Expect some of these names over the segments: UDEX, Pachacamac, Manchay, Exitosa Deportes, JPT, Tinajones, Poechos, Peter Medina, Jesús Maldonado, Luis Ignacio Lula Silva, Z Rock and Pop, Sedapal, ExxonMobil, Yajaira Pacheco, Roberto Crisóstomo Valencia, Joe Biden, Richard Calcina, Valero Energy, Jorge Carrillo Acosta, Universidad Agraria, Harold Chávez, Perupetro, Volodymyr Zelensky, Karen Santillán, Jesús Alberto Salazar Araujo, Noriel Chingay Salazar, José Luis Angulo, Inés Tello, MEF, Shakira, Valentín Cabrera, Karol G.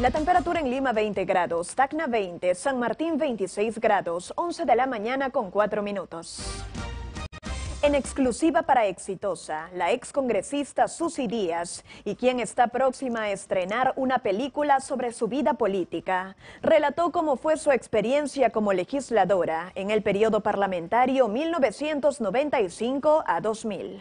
La temperatura en Lima 20 grados, Tacna 20, San Martín 26 grados, 11 de la mañana con 4 minutos. En exclusiva para Exitosa, la excongresista Susy Díaz y quien está próxima a estrenar una película sobre su vida política, relató cómo fue su experiencia como legisladora en el periodo parlamentario 1995 a 2000.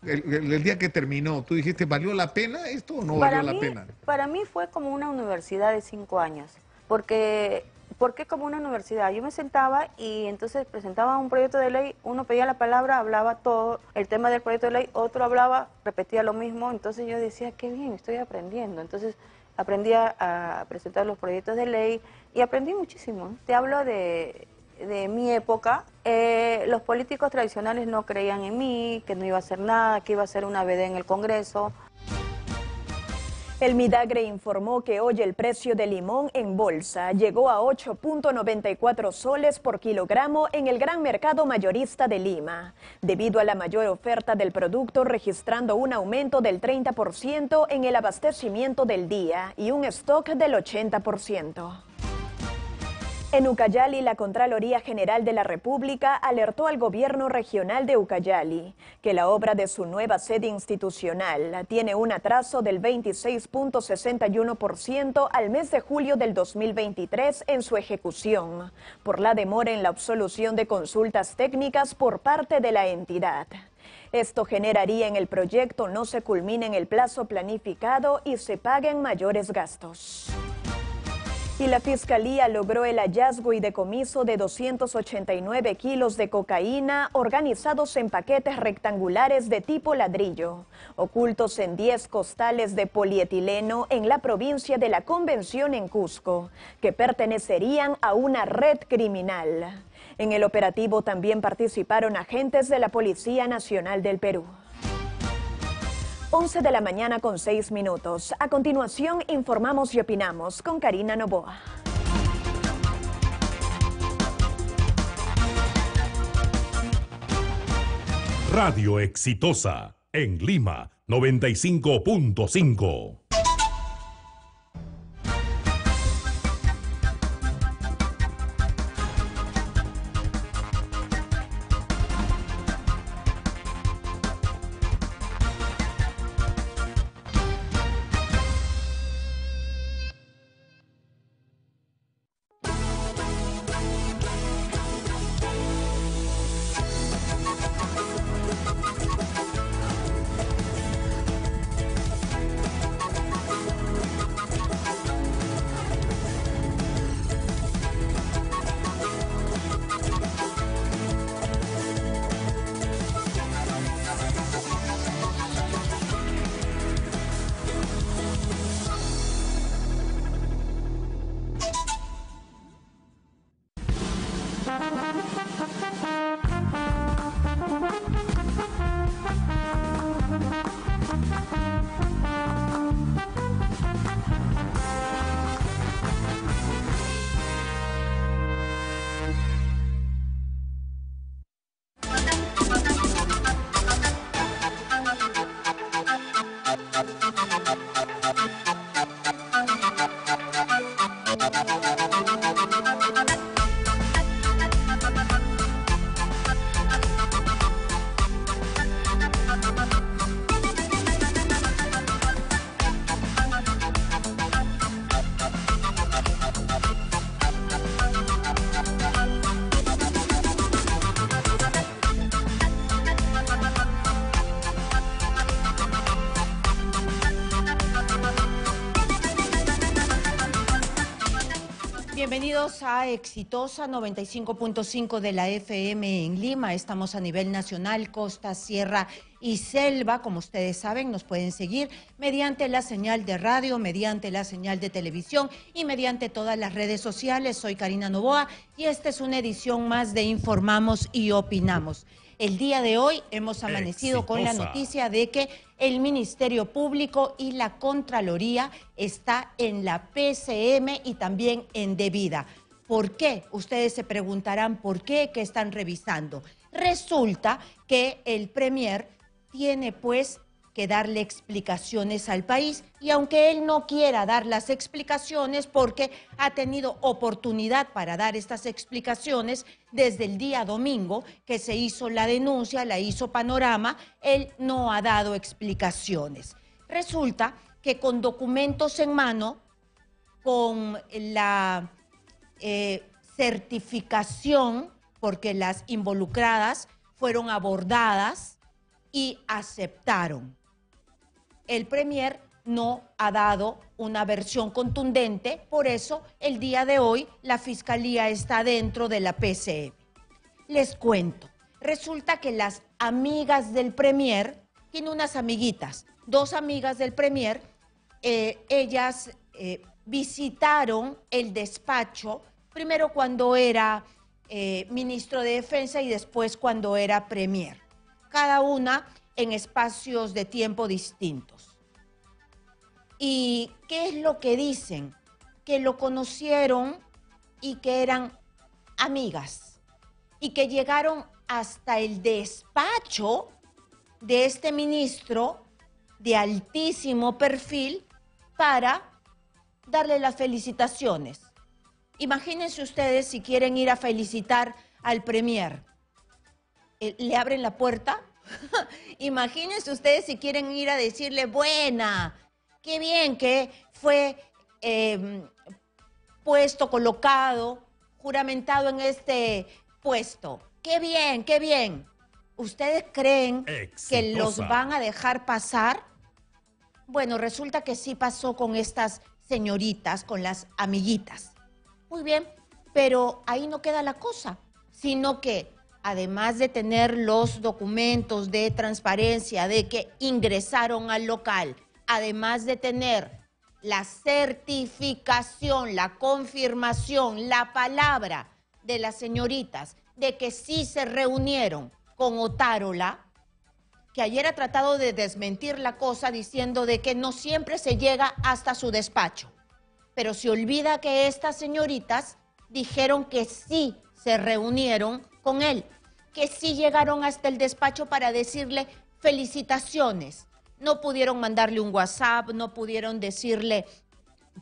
El día que terminó, ¿tú dijiste, ¿valió la pena esto o no valió la pena? Para mí fue como una universidad de 5 años, porque... ¿Por qué como una universidad? Yo me sentaba y entonces presentaba un proyecto de ley, uno pedía la palabra, hablaba todo el tema del proyecto de ley, otro hablaba, repetía lo mismo, entonces yo decía, qué bien, estoy aprendiendo. Entonces aprendí a presentar los proyectos de ley y aprendí muchísimo. Te hablo de mi época, los políticos tradicionales no creían en mí, que no iba a hacer nada, que iba a ser una BD en el Congreso. El Midagre informó que hoy el precio del limón en bolsa llegó a 8.94 soles por kilogramo en el gran mercado mayorista de Lima, debido a la mayor oferta del producto, registrando un aumento del 30% en el abastecimiento del día y un stock del 80%. En Ucayali, la Contraloría General de la República alertó al gobierno regional de Ucayali que la obra de su nueva sede institucional tiene un atraso del 26.61% al mes de julio del 2023 en su ejecución, por la demora en la absolución de consultas técnicas por parte de la entidad. Esto generaría en el proyecto no se culmine en el plazo planificado y se paguen mayores gastos. Y la Fiscalía logró el hallazgo y decomiso de 289 kilos de cocaína organizados en paquetes rectangulares de tipo ladrillo, ocultos en 10 costales de polietileno en la provincia de la Convención en Cusco, que pertenecerían a una red criminal. En el operativo también participaron agentes de la Policía Nacional del Perú. 11 de la mañana con 6 minutos. A continuación, informamos y opinamos con Karina Novoa. Radio Exitosa, en Lima, 95.5. Bienvenidos a Exitosa 95.5 de la FM en Lima. Estamos a nivel nacional, costa, sierra y selva. Como ustedes saben, nos pueden seguir mediante la señal de radio, mediante la señal de televisión y mediante todas las redes sociales. Soy Karina Novoa y esta es una edición más de Informamos y Opinamos. El día de hoy hemos amanecido con la noticia de que el Ministerio Público y la Contraloría está en la PCM y también en debida. ¿Por qué? Ustedes se preguntarán por qué, qué están revisando. Resulta que el Premier tiene pues que darle explicaciones al país, y aunque él no quiera dar las explicaciones porque ha tenido oportunidad para dar estas explicaciones desde el día domingo que se hizo la denuncia, la hizo Panorama, él no ha dado explicaciones. Resulta que con documentos en mano, con la certificación, porque las involucradas fueron abordadas y aceptaron. El premier no ha dado una versión contundente, por eso el día de hoy la Fiscalía está dentro de la PCM. Les cuento, resulta que las amigas del premier, tiene unas amiguitas, dos amigas del premier, ellas visitaron el despacho, primero cuando era ministro de Defensa y después cuando era premier, cada una en espacios de tiempo distintos. ¿Y qué es lo que dicen? Que lo conocieron y que eran amigas y que llegaron hasta el despacho de este ministro de altísimo perfil para darle las felicitaciones. Imagínense ustedes si quieren ir a felicitar al premier, ¿le abren la puerta? Imagínense ustedes si quieren ir a decirle, buena, qué bien que fue puesto, colocado, juramentado en este puesto. Qué bien, qué bien. ¿Ustedes creen que los van a dejar pasar? Bueno, resulta que sí pasó con estas señoritas, con las amiguitas. Muy bien, pero ahí no queda la cosa, sino que además de tener los documentos de transparencia de que ingresaron al local, además de tener la certificación, la confirmación, la palabra de las señoritas de que sí se reunieron con Otárola, que ayer ha tratado de desmentir la cosa diciendo de que no siempre se llega hasta su despacho, pero se olvida que estas señoritas dijeron que sí se reunieron con él, que sí llegaron hasta el despacho para decirle felicitaciones. No pudieron mandarle un WhatsApp, no pudieron decirle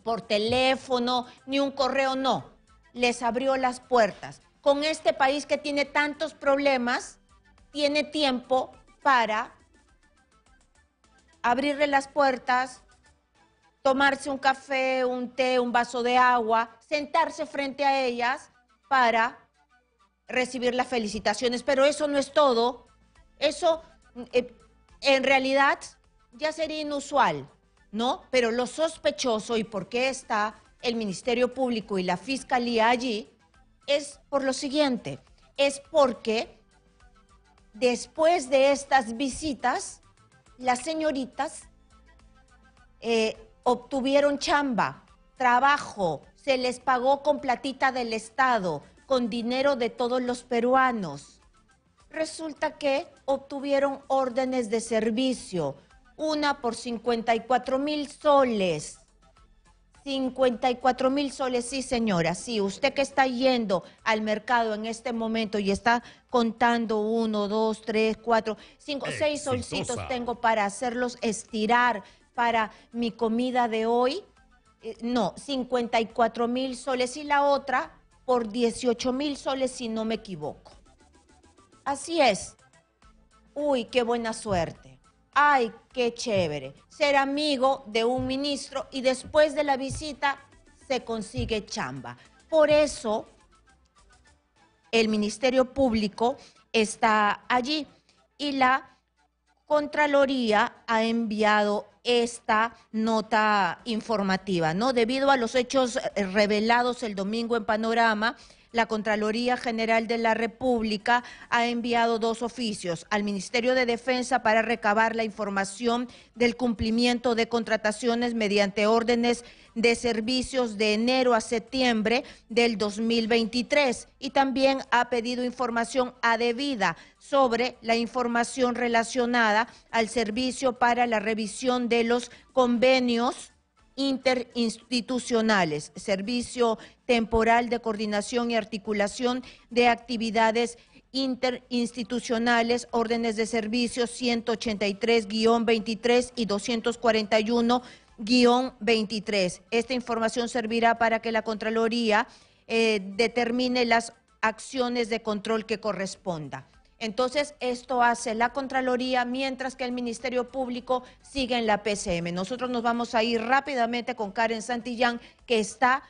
por teléfono, ni un correo, no. Les abrió las puertas. Con este país que tiene tantos problemas, tiene tiempo para abrirle las puertas, tomarse un café, un té, un vaso de agua, sentarse frente a ellas para recibir las felicitaciones. Pero eso no es todo. Eso en realidad ya sería inusual, ¿no? Pero lo sospechoso y por qué está el Ministerio Público y la Fiscalía allí es por lo siguiente. Es porque después de estas visitas, las señoritas obtuvieron chamba, trabajo, se les pagó con platita del Estado, con dinero de todos los peruanos. Resulta que obtuvieron órdenes de servicio, una por 54.000 soles. 54.000 soles, sí señora, sí, usted que está yendo al mercado en este momento y está contando 1, 2, 3, 4, 5, 6 solcitos tengo para hacerlos estirar para mi comida de hoy, no, 54.000 soles, y la otra por 18.000 soles si no me equivoco. Así es. Uy, qué buena suerte. Ay, qué chévere. Ser amigo de un ministro y después de la visita se consigue chamba. Por eso el Ministerio Público está allí y la Contraloría ha enviado esta nota informativa, ¿no? Debido a los hechos revelados el domingo en Panorama, la Contraloría General de la República ha enviado dos oficios al Ministerio de Defensa para recabar la información del cumplimiento de contrataciones mediante órdenes de servicios de enero a septiembre del 2023 y también ha pedido información adebida sobre la información relacionada al servicio para la revisión de los convenios interinstitucionales, servicio temporal de coordinación y articulación de actividades interinstitucionales, órdenes de servicio 183-23 y 241-23. Esta información servirá para que la Contraloría determine las acciones de control que corresponda. Entonces, esto hace la Contraloría, mientras que el Ministerio Público sigue en la PCM. Nosotros nos vamos a ir rápidamente con Karen Santillán, que está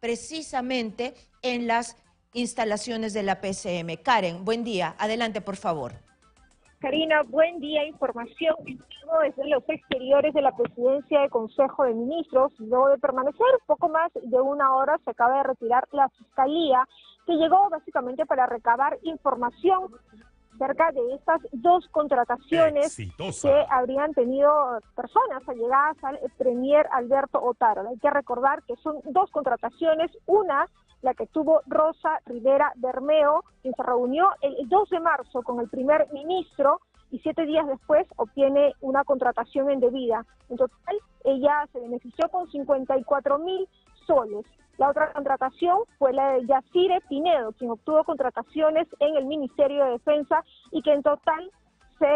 precisamente en las instalaciones de la PCM. Karen, buen día. Adelante, por favor. Karina, buen día. Información desde los exteriores de la Presidencia del Consejo de Ministros. Luego de permanecer poco más de una hora, se acaba de retirar la Fiscalía, que llegó básicamente para recabar información acerca de estas dos contrataciones exitosa que habrían tenido personas allegadas al premier Alberto Otárola. Hay que recordar que son dos contrataciones, una la que tuvo Rosa Rivera Bermeo, quien se reunió el 2 de marzo con el primer ministro y 7 días después obtiene una contratación indebida. En total, ella se benefició con 54.000 soles. La otra contratación fue la de Yacire Pinedo, quien obtuvo contrataciones en el Ministerio de Defensa y que en total se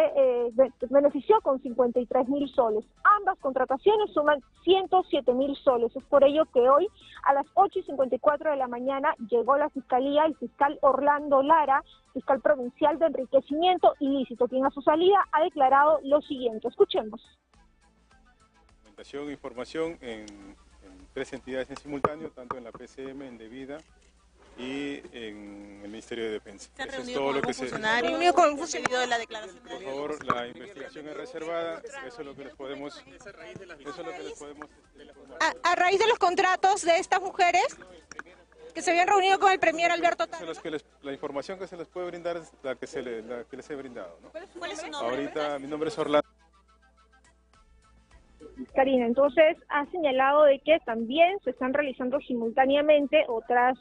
benefició con 53.000 soles. Ambas contrataciones suman 107.000 soles. Es por ello que hoy a las 8:54 de la mañana llegó la Fiscalía, el fiscal Orlando Lara, fiscal provincial de enriquecimiento ilícito, quien a su salida ha declarado lo siguiente. Escuchemos. Información en 3 entidades en simultáneo, tanto en la PCM, en Debida y en el Ministerio de Defensa. ¿Se reunió con algún funcionario? ¿Se reunió con algún funcionario de la declaración? Por favor, la investigación es reservada, eso es lo que les podemos... ¿A raíz de los contratos de estas mujeres que se habían reunido con el premier Alberto Otárola? La información que se les puede brindar es la que les he brindado, ¿no? ¿Cuál es su nombre? Ahorita, mi nombre es Orlando. Karina, entonces ha señalado de que también se están realizando simultáneamente otras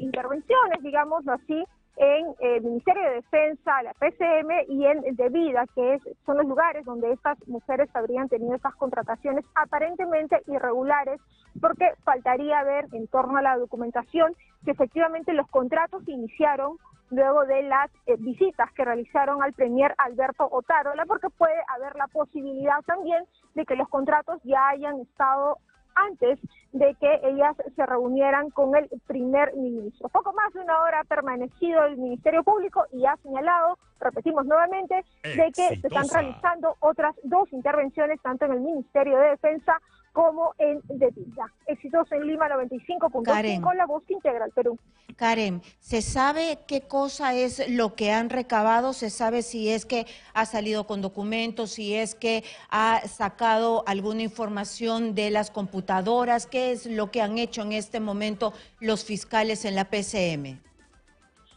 intervenciones, digamos así, en el Ministerio de Defensa, la PCM y en Debida, que son los lugares donde estas mujeres habrían tenido estas contrataciones aparentemente irregulares, porque faltaría ver en torno a la documentación que efectivamente los contratos se iniciaron luego de las visitas que realizaron al premier Alberto Otárola, porque puede haber la posibilidad también de que los contratos ya hayan estado antes de que ellas se reunieran con el primer ministro. Poco más de una hora ha permanecido el Ministerio Público y ha señalado, repetimos nuevamente, de que se están realizando otras dos intervenciones, tanto en el Ministerio de Defensa como en Debida. Exitosa en Lima 95.5, la voz integral Perú. Karen, ¿se sabe qué cosa es lo que han recabado? ¿Se sabe si es que ha salido con documentos, si es que ha sacado alguna información de las computadoras? ¿Qué es lo que han hecho en este momento los fiscales en la PCM?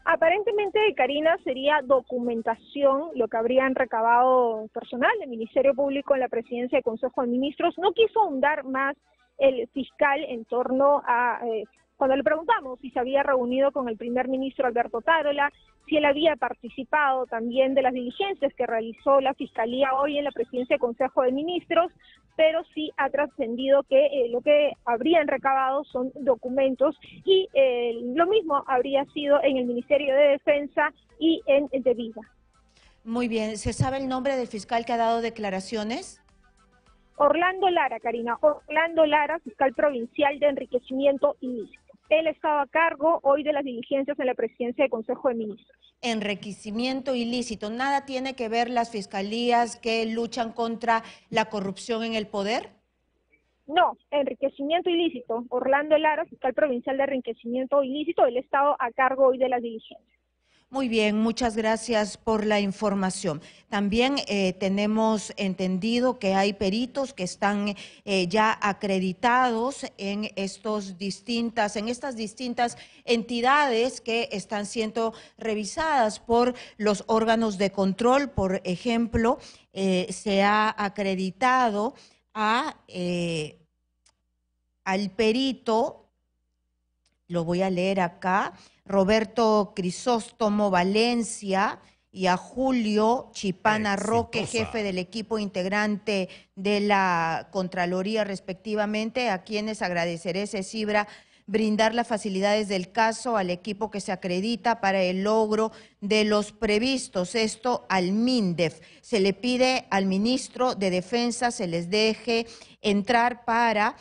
Aparentemente, Karina, sería documentación lo que habrían recabado personal del Ministerio Público en la Presidencia del Consejo de Ministros. No quiso ahondar más el fiscal en torno a, cuando le preguntamos si se había reunido con el primer ministro Alberto Otárola, si él había participado también de las diligencias que realizó la Fiscalía hoy en la Presidencia del Consejo de Ministros, pero sí ha trascendido que lo que habrían recabado son documentos y lo mismo habría sido en el Ministerio de Defensa y en Debida. Muy bien, ¿se sabe el nombre del fiscal que ha dado declaraciones? Orlando Lara, Karina. Orlando Lara, fiscal provincial de enriquecimiento ilícito. Él estaba a cargo hoy de las diligencias en la Presidencia del Consejo de Ministros. Enriquecimiento ilícito. ¿Nada tiene que ver las fiscalías que luchan contra la corrupción en el poder? No, enriquecimiento ilícito. Orlando Lara, fiscal provincial de enriquecimiento ilícito, él estaba a cargo hoy de las diligencias. Muy bien, muchas gracias por la información. También tenemos entendido que hay peritos que están ya acreditados en estas distintas entidades que están siendo revisadas por los órganos de control. Por ejemplo, se ha acreditado al perito, lo voy a leer acá, Roberto Crisóstomo Valencia, y a Julio Chipana Roque, jefe del equipo integrante de la Contraloría respectivamente, a quienes agradeceré, Cecibra brindar las facilidades del caso al equipo que se acredita para el logro de los previstos, esto al MINDEF. Se le pide al ministro de Defensa se les deje entrar para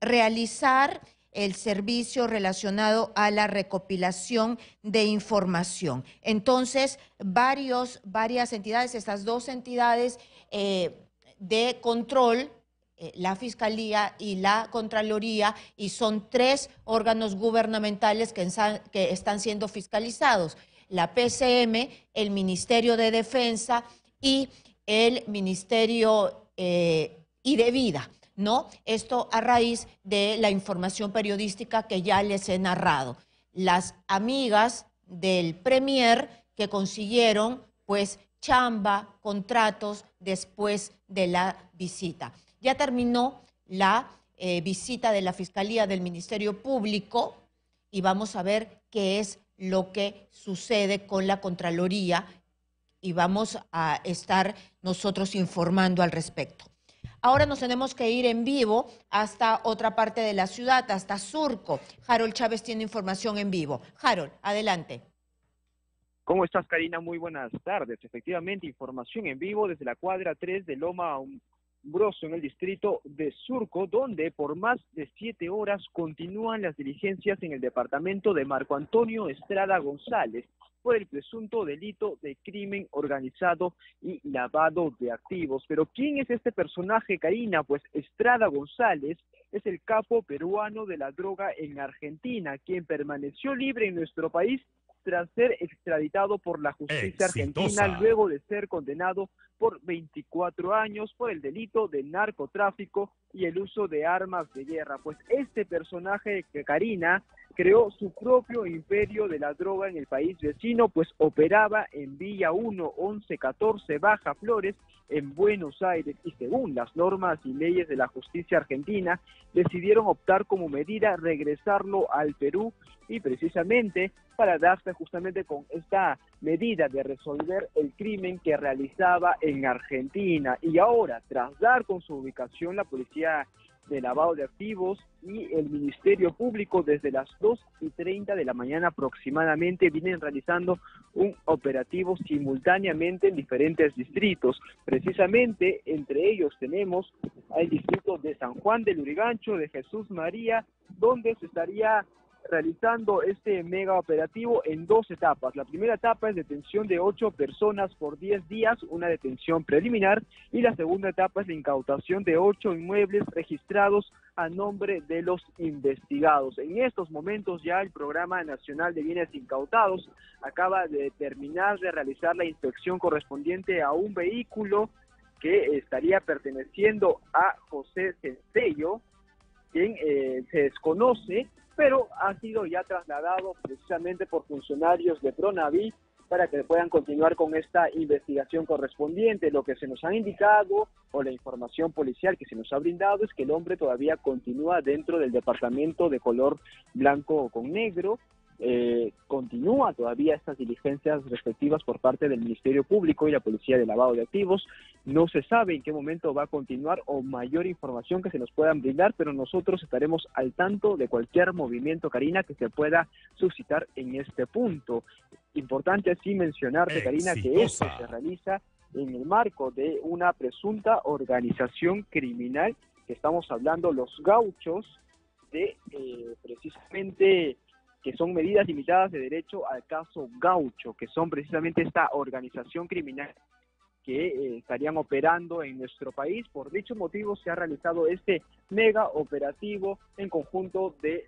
realizar el servicio relacionado a la recopilación de información. Entonces, varias entidades, estas dos entidades de control, la Fiscalía y la Contraloría, y son tres órganos gubernamentales que están siendo fiscalizados, la PCM, el Ministerio de Defensa y el Ministerio de Vida, ¿no? Esto a raíz de la información periodística que ya les he narrado. Las amigas del Premier que consiguieron, pues, chamba, contratos después de la visita. Ya terminó la visita de la Fiscalía del Ministerio Público y vamos a ver qué es lo que sucede con la Contraloría y vamos a estar nosotros informando al respecto. Ahora nos tenemos que ir en vivo hasta otra parte de la ciudad, hasta Surco. Harold Chávez tiene información en vivo. Harold, adelante. ¿Cómo estás, Karina? Muy buenas tardes. Efectivamente, información en vivo desde la cuadra 3 de Loma Broso, en el distrito de Surco, donde por más de 7 horas continúan las diligencias en el departamento de Marco Antonio Estrada González por el presunto delito de crimen organizado y lavado de activos. Pero ¿quién es este personaje, Karina? Pues Estrada González es el capo peruano de la droga en Argentina, quien permaneció libre en nuestro país tras ser extraditado por la justicia argentina luego de ser condenado por 24 años por el delito de narcotráfico y el uso de armas de guerra. Pues este personaje, Karina, creó su propio imperio de la droga en el país vecino, pues operaba en Villa 1, 1114 Baja Flores, en Buenos Aires, y según las normas y leyes de la justicia argentina, decidieron optar como medida regresarlo al Perú, y precisamente para darse justamente con esta medida de resolver el crimen que realizaba en Argentina. Y ahora, tras dar con su ubicación, la policía de lavado de activos y el Ministerio Público desde las 2:30 de la mañana aproximadamente vienen realizando un operativo simultáneamente en diferentes distritos. Precisamente entre ellos tenemos el distrito de San Juan del Lurigancho, de Jesús María, donde se estaría realizando este mega operativo en 2 etapas. La primera etapa es detención de 8 personas por 10 días, una detención preliminar, y la segunda etapa es la incautación de 8 inmuebles registrados a nombre de los investigados. En estos momentos ya el Programa Nacional de Bienes Incautados acaba de terminar de realizar la inspección correspondiente a un vehículo que estaría perteneciendo a José Centello, quien se desconoce, pero ha sido ya trasladado precisamente por funcionarios de Pronabi para que puedan continuar con esta investigación correspondiente. Lo que se nos ha indicado, o la información policial que se nos ha brindado, es que el hombre todavía continúa dentro del departamento de color blanco con negro. Continúa todavía estas diligencias respectivas por parte del Ministerio Público y la Policía de Lavado de Activos. No se sabe en qué momento va a continuar o mayor información que se nos puedan brindar, pero nosotros estaremos al tanto de cualquier movimiento, Karina, que se pueda suscitar en este punto. Importante así mencionarte, Karina, que esto se realiza en el marco de una presunta organización criminal, que estamos hablando los gauchos de precisamente, que son medidas limitadas de derecho al caso Gaucho, que son precisamente esta organización criminal que estarían operando en nuestro país. Por dicho motivo se ha realizado este mega operativo en conjunto de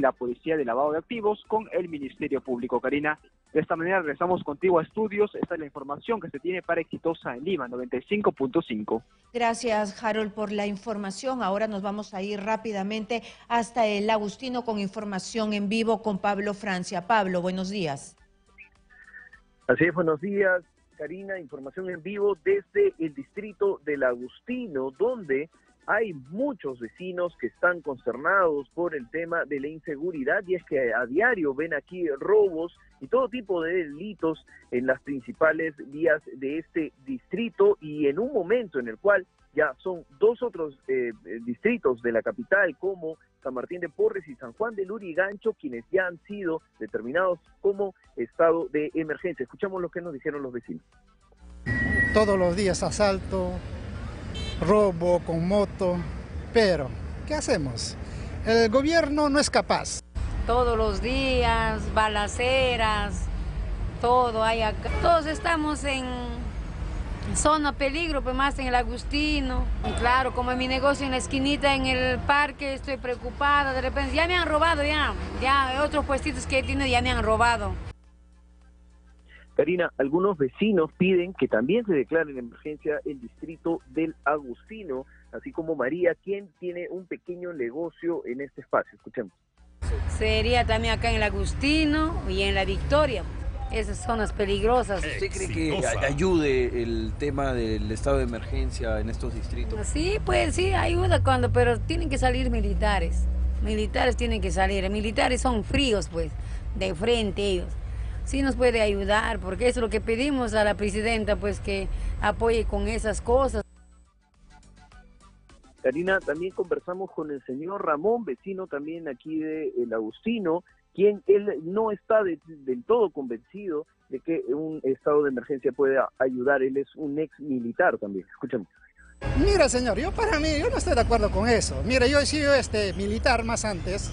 la Policía de Lavado de Activos con el Ministerio Público. Karina, de esta manera regresamos contigo a estudios. Esta es la información que se tiene para Exitosa en Lima, 95.5. Gracias, Harold, por la información. Ahora nos vamos a ir rápidamente hasta el Agustino con información en vivo con Pablo Francia. Pablo, buenos días. Así es, buenos días, Karina. Información en vivo desde el distrito del Agustino, donde hay muchos vecinos que están concernados por el tema de la inseguridad, y es que a diario ven aquí robos y todo tipo de delitos en las principales vías de este distrito, y en un momento en el cual ya son dos otros distritos de la capital como San Martín de Porres y San Juan del Lurigancho, quienes ya han sido determinados como estado de emergencia. Escuchamos lo que nos dijeron los vecinos. Todos los días asalto, robo con moto, pero ¿qué hacemos? El gobierno no es capaz. Todos los días, balaceras, todo hay acá. Todos estamos en zona peligro, pues más en el Agustino. Y claro, como en mi negocio en la esquinita, en el parque, estoy preocupada. De repente ya me han robado, ya otros puestitos que he tenido ya me han robado. Karina, algunos vecinos piden que también se declare en emergencia el distrito del Agustino, así como María, quien tiene un pequeño negocio en este espacio. Escuchemos. Sería también acá en el Agustino y en la Victoria. Esas zonas peligrosas. ¿Usted cree que ayude el tema del estado de emergencia en estos distritos? Sí, pues sí, ayuda cuando, pero tienen que salir militares. Militares tienen que salir. Militares son fríos, pues, de frente ellos. Sí nos puede ayudar, porque eso es lo que pedimos a la presidenta, pues que apoye con esas cosas. Karina, también conversamos con el señor Ramón, vecino también aquí de El Agustino, quien él no está del todo convencido de que un estado de emergencia pueda ayudar. Él es un ex militar también. Escuchemos. Mira, señor, yo no estoy de acuerdo con eso. Mira, yo he sido militar más antes.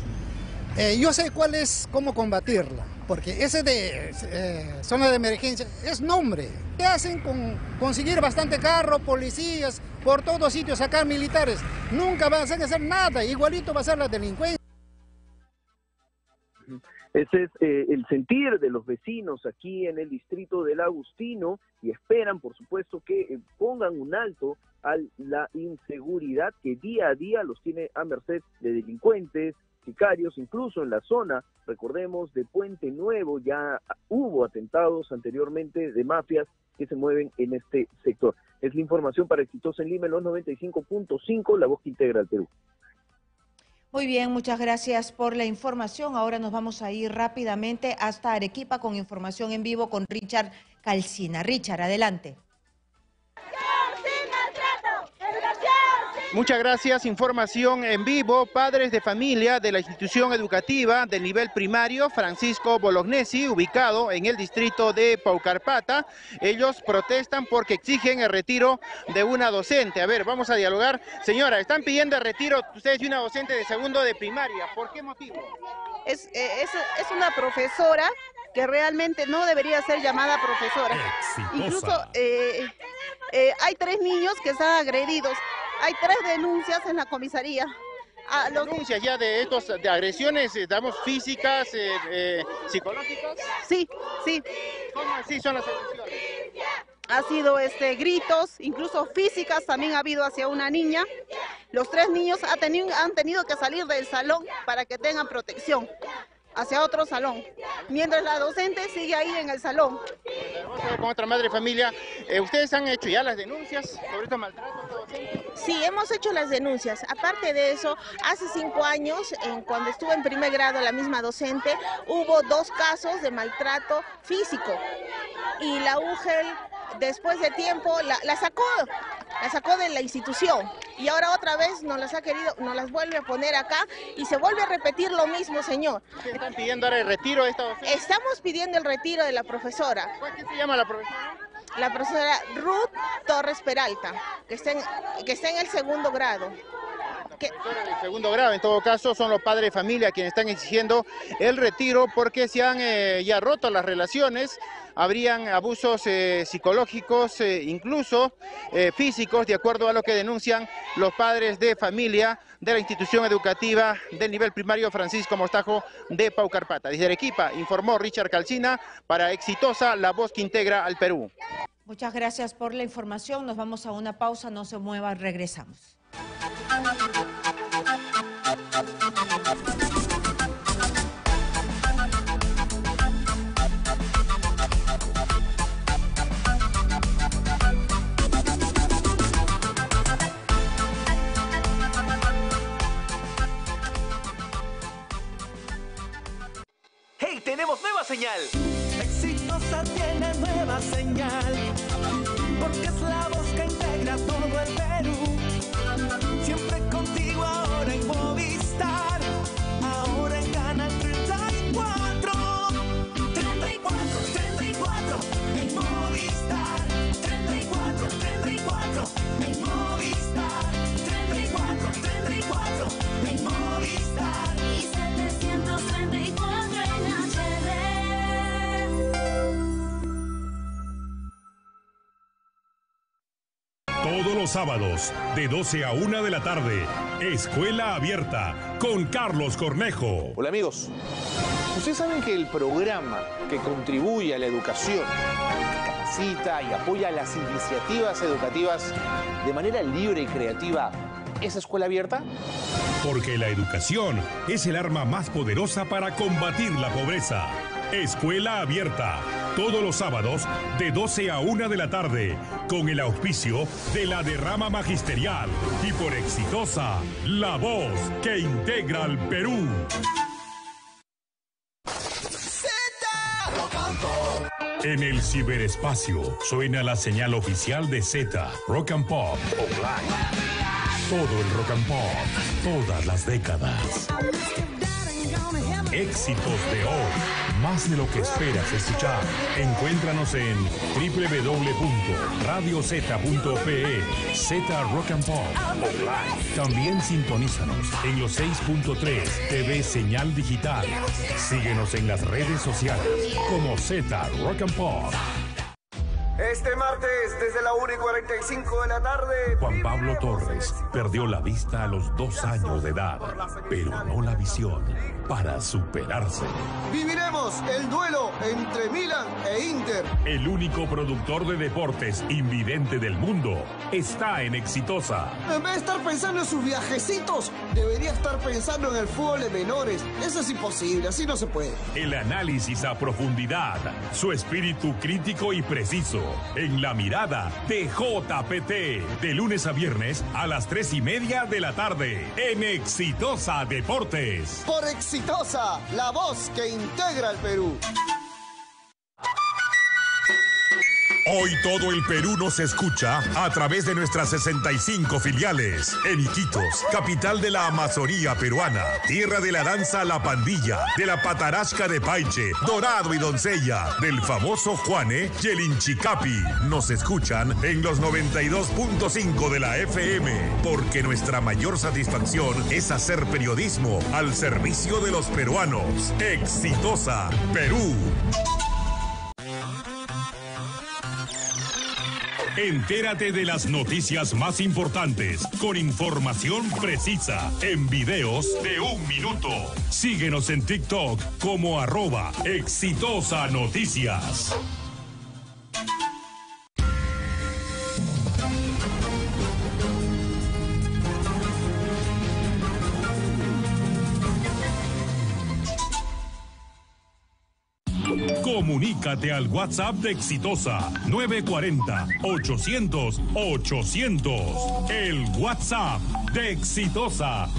Yo sé cuál es, cómo combatirla, porque ese de zona de emergencia es nombre. ¿Qué hacen con conseguir bastante carro, policías, por todos sitios, sacar militares? Nunca van a hacer nada, igualito va a ser la delincuencia. Ese es el sentir de los vecinos aquí en el distrito del Agustino y esperan, por supuesto, que pongan un alto a la inseguridad que día a día los tiene a merced de delincuentes, sicarios, incluso en la zona, recordemos, de Puente Nuevo, ya hubo atentados anteriormente de mafias que se mueven en este sector. Es la información para Exitosa en Lima, en los 95.5, La Voz que Integra al Perú. Muy bien, muchas gracias por la información. Ahora nos vamos a ir rápidamente hasta Arequipa con información en vivo con Richard Calcina. Richard, adelante. Muchas gracias, información en vivo. Padres de familia de la institución educativa del nivel primario Francisco Bolognesi, ubicado en el distrito de Paucarpata, ellos protestan porque exigen el retiro de una docente. A ver, vamos a dialogar. Señora, están pidiendo el retiro ustedes de una docente de segundo de primaria. ¿Por qué motivo? Es una profesora que realmente no debería ser llamada profesora. Exitosa. Incluso hay tres niños que están agredidos. Hay tres denuncias en la comisaría. ¿Denuncias ya de agresiones, digamos, físicas, psicológicas? Sí, sí. ¿Cómo así son las agresiones? Ha sido gritos, incluso físicas también ha habido hacia una niña. Los tres niños han tenido que salir del salón para que tengan protección hacia otro salón, mientras la docente sigue ahí en el salón. Vamos a ver con otra madre de familia. ¿Ustedes han hecho ya las denuncias sobre estos maltratos de docentes? Sí, hemos hecho las denuncias. Aparte de eso, hace 5 años, cuando estuve en primer grado la misma docente, hubo 2 casos de maltrato físico y la UGEL después de tiempo la sacó de la institución y ahora otra vez nos las vuelve a poner acá y se vuelve a repetir lo mismo, señor. ¿Están pidiendo ahora el retiro de esta docente? Estamos pidiendo el retiro de la profesora. ¿Qué se llama la profesora? La profesora Ruth Torres Peralta, que está en el segundo grado. En segundo grado, en todo caso, son los padres de familia quienes están exigiendo el retiro porque se han ya roto las relaciones, habrían abusos psicológicos, incluso físicos, de acuerdo a lo que denuncian los padres de familia de la institución educativa del nivel primario Francisco Mostajo de Paucarpata. Desde Arequipa, informó Richard Calcina para Exitosa, La Voz que Integra al Perú. Muchas gracias por la información, nos vamos a una pausa, no se muevan, regresamos. ¡Hey! ¡Tenemos nueva señal! Exitosa tiene nueva señal, porque es la voz que integra todo el Perú. Todos los sábados, de 12 a 1 de la tarde, Escuela Abierta, con Carlos Cornejo. Hola amigos, ustedes saben que el programa que contribuye a la educación, capacita y apoya las iniciativas educativas de manera libre y creativa, ¿es Escuela Abierta? Porque la educación es el arma más poderosa para combatir la pobreza. Escuela Abierta, todos los sábados de 12 a 1 de la tarde, con el auspicio de la derrama magisterial y por Exitosa, la voz que integra al Perú. En el ciberespacio suena la señal oficial de Z Rock and Pop Online. Todo el rock and pop, todas las décadas. Éxitos de hoy, más de lo que esperas escuchar. Encuéntranos en www.radioz.pe, Z Rock and Pop Online. También sintonízanos en los 6.3 TV Señal Digital. Síguenos en las redes sociales como Z Rock and Pop. Este martes, desde la 1:45 de la tarde... Juan Pablo Torres perdió la vista a los 2 años de edad, pero no la visión para superarse. Viviremos el duelo entre Milan e Inter. El único productor de deportes invidente del mundo está en Exitosa. En vez de estar pensando en sus viajecitos, debería estar pensando en el fútbol de menores. Eso es imposible, así no se puede. El análisis a profundidad, su espíritu crítico y preciso. En la mirada de JPT, de lunes a viernes a las 3:30 de la tarde en Exitosa Deportes. Por Exitosa, la voz que integra al Perú. Hoy todo el Perú nos escucha a través de nuestras 65 filiales. En Iquitos, capital de la Amazonía peruana, tierra de la danza La Pandilla, de la patarasca de Paiche, Dorado y Doncella, del famoso Juane y el Inchicapi. Nos escuchan en los 92.5 de la FM, porque nuestra mayor satisfacción es hacer periodismo al servicio de los peruanos. Exitosa Perú. Entérate de las noticias más importantes con información precisa en videos de 1 minuto. Síguenos en TikTok como @ExitosaNoticias. Comunícate al WhatsApp de Exitosa, 940-800-800. El WhatsApp de Exitosa.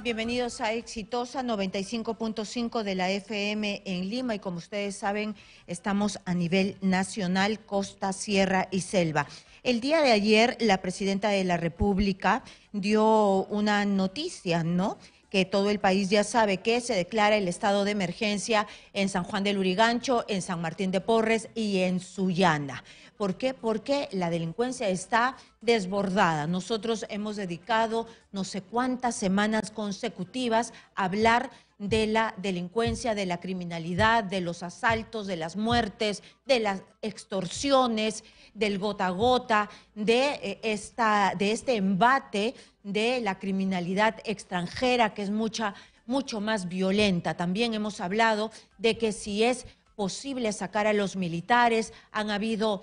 Bienvenidos a Exitosa 95.5 de la FM en Lima y como ustedes saben estamos a nivel nacional, costa, sierra y selva. El día de ayer la presidenta de la República dio una noticia, ¿no?, que todo el país ya sabe, que se declara el estado de emergencia en San Juan del Lurigancho, en San Martín de Porres y en Sullana. ¿Por qué? Porque la delincuencia está desbordada. Nosotros hemos dedicado no sé cuántas semanas consecutivas a hablar de la delincuencia, de la criminalidad, de los asaltos, de las muertes, de las extorsiones, del gota a gota, de este embate de la criminalidad extranjera, que es mucho más violenta. También hemos hablado de que si es posible sacar a los militares, han habido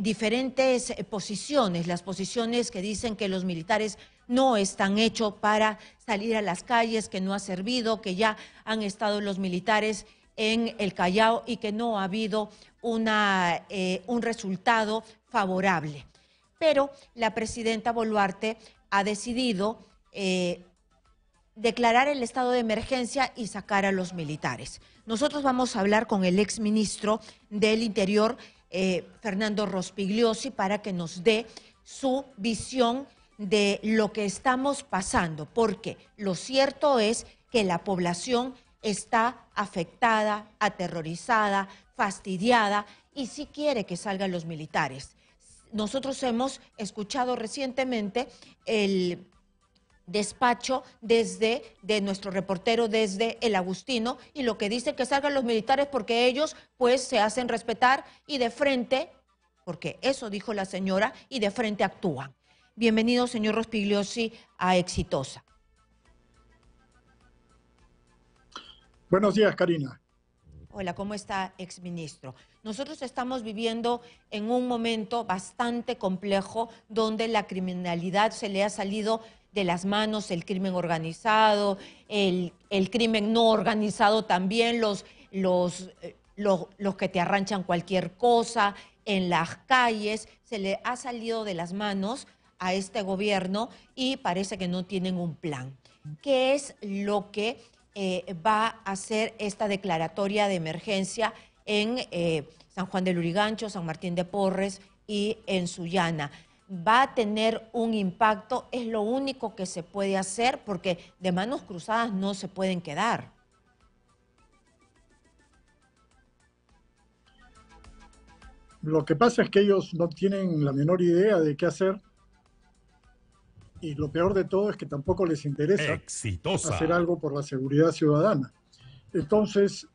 diferentes posiciones, las posiciones que dicen que los militares no están hechos para salir a las calles, que no ha servido, que ya han estado los militares en el Callao y que no ha habido un resultado favorable. Pero la presidenta Boluarte ha decidido declarar el estado de emergencia y sacar a los militares. Nosotros vamos a hablar con el exministro del Interior, Fernando Rospigliosi, para que nos dé su visión de lo que estamos pasando, porque lo cierto es que la población está afectada, aterrorizada, fastidiada y sí quiere que salgan los militares. Nosotros hemos escuchado recientemente el despacho de nuestro reportero desde El Agustino, y lo que dice que salgan los militares porque ellos pues se hacen respetar y de frente, porque eso dijo la señora, y de frente actúan. Bienvenido, señor Rospigliosi, a Exitosa. Buenos días, Karina. Hola, ¿cómo está, exministro? Nosotros estamos viviendo en un momento bastante complejo donde la criminalidad se le ha salido de las manos, el crimen organizado, el crimen no organizado también, los que te arranchan cualquier cosa en las calles, se le ha salido de las manos a este gobierno y parece que no tienen un plan. ¿Qué es lo que va a hacer esta declaratoria de emergencia en San Juan del Lurigancho, San Martín de Porres y en Sullana? ¿Va a tener un impacto? Es lo único que se puede hacer porque de manos cruzadas no se pueden quedar. Lo que pasa es que ellos no tienen la menor idea de qué hacer. Y lo peor de todo es que tampoco les interesa Exitosa hacer algo por la seguridad ciudadana. Entonces,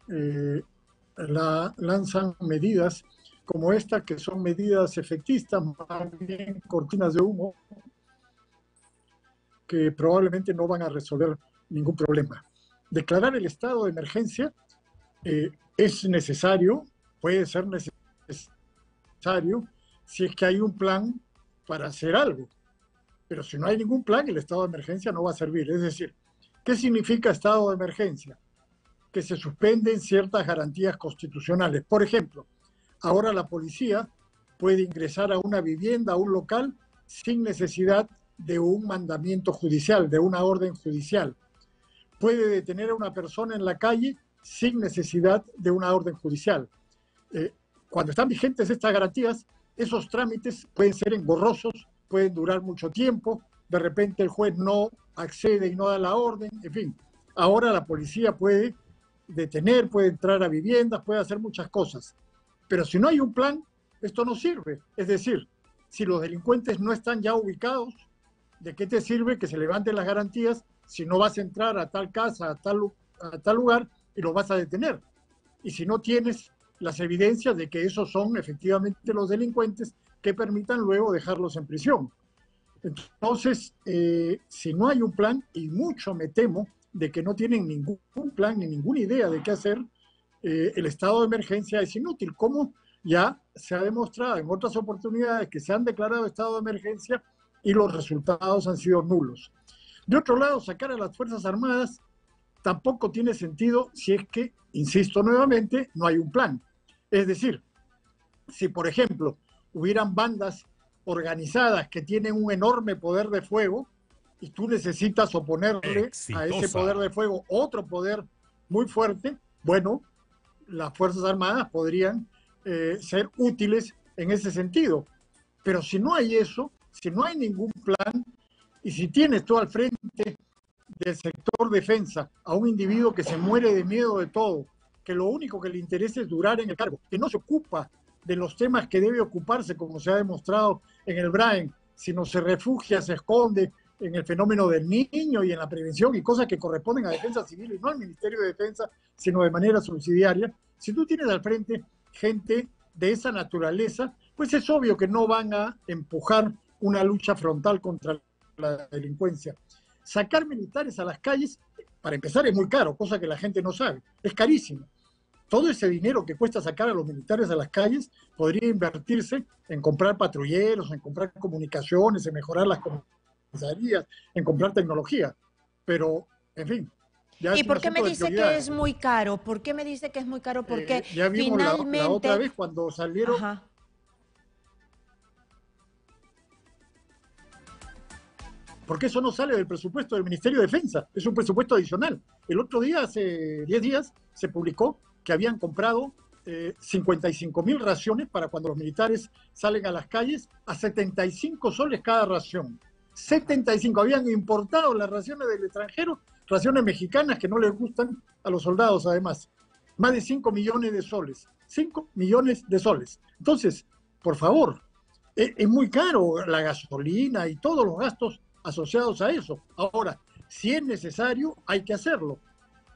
lanzan medidas como esta, que son medidas efectistas, más bien cortinas de humo, que probablemente no van a resolver ningún problema. Declarar el estado de emergencia es necesario, puede ser necesario, si es que hay un plan para hacer algo. Pero si no hay ningún plan, el estado de emergencia no va a servir. Es decir, ¿qué significa estado de emergencia? Que se suspenden ciertas garantías constitucionales. Por ejemplo, ahora la policía puede ingresar a una vivienda, a un local, sin necesidad de un mandamiento judicial, de una orden judicial. Puede detener a una persona en la calle sin necesidad de una orden judicial. Cuando están vigentes estas garantías, esos trámites pueden ser engorrosos, pueden durar mucho tiempo, de repente el juez no accede y no da la orden, en fin. Ahora la policía puede detener, puede entrar a viviendas, puede hacer muchas cosas. Pero si no hay un plan, esto no sirve. Es decir, si los delincuentes no están ya ubicados, ¿de qué te sirve que se levanten las garantías si no vas a entrar a tal casa, a tal lugar y los vas a detener? Y si no tienes las evidencias de que esos son efectivamente los delincuentes, que permitan luego dejarlos en prisión. Entonces, si no hay un plan, y mucho me temo de que no tienen ningún plan ni ninguna idea de qué hacer, el estado de emergencia es inútil, como ya se ha demostrado en otras oportunidades que se han declarado estado de emergencia y los resultados han sido nulos. De otro lado, sacar a las Fuerzas Armadas tampoco tiene sentido si es que, insisto nuevamente, no hay un plan. Es decir, si por ejemplo hubieran bandas organizadas que tienen un enorme poder de fuego y tú necesitas oponerle a ese poder de fuego otro poder muy fuerte, bueno, las Fuerzas Armadas podrían ser útiles en ese sentido. Pero si no hay eso, si no hay ningún plan, y si tienes tú al frente del sector defensa a un individuo que se muere de miedo de todo, que lo único que le interesa es durar en el cargo, que no se ocupa de los temas que debe ocuparse, como se ha demostrado en el Brain, sino se refugia, se esconde en el fenómeno del niño y en la prevención y cosas que corresponden a Defensa Civil y no al Ministerio de Defensa, sino de manera subsidiaria. Si tú tienes al frente gente de esa naturaleza, pues es obvio que no van a empujar una lucha frontal contra la delincuencia. Sacar militares a las calles, para empezar, es muy caro, cosa que la gente no sabe, es carísimo. Todo ese dinero que cuesta sacar a los militares a las calles podría invertirse en comprar patrulleros, en comprar comunicaciones, en mejorar las comisarías, en comprar tecnología. Pero, en fin. ¿Y por qué me dice que es muy caro? ¿Por qué me dice que es muy caro? Porque ya vimos finalmente la otra vez cuando salieron. Ajá. Porque eso no sale del presupuesto del Ministerio de Defensa, es un presupuesto adicional. El otro día, hace 10 días, se publicó que habían comprado 55.000 raciones para cuando los militares salen a las calles, a 75 soles cada ración. 75, habían importado las raciones del extranjero, raciones mexicanas que no les gustan a los soldados además. Más de 5 millones de soles, 5 millones de soles. Entonces, por favor, Es muy caro la gasolina y todos los gastos asociados a eso. Ahora, si es necesario, hay que hacerlo.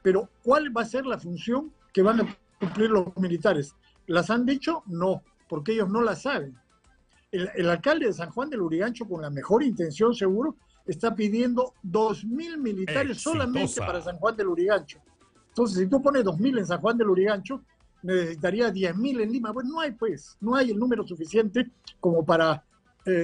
Pero, ¿cuál va a ser la función que van a cumplir los militares? ¿Las han dicho? No, porque ellos no las saben. El alcalde de San Juan del Lurigancho, con la mejor intención seguro, está pidiendo 2.000 militares Exitosa. Solamente para San Juan del Lurigancho. Entonces, si tú pones 2.000 en San Juan del Lurigancho, necesitaría 10.000 en Lima. Pues no hay, no hay el número suficiente como para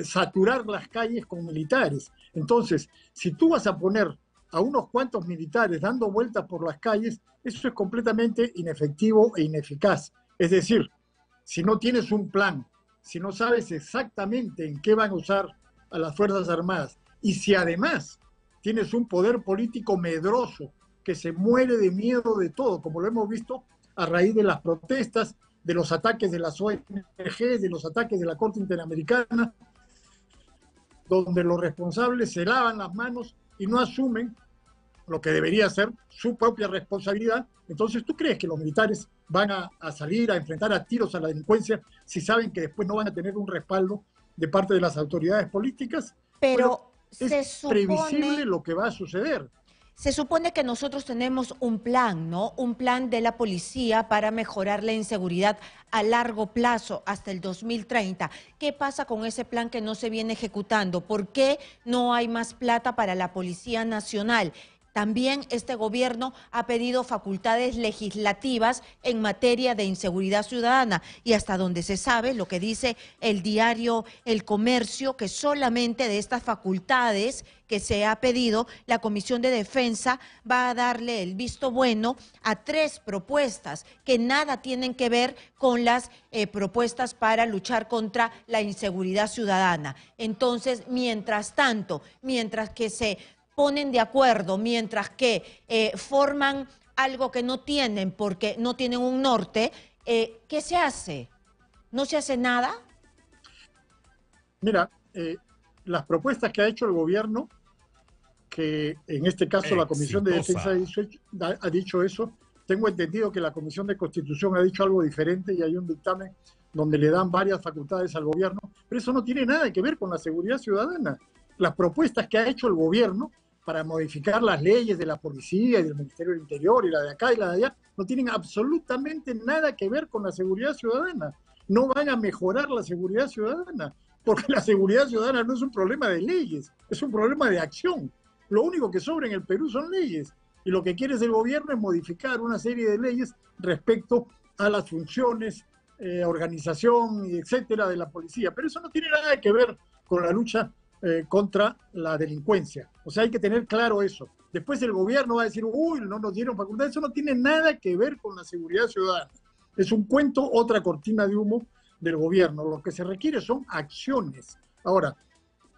saturar las calles con militares. Entonces, si tú vas a poner a unos cuantos militares dando vueltas por las calles, eso es completamente inefectivo e ineficaz. Es decir, si no tienes un plan, si no sabes exactamente en qué van a usar a las Fuerzas Armadas, y si además tienes un poder político medroso que se muere de miedo de todo, como lo hemos visto a raíz de las protestas, de los ataques de las ONG, de los ataques de la Corte Interamericana, donde los responsables se lavan las manos y no asumen lo que debería ser su propia responsabilidad. Entonces, ¿tú crees que los militares van a salir a enfrentar a tiros a la delincuencia si saben que después no van a tener un respaldo de parte de las autoridades políticas? Pero bueno, es previsible lo que va a suceder. Se supone que nosotros tenemos un plan, ¿no? Un plan de la policía para mejorar la inseguridad a largo plazo hasta el 2030. ¿Qué pasa con ese plan que no se viene ejecutando? ¿Por qué no hay más plata para la Policía Nacional? También este gobierno ha pedido facultades legislativas en materia de inseguridad ciudadana y hasta donde se sabe, lo que dice el diario El Comercio, que solamente de estas facultades que se ha pedido, la Comisión de Defensa va a darle el visto bueno a 3 propuestas que nada tienen que ver con las propuestas para luchar contra la inseguridad ciudadana. Entonces, mientras tanto, mientras que se ponen de acuerdo, mientras que forman algo que no tienen porque no tienen un norte, ¿qué se hace? ¿No se hace nada? Mira, las propuestas que ha hecho el gobierno, que en este caso la Comisión de Defensa ha dicho eso, tengo entendido que la Comisión de Constitución ha dicho algo diferente y hay un dictamen donde le dan varias facultades al gobierno, pero eso no tiene nada que ver con la seguridad ciudadana. Las propuestas que ha hecho el gobierno para modificar las leyes de la policía y del Ministerio del Interior y la de acá y la de allá, no tienen absolutamente nada que ver con la seguridad ciudadana. No van a mejorar la seguridad ciudadana. Porque la seguridad ciudadana no es un problema de leyes, es un problema de acción. Lo único que sobra en el Perú son leyes. Y lo que quiere el gobierno es modificar una serie de leyes respecto a las funciones, organización, etcétera, de la policía. Pero eso no tiene nada que ver con la lucha contra la delincuencia. O sea, hay que tener claro eso. Después el gobierno va a decir, uy, no nos dieron facultades. Eso no tiene nada que ver con la seguridad ciudadana. Es un cuento, otra cortina de humo del gobierno. Lo que se requiere son acciones. Ahora,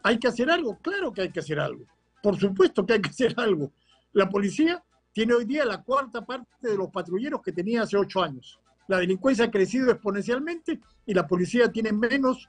¿hay que hacer algo? Claro que hay que hacer algo. Por supuesto que hay que hacer algo. La policía tiene hoy día la 4ª parte de los patrulleros que tenía hace 8 años. La delincuencia ha crecido exponencialmente y la policía tiene menos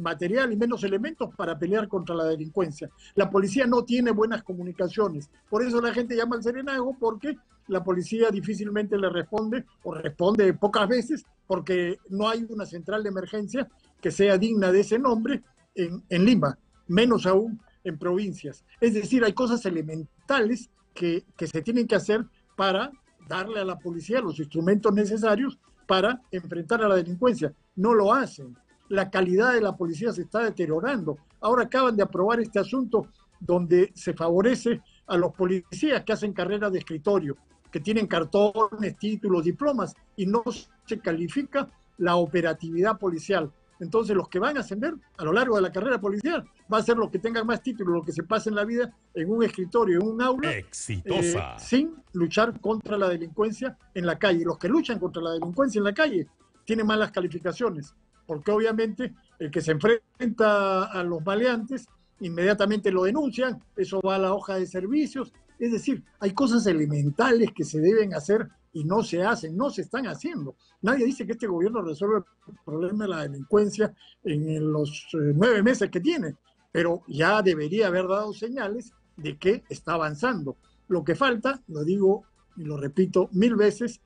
material y menos elementos para pelear contra la delincuencia. La policía no tiene buenas comunicaciones. Por eso la gente llama al serenazgo, porque la policía difícilmente le responde o responde pocas veces porque no hay una central de emergencia que sea digna de ese nombre en Lima, menos aún en provincias. Es decir, hay cosas elementales que se tienen que hacer para darle a la policía los instrumentos necesarios para enfrentar a la delincuencia. No lo hacen. La calidad de la policía se está deteriorando. Ahora acaban de aprobar este asunto donde se favorece a los policías que hacen carreras de escritorio, que tienen cartones, títulos, diplomas, y no se califica la operatividad policial. Entonces los que van a ascender a lo largo de la carrera policial va a ser los que tengan más títulos, los que se pasen la vida en un escritorio, en un aula, sin luchar contra la delincuencia en la calle. Los que luchan contra la delincuencia en la calle tienen malas calificaciones, porque obviamente el que se enfrenta a los maleantes inmediatamente lo denuncian, eso va a la hoja de servicios. Es decir, hay cosas elementales que se deben hacer y no se hacen, no se están haciendo. Nadie dice que este gobierno resuelve el problema de la delincuencia en los 9 meses que tiene, pero ya debería haber dado señales de que está avanzando. Lo que falta, lo digo y lo repito 1000 veces,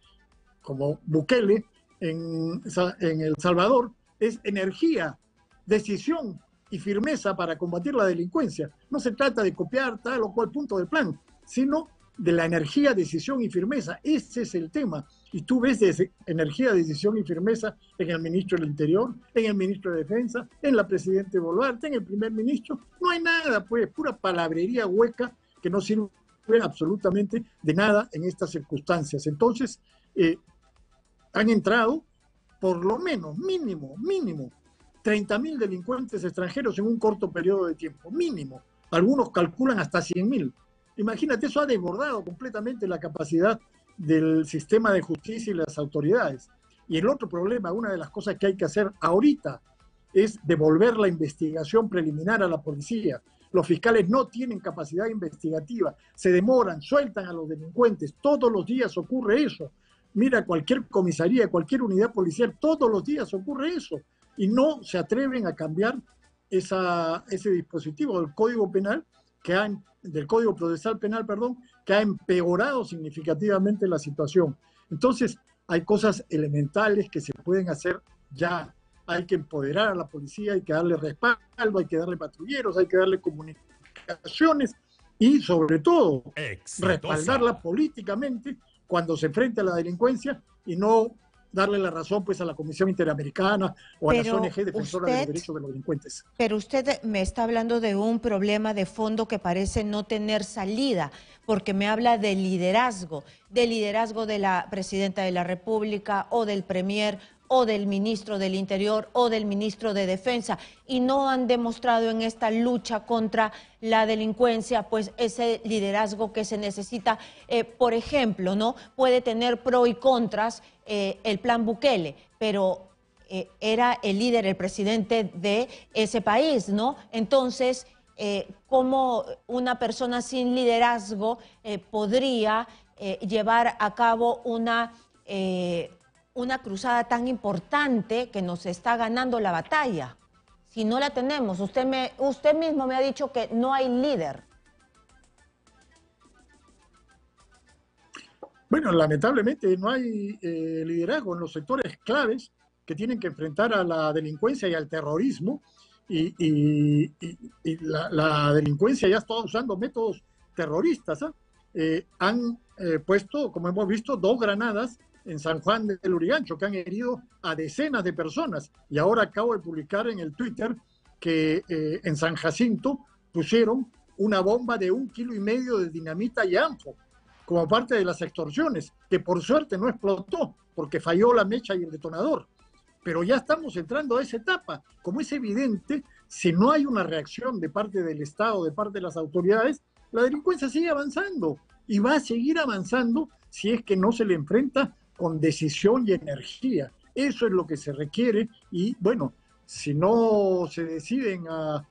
como Bukele en El Salvador, es energía. decisión y firmeza para combatir la delincuencia. No se trata de copiar tal o cual punto del plan, sino de la energía, decisión y firmeza. Ese es el tema. Y tú ves energía, decisión y firmeza en el ministro del Interior, en el ministro de Defensa, en la presidenta Boluarte, en el primer ministro. No hay nada, pues, pura palabrería hueca que no sirve absolutamente de nada en estas circunstancias. Entonces, han entrado por lo menos, mínimo, 30.000 delincuentes extranjeros en un corto periodo de tiempo, mínimo. Algunos calculan hasta 100.000. Imagínate, eso ha desbordado completamente la capacidad del sistema de justicia y las autoridades. Y el otro problema, una de las cosas que hay que hacer ahorita, es devolver la investigación preliminar a la policía. Los fiscales no tienen capacidad investigativa, se demoran, sueltan a los delincuentes. Todos los días ocurre eso. Mira, cualquier comisaría, cualquier unidad policial, todos los días ocurre eso. Y no se atreven a cambiar ese dispositivo del Código Penal, del Código Procesal Penal, perdón, que ha empeorado significativamente la situación. Entonces, hay cosas elementales que se pueden hacer ya. Hay que empoderar a la policía, hay que darle respaldo, hay que darle patrulleros, hay que darle comunicaciones y, sobre todo, respaldarla políticamente cuando se enfrenta a la delincuencia y no darle la razón, pues, a la Comisión Interamericana o a las ONG defensoras de los derechos de los delincuentes. Pero usted me está hablando de un problema de fondo que parece no tener salida, porque me habla de liderazgo de la presidenta de la República o del premier o del ministro del Interior o del ministro de Defensa, y no han demostrado en esta lucha contra la delincuencia pues ese liderazgo que se necesita. Por ejemplo, ¿no? Puede tener pro y contras el plan Bukele, pero era el líder, el presidente de ese país, ¿no? Entonces, ¿cómo una persona sin liderazgo podría llevar a cabo una cruzada tan importante que nos está ganando la batalla? Si no la tenemos, usted mismo me ha dicho que no hay líder. Bueno, lamentablemente no hay liderazgo en los sectores claves que tienen que enfrentar a la delincuencia y al terrorismo, y la delincuencia ya está usando métodos terroristas, ¿eh? Han puesto, como hemos visto, 2 granadas en San Juan del Lurigancho, que han herido a decenas de personas. Y ahora acabo de publicar en el Twitter que en San Jacinto pusieron una bomba de 1,5 kg de dinamita y anfo, como parte de las extorsiones, que por suerte no explotó, porque falló la mecha y el detonador. Pero ya estamos entrando a esa etapa. Como es evidente, si no hay una reacción de parte del Estado, de parte de las autoridades, la delincuencia sigue avanzando, y va a seguir avanzando si es que no se le enfrenta con decisión y energía. Eso es lo que se requiere. Y bueno, si no se deciden a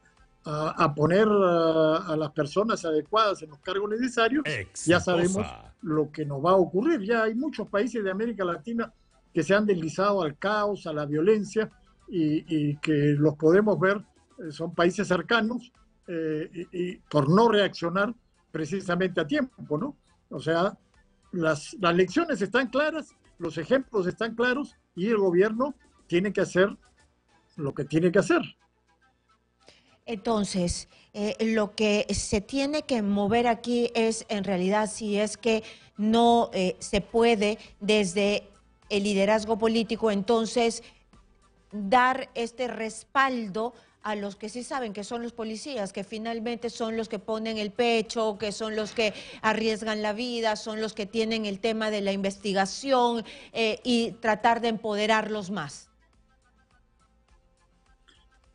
poner a las personas adecuadas en los cargos necesarios, Exitosa, ya sabemos lo que nos va a ocurrir. Ya hay muchos países de América Latina que se han deslizado al caos, a la violencia, y que los podemos ver, son países cercanos, por no reaccionar precisamente a tiempo, ¿no? O sea, las lecciones están claras, los ejemplos están claros, y el gobierno tiene que hacer lo que tiene que hacer. Entonces, lo que se tiene que mover aquí es, en realidad, si es que no se puede desde el liderazgo político, entonces dar este respaldo a los que sí saben, que son los policías, que finalmente son los que ponen el pecho, que son los que arriesgan la vida, son los que tienen el tema de la investigación, y tratar de empoderarlos más.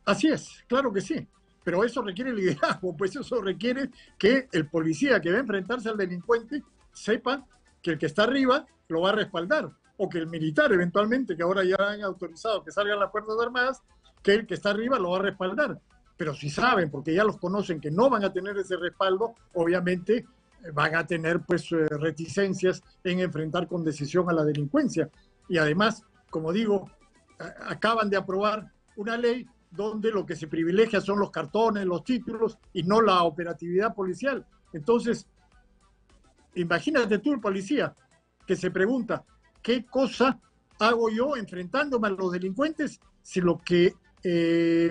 Así es, claro que sí, pero eso requiere liderazgo, pues eso requiere que el policía que va a enfrentarse al delincuente sepa que el que está arriba lo va a respaldar, o que el militar eventualmente, que ahora ya han autorizado que salgan las Fuerzas Armadas, que el que está arriba lo va a respaldar. Pero si saben, porque ya los conocen, que no van a tener ese respaldo, obviamente van a tener, pues, reticencias en enfrentar con decisión a la delincuencia. Y además, como digo, acaban de aprobar una ley donde lo que se privilegia son los cartones, los títulos, y no la operatividad policial. Entonces, imagínate tú, el policía, que se pregunta, ¿qué cosa hago yo enfrentándome a los delincuentes si lo que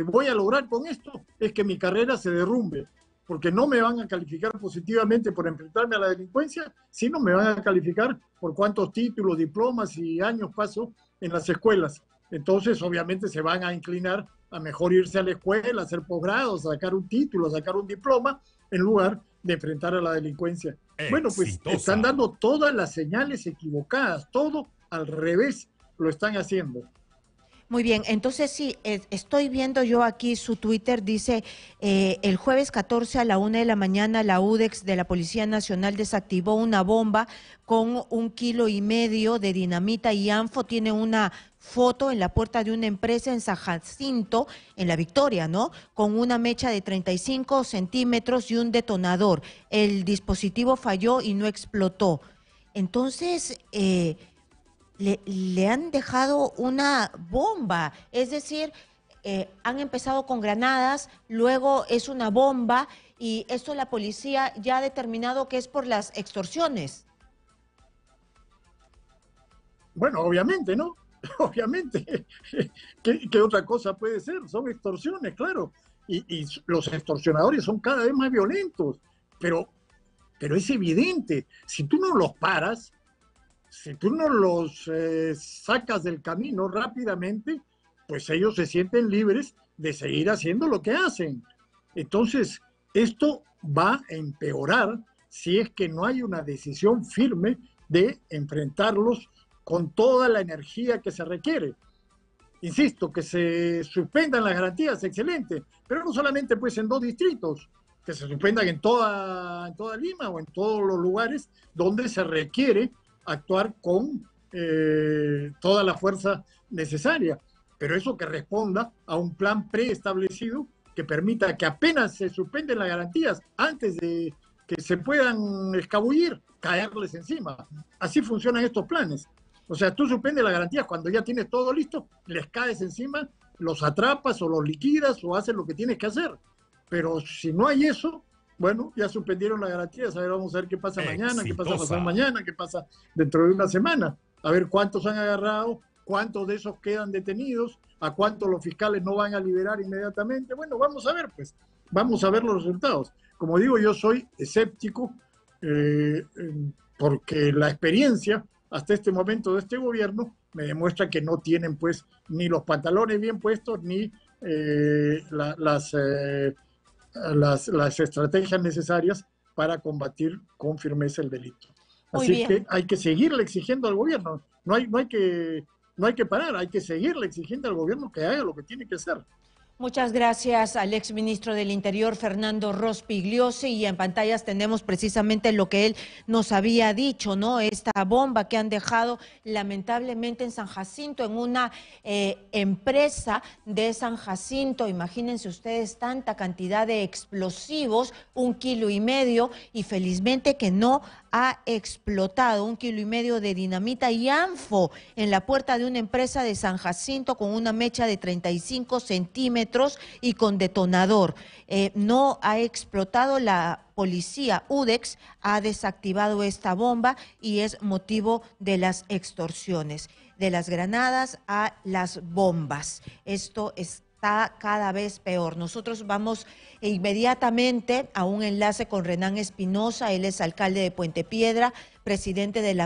voy a lograr con esto es que mi carrera se derrumbe, porque no me van a calificar positivamente por enfrentarme a la delincuencia, sino me van a calificar por cuántos títulos, diplomas y años paso en las escuelas. Entonces, obviamente, se van a inclinar a mejor irse a la escuela, hacer posgrados, sacar un título, sacar un diploma, en lugar de enfrentar a la delincuencia. Exitosa. Bueno, pues están dando todas las señales equivocadas, todo al revés lo están haciendo. Muy bien, entonces sí, estoy viendo yo aquí su Twitter, dice, el jueves 14 a la 1 de la mañana la UDEX de la Policía Nacional desactivó una bomba con 1,5 kilos de dinamita y ANFO, tiene una foto en la puerta de una empresa en San Jacinto, en La Victoria, ¿no? Con una mecha de 35 centímetros y un detonador. El dispositivo falló y no explotó. Entonces, le han dejado una bomba, es decir, han empezado con granadas, luego es una bomba y esto la policía ya ha determinado que es por las extorsiones. Bueno, obviamente, ¿no? Obviamente. ¿Qué otra cosa puede ser? Son extorsiones, claro. Y los extorsionadores son cada vez más violentos, pero es evidente, si tú no los paras, si tú no los sacas del camino rápidamente, pues ellos se sienten libres de seguir haciendo lo que hacen. Entonces, esto va a empeorar si es que no hay una decisión firme de enfrentarlos con toda la energía que se requiere. Insisto, que se suspendan las garantías, excelente, pero no solamente pues en 2 distritos, que se suspendan en toda Lima o en todos los lugares donde se requiere actuar con toda la fuerza necesaria, pero eso que responda a un plan preestablecido que permita que apenas se suspenden las garantías, antes de que se puedan escabullir, caerles encima. Así funcionan estos planes. O sea, tú suspendes las garantías cuando ya tienes todo listo, les caes encima, los atrapas o los liquidas o haces lo que tienes que hacer. Pero si no hay eso, bueno, ya suspendieron las garantías, a ver, vamos a ver qué pasa mañana, qué pasa pasado mañana, qué pasa dentro de una semana, a ver cuántos han agarrado, cuántos de esos quedan detenidos, a cuántos los fiscales no van a liberar inmediatamente. Bueno, vamos a ver, pues, vamos a ver los resultados. Como digo, yo soy escéptico porque la experiencia hasta este momento de este gobierno me demuestra que no tienen, pues, ni los pantalones bien puestos, ni las estrategias necesarias para combatir con firmeza el delito. Así que hay que seguirle exigiendo al gobierno, no hay que parar, hay que seguirle exigiendo al gobierno que haga lo que tiene que hacer. Muchas gracias al exministro del Interior, Fernando Rospigliosi, y en pantallas tenemos precisamente lo que él nos había dicho, ¿no? Esta bomba que han dejado lamentablemente en San Jacinto, en una empresa de San Jacinto. Imagínense ustedes tanta cantidad de explosivos, 1,5 kilos, y felizmente que no ha explotado. 1,5 kilos de dinamita y ANFO en la puerta de una empresa de San Jacinto con una mecha de 35 centímetros. Y con detonador. No ha explotado, la policía UDEX ha desactivado esta bomba y es motivo de las extorsiones, de las granadas a las bombas. Esto está cada vez peor. Nosotros vamos inmediatamente a un enlace con Renán Espinosa, él es alcalde de Puente Piedra, presidente de la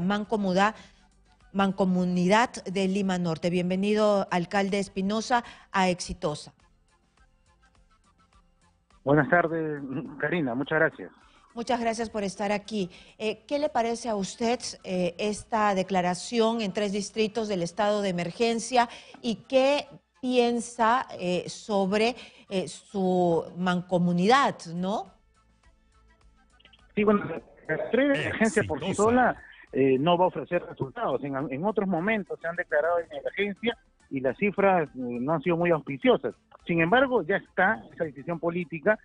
Mancomunidad de Lima Norte. Bienvenido, alcalde Espinosa, a Exitosa. Buenas tardes, Karina, muchas gracias. Muchas gracias por estar aquí. ¿Qué le parece a usted esta declaración en 3 distritos del estado de emergencia y qué piensa sobre su mancomunidad, no? Sí, bueno, la emergencia por sí sola no va a ofrecer resultados. En otros momentos se han declarado en emergencia y las cifras no han sido muy auspiciosas. Sin embargo, ya está esa decisión política,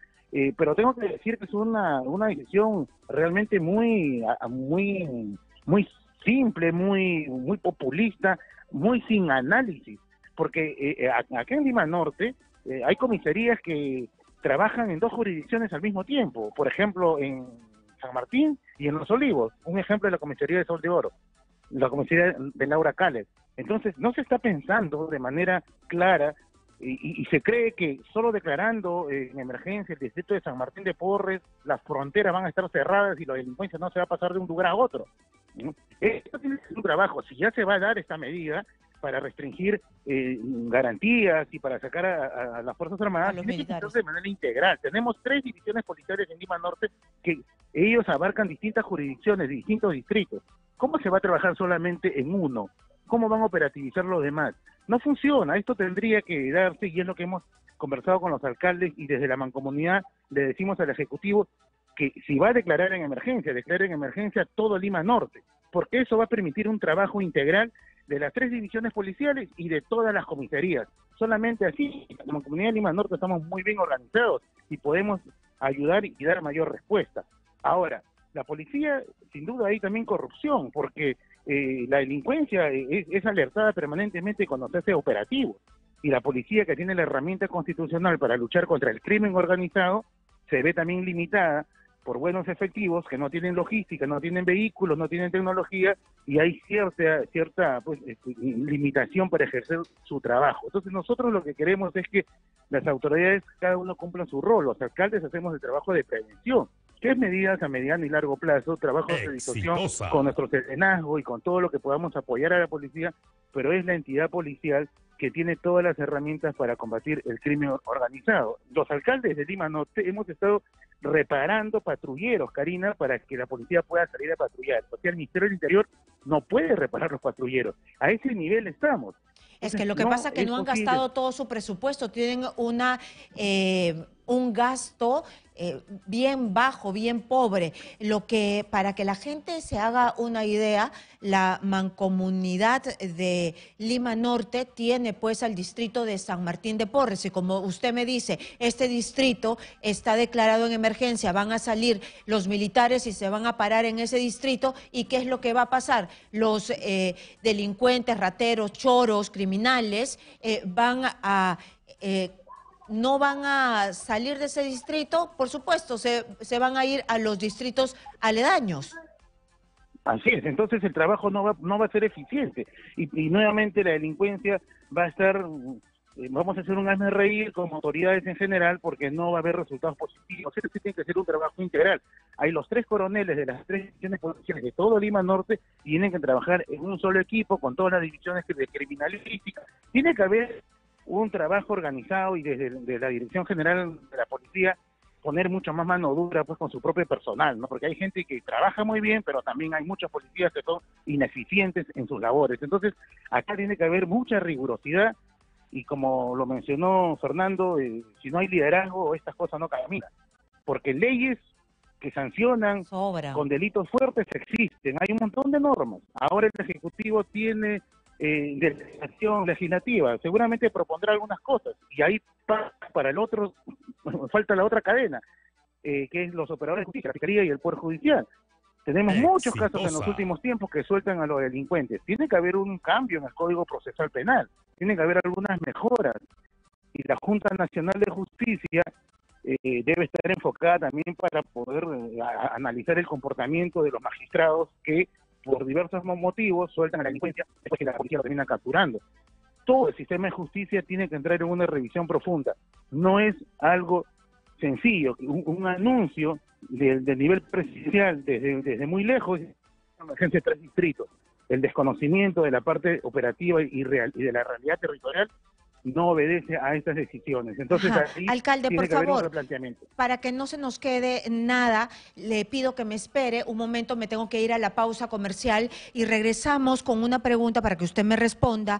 pero tengo que decir que es una decisión realmente muy simple, muy populista, muy sin análisis, porque acá en Lima Norte hay comisarías que trabajan en 2 jurisdicciones al mismo tiempo, por ejemplo en San Martín y en Los Olivos, un ejemplo es la comisaría de Sol de Oro, la comisaría de Laura Cales. Entonces no se está pensando de manera clara Y se cree que solo declarando en emergencia el distrito de San Martín de Porres, las fronteras van a estar cerradas y la delincuencia no se va a pasar de un lugar a otro, ¿no? Esto tiene que ser un trabajo. Si ya se va a dar esta medida para restringir garantías y para sacar a las Fuerzas Armadas, tiene que ser de manera integral. Tenemos 3 divisiones policiales en Lima Norte que ellos abarcan distintas jurisdicciones, distintos distritos. ¿Cómo se va a trabajar solamente en uno? ¿Cómo van a operativizar los demás? No funciona, esto tendría que darse, y es lo que hemos conversado con los alcaldes, y desde la mancomunidad le decimos al Ejecutivo que si va a declarar en emergencia, declare en emergencia todo Lima Norte, porque eso va a permitir un trabajo integral de las 3 divisiones policiales y de todas las comisarías. Solamente así, la mancomunidad de Lima Norte estamos muy bien organizados y podemos ayudar y dar mayor respuesta. Ahora, la policía, sin duda hay también corrupción, porque la delincuencia es alertada permanentemente cuando se hace operativo, y la policía, que tiene la herramienta constitucional para luchar contra el crimen organizado, se ve también limitada por buenos efectivos que no tienen logística, no tienen vehículos, no tienen tecnología, y hay cierta pues, limitación para ejercer su trabajo. Entonces nosotros lo que queremos es que las autoridades, cada uno cumpla su rol. Los alcaldes hacemos el trabajo de prevención, que es medidas a mediano y largo plazo, trabajos de disuasión con nuestro serenazgo y con todo lo que podamos apoyar a la policía, pero es la entidad policial que tiene todas las herramientas para combatir el crimen organizado. Los alcaldes de Lima Norte hemos estado reparando patrulleros, Karina, para que la policía pueda salir a patrullar, porque el Ministerio del Interior no puede reparar los patrulleros. A ese nivel estamos. Es que lo que pasa es que no han gastado todo su presupuesto, tienen una un gasto bien bajo, bien pobre. Lo que, para que la gente se haga una idea, la mancomunidad de Lima Norte tiene pues al distrito de San Martín de Porres, y como usted me dice, este distrito está declarado en emergencia, van a salir los militares y se van a parar en ese distrito, ¿y qué es lo que va a pasar? Los delincuentes, rateros, choros, criminales van a... no van a salir de ese distrito, por supuesto, se van a ir a los distritos aledaños. Así es, entonces el trabajo no va a ser eficiente, y nuevamente la delincuencia va a estar, vamos a hacer un hazme reír como autoridades en general, porque no va a haber resultados positivos. Esto tiene que ser un trabajo integral. Hay los 3 coroneles de las 3 divisiones policiales de todo Lima Norte, tienen que trabajar en un solo equipo con todas las divisiones de criminalística. Tiene que haber un trabajo organizado, y desde la Dirección General de la Policía poner mucho más mano dura pues con su propio personal, ¿no? Porque hay gente que trabaja muy bien, pero también hay muchos policías que son ineficientes en sus labores. Entonces, acá tiene que haber mucha rigurosidad, y como lo mencionó Fernando, si no hay liderazgo, estas cosas no caminan. Porque leyes que sancionan con delitos fuertes existen, hay un montón de normas. Ahora el Ejecutivo tiene... de acción legislativa, seguramente propondrá algunas cosas, y ahí para el otro, falta la otra cadena, que es los operadores de justicia, la Fiscalía y el Poder Judicial. Tenemos muchos casos en los últimos tiempos que sueltan a los delincuentes. Tiene que haber un cambio en el Código Procesal Penal, tiene que haber algunas mejoras, y la Junta Nacional de Justicia debe estar enfocada también para poder analizar el comportamiento de los magistrados que, por diversos motivos, sueltan a la delincuencia después que la policía lo termina capturando. Todo el sistema de justicia tiene que entrar en una revisión profunda. No es algo sencillo. Un anuncio del nivel presidencial desde muy lejos es una emergencia de 3 distritos. El desconocimiento de la parte operativa y de la realidad territorial no obedece a estas decisiones. Entonces, así, alcalde, por favor, para que no se nos quede nada, le pido que me espere un momento, me tengo que ir a la pausa comercial y regresamos con una pregunta para que usted me responda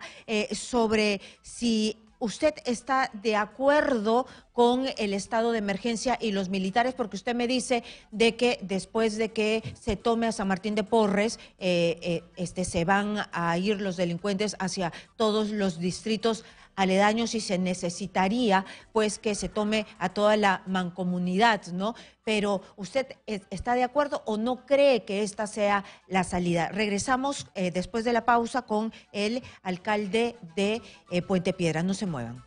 sobre si usted está de acuerdo con el estado de emergencia y los militares, porque usted me dice de que después de que se tome a San Martín de Porres, se van a ir los delincuentes hacia todos los distritos aledaños, y se necesitaría pues que se tome a toda la mancomunidad, ¿no? Pero ¿usted está de acuerdo o no cree que esta sea la salida? Regresamos después de la pausa con el alcalde de Puente Piedra. No se muevan.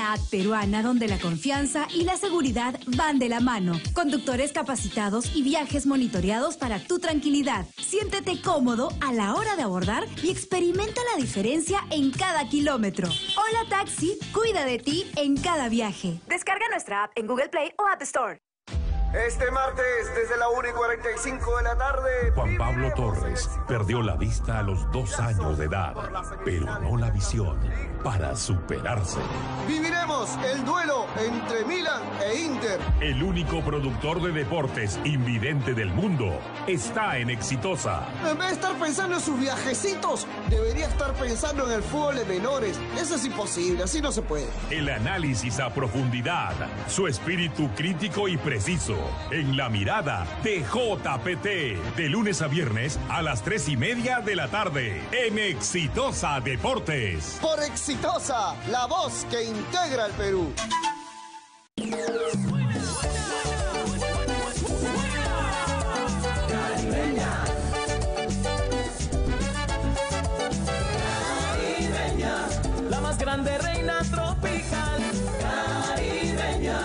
la AT peruana, donde la confianza y la seguridad van de la mano. Conductores capacitados y viajes monitoreados para tu tranquilidad. Siéntete cómodo a la hora de abordar y experimenta la diferencia en cada kilómetro. Hola Taxi, cuida de ti en cada viaje. Descarga nuestra app en Google Play o App Store. Este martes, desde la 1:45 de la tarde... Juan Pablo Torres perdió la vista a los 2 años de edad, pero no la visión para superarse. Viviremos el duelo entre Milan e Inter. El único productor de deportes invidente del mundo está en Exitosa. En vez de estar pensando en sus viajecitos, debería estar pensando en el fútbol de menores. Eso es imposible, así no se puede. El análisis a profundidad, su espíritu crítico y preciso. En la mirada de JPT, de lunes a viernes a las 3:30 de la tarde en Exitosa Deportes. Por Exitosa, la voz que integra el Perú. La más grande reina tropical, caribeña,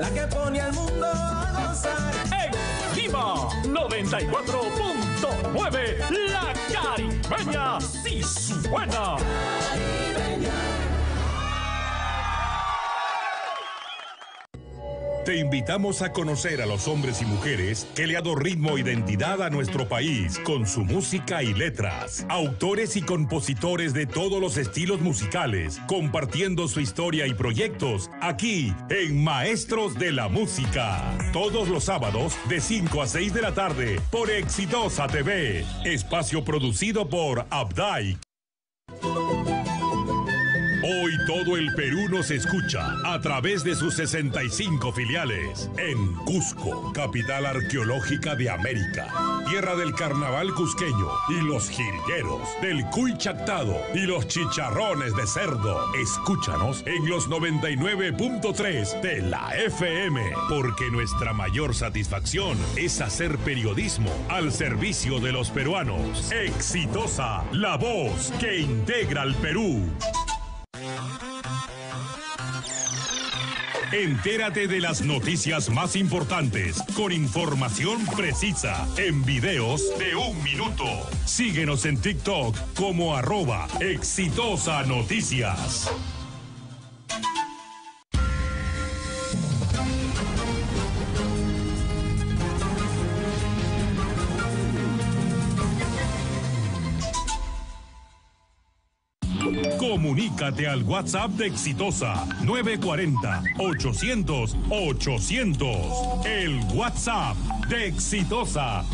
la que pone al mundo a gozar. En Lima, 94.9, la caribeña, sí suena. Te invitamos a conocer a los hombres y mujeres que le han dado ritmo e identidad a nuestro país con su música y letras. Autores y compositores de todos los estilos musicales, compartiendo su historia y proyectos aquí en Maestros de la Música. Todos los sábados de 5 a 6 de la tarde por Exitosa TV. Espacio producido por Abdai. Hoy todo el Perú nos escucha a través de sus 65 filiales en Cusco, capital arqueológica de América, tierra del carnaval cusqueño y los jilgueros, del cuy chactado y los chicharrones de cerdo. Escúchanos en los 99.3 de la FM, porque nuestra mayor satisfacción es hacer periodismo al servicio de los peruanos. Exitosa, la voz que integra al Perú. Entérate de las noticias más importantes con información precisa en videos de 1 minuto. Síguenos en TikTok como @ExitosaNoticias. Comunícate al WhatsApp de Exitosa 940-800-800. El WhatsApp de Exitosa.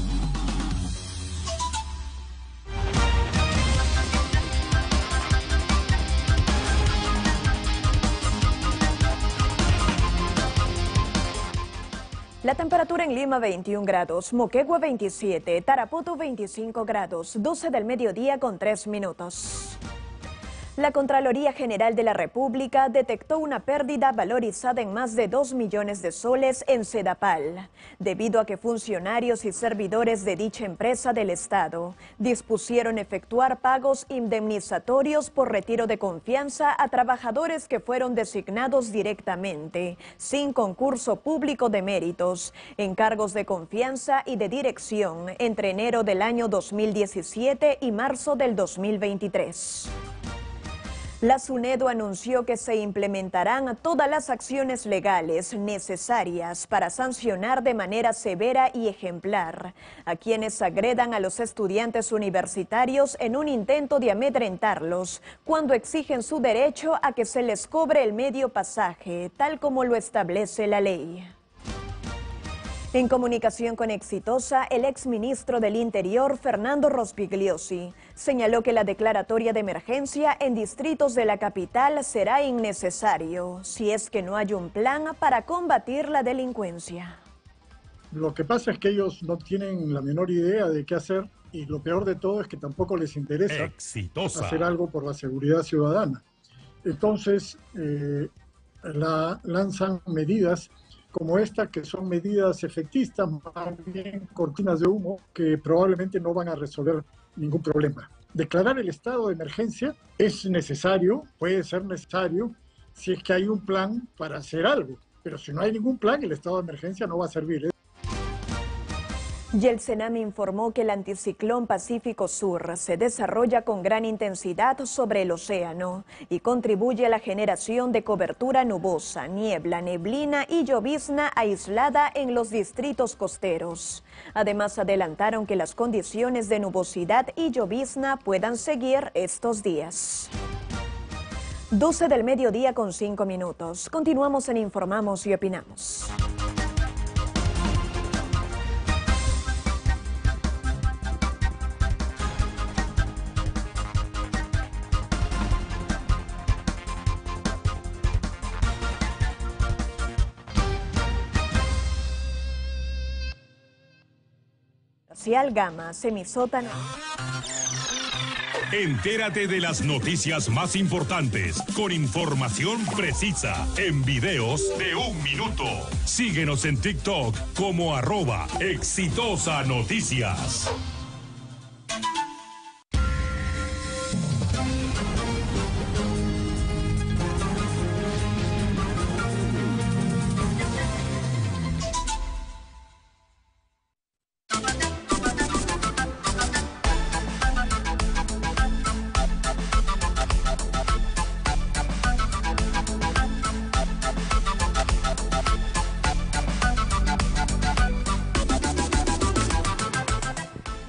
La temperatura en Lima 21 grados, Moquegua 27, Tarapoto 25 grados, 12 del mediodía con 3 minutos. La Contraloría General de la República detectó una pérdida valorizada en más de 2 millones de soles en Sedapal, debido a que funcionarios y servidores de dicha empresa del Estado dispusieron efectuar pagos indemnizatorios por retiro de confianza a trabajadores que fueron designados directamente, sin concurso público de méritos, en cargos de confianza y de dirección entre enero del año 2017 y marzo del 2023. La SUNEDU anunció que se implementarán todas las acciones legales necesarias para sancionar de manera severa y ejemplar a quienes agredan a los estudiantes universitarios en un intento de amedrentarlos cuando exigen su derecho a que se les cobre el medio pasaje, tal como lo establece la ley. En comunicación con Exitosa, el exministro del Interior, Fernando Rospigliosi, señaló que la declaratoria de emergencia en distritos de la capital será innecesario si es que no hay un plan para combatir la delincuencia. Lo que pasa es que ellos no tienen la menor idea de qué hacer y lo peor de todo es que tampoco les interesa Exitosa hacer algo por la seguridad ciudadana. Entonces, lanzan medidas como esta, que son medidas efectistas, más bien cortinas de humo, que probablemente no van a resolver ningún problema. Declarar el estado de emergencia es necesario, puede ser necesario, si es que hay un plan para hacer algo. Pero si no hay ningún plan, el estado de emergencia no va a servir. Y el CENAM informó que el anticiclón Pacífico Sur se desarrolla con gran intensidad sobre el océano y contribuye a la generación de cobertura nubosa, niebla, neblina y llovizna aislada en los distritos costeros. Además, adelantaron que las condiciones de nubosidad y llovizna puedan seguir estos días. 12 del mediodía con 5 minutos. Continuamos en Informamos y Opinamos. Gama, semisótano. Entérate de las noticias más importantes con información precisa en videos de un minuto. Síguenos en TikTok como @ExitosaNoticias.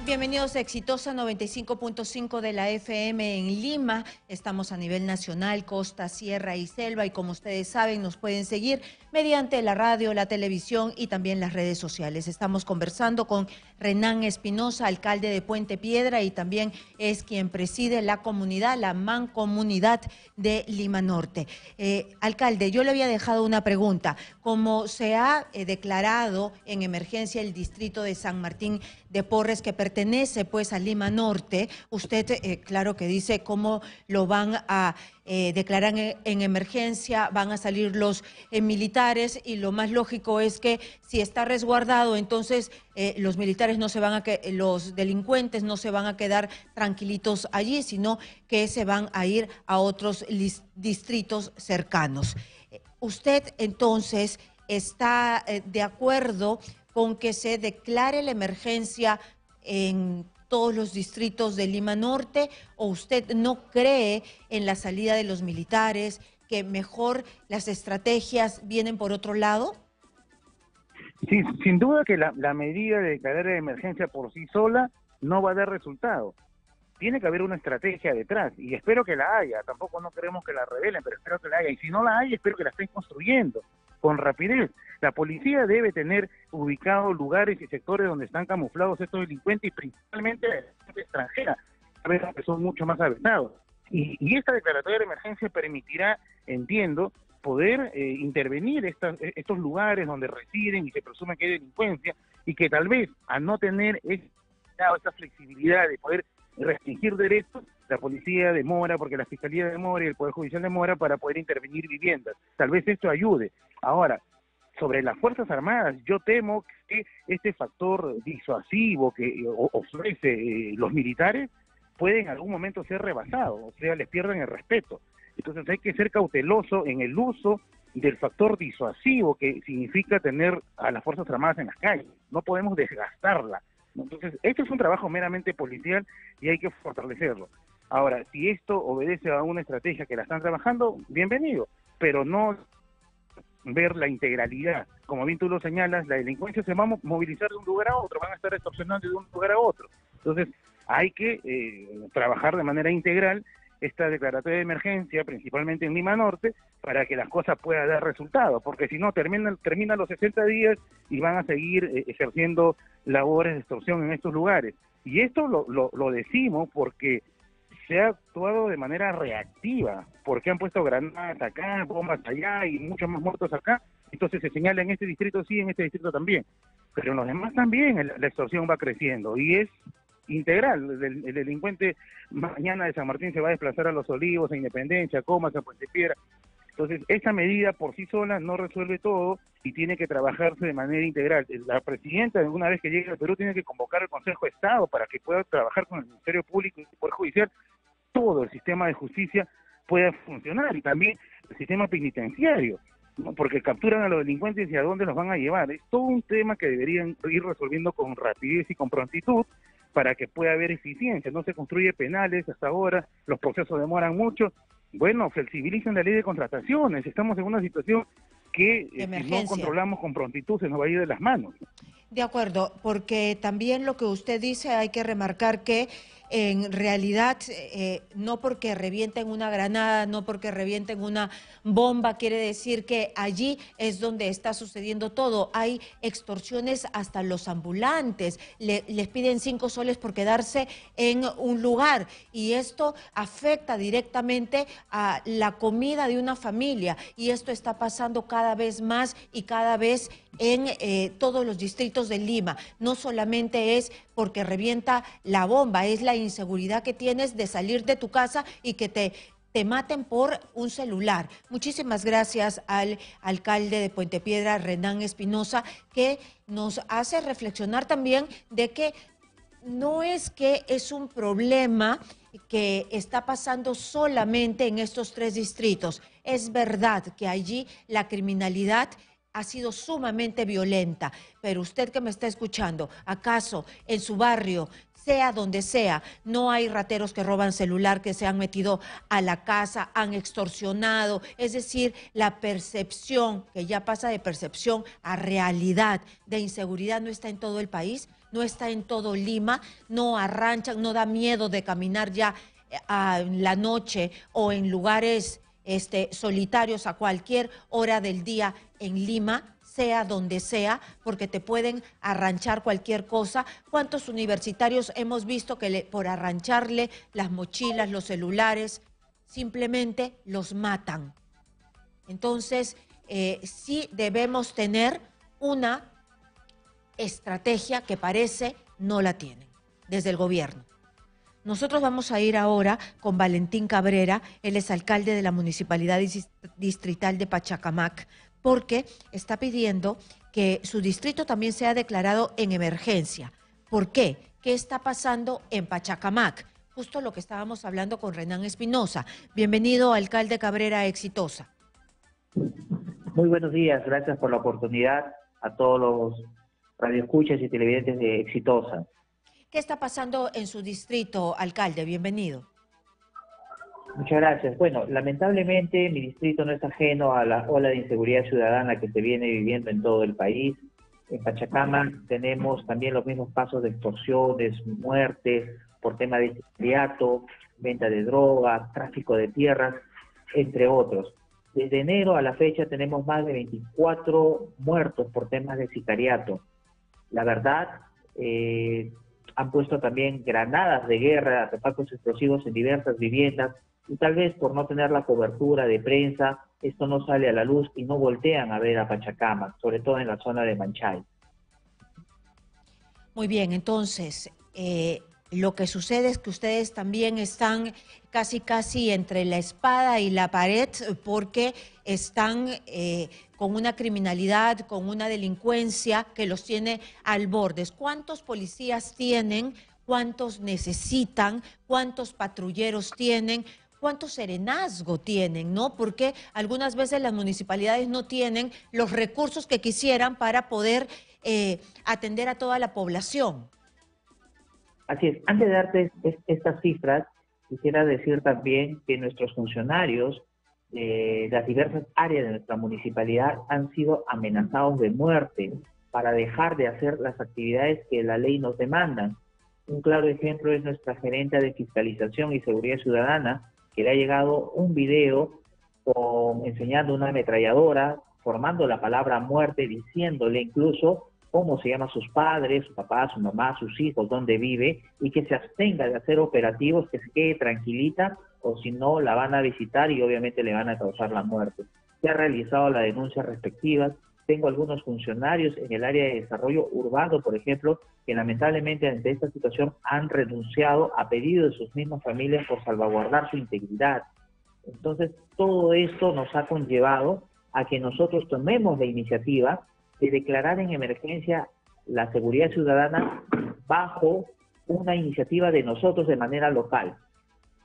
Bienvenidos a Exitosa 95.5 de la FM en Lima. Estamos a nivel nacional, costa, sierra y selva, y como ustedes saben, nos pueden seguir mediante la radio, la televisión y también las redes sociales. Estamos conversando con Renán Espinosa, alcalde de Puente Piedra, y también es quien preside la comunidad, la mancomunidad de Lima Norte. Alcalde, yo le había dejado una pregunta. Como se ha declarado en emergencia el distrito de San Martín de Porres, que pertenece pues a Lima Norte, usted claro que dice cómo lo van a declarar en emergencia, van a salir los militares, y lo más lógico es que si está resguardado, entonces los militares no se van a los delincuentes no se van a quedar tranquilitos allí, sino que se van a ir a otros distritos cercanos. Usted entonces está de acuerdo con que se declare la emergencia en todos los distritos de Lima Norte, o usted no cree en la salida de los militares, que mejor las estrategias vienen por otro lado? Sí, sin duda que la medida de declarar de emergencia por sí sola no va a dar resultado. Tiene que haber una estrategia detrás, y espero que la haya. Tampoco no queremos que la revelen, pero espero que la haya. Y si no la hay, espero que la estén construyendo con rapidez. La policía debe tener ubicados lugares y sectores donde están camuflados estos delincuentes, y principalmente la extranjera, que son mucho más aventados. Y esta declaratoria de emergencia permitirá, entiendo, poder intervenir estos lugares donde residen y se presume que hay delincuencia, y que tal vez al no tener esta flexibilidad de poder restringir derechos, la policía demora, porque la fiscalía demora y el Poder Judicial demora para poder intervenir viviendas. Tal vez esto ayude. Ahora, sobre las Fuerzas Armadas, yo temo que este factor disuasivo que ofrece los militares puede en algún momento ser rebasado, o sea, les pierden el respeto. Entonces hay que ser cauteloso en el uso del factor disuasivo que significa tener a las Fuerzas Armadas en las calles. No podemos desgastarla. Entonces, este es un trabajo meramente policial y hay que fortalecerlo. Ahora, si esto obedece a una estrategia que la están trabajando, bienvenido, pero no ver la integralidad. Como bien tú lo señalas, la delincuencia se va a movilizar de un lugar a otro, van a estar extorsionando de un lugar a otro. Entonces, hay que trabajar de manera integral esta declaratoria de emergencia, principalmente en Lima Norte, para que las cosas puedan dar resultado, porque si no, terminan los 60 días y van a seguir ejerciendo labores de extorsión en estos lugares. Y esto lo decimos porque se ha actuado de manera reactiva, porque han puesto granadas acá, bombas allá y muchos más muertos acá. Entonces se señala en este distrito sí, en este distrito también, pero en los demás también la extorsión va creciendo y es integral. El delincuente mañana de San Martín se va a desplazar a Los Olivos, a Independencia, a Comas, a Puente Piedra. Entonces, esta medida por sí sola no resuelve todo y tiene que trabajarse de manera integral. La presidenta, una vez que llegue al Perú, tiene que convocar al Consejo de Estado para que pueda trabajar con el Ministerio Público y el Poder Judicial, todo el sistema de justicia pueda funcionar, y también el sistema penitenciario, ¿no? Porque capturan a los delincuentes y a dónde los van a llevar. Es todo un tema que deberían ir resolviendo con rapidez y con prontitud para que pueda haber eficiencia. No se construye penales hasta ahora, los procesos demoran mucho. Bueno, flexibilicen la ley de contrataciones. Estamos en una situación que si no controlamos con prontitud se nos va a ir de las manos. De acuerdo, porque también lo que usted dice hay que remarcar que en realidad no porque revienten una granada, no porque revienten una bomba, quiere decir que allí es donde está sucediendo todo. Hay extorsiones hasta los ambulantes, les piden 5 soles por quedarse en un lugar y esto afecta directamente a la comida de una familia y esto está pasando cada vez más y cada vez en todos los distritos de Lima. No solamente es porque revienta la bomba, es la inseguridad que tienes de salir de tu casa y que te maten por un celular. Muchísimas gracias al alcalde de Puente Piedra, Renán Espinosa, que nos hace reflexionar también de que no es que es un problema que está pasando solamente en estos 3 distritos. Es verdad que allí la criminalidad ha sido sumamente violenta, pero usted que me está escuchando, ¿acaso en su barrio, sea donde sea, no hay rateros que roban celular, que se han metido a la casa, han extorsionado? Es decir, la percepción, que ya pasa de percepción a realidad, de inseguridad no está en todo el país, no está en todo Lima, no arranchan, no da miedo de caminar ya en la noche o en lugares solitarios a cualquier hora del día en Lima, sea donde sea, porque te pueden arranchar cualquier cosa. ¿Cuántos universitarios hemos visto que por arrancharle las mochilas, los celulares, simplemente los matan? Entonces, sí debemos tener una estrategia que parece no la tienen desde el gobierno. Nosotros vamos a ir ahora con Valentín Cabrera, él es alcalde de la Municipalidad Distrital de Pachacamac, porque está pidiendo que su distrito también sea declarado en emergencia. ¿Por qué? ¿Qué está pasando en Pachacamac? Justo lo que estábamos hablando con Renán Espinosa. Bienvenido, alcalde Cabrera, Exitosa. Muy buenos días, gracias por la oportunidad a todos los radioescuchas y televidentes de Exitosa. ¿Qué está pasando en su distrito, alcalde? Bienvenido. Muchas gracias. Bueno, lamentablemente mi distrito no está ajeno a la ola de inseguridad ciudadana que se viene viviendo en todo el país. En Pachacamac tenemos también los mismos casos de extorsiones, muertes por tema de sicariato, venta de drogas, tráfico de tierras, entre otros. Desde enero a la fecha tenemos más de 24 muertos por temas de sicariato. La verdad, han puesto también granadas de guerra, artefactos explosivos en diversas viviendas y tal vez por no tener la cobertura de prensa, esto no sale a la luz y no voltean a ver a Pachacamac, sobre todo en la zona de Manchay. Muy bien, entonces, lo que sucede es que ustedes también están casi entre la espada y la pared porque están con una criminalidad, con una delincuencia que los tiene al borde. ¿Cuántos policías tienen? ¿Cuántos necesitan? ¿Cuántos patrulleros tienen? ¿Cuánto serenazgo tienen? ¿No? Porque algunas veces las municipalidades no tienen los recursos que quisieran para poder atender a toda la población. Así es. Antes de darte estas cifras, quisiera decir también que nuestros funcionarios de las diversas áreas de nuestra municipalidad han sido amenazados de muerte para dejar de hacer las actividades que la ley nos demanda. Un claro ejemplo es nuestra gerente de Fiscalización y Seguridad Ciudadana, que le ha llegado un video enseñando una ametralladora, formando la palabra muerte, diciéndole incluso cómo se llama sus padres, su papá, su mamá, sus hijos, dónde vive, y que se abstenga de hacer operativos, que se quede tranquilita, o si no, la van a visitar y obviamente le van a causar la muerte. Se ha realizado las denuncias respectivas. Tengo algunos funcionarios en el área de desarrollo urbano, por ejemplo, que lamentablemente ante esta situación han renunciado a pedido de sus mismas familias por salvaguardar su integridad. Entonces, todo esto nos ha conllevado a que nosotros tomemos la iniciativa de declarar en emergencia la seguridad ciudadana bajo una iniciativa de nosotros de manera local,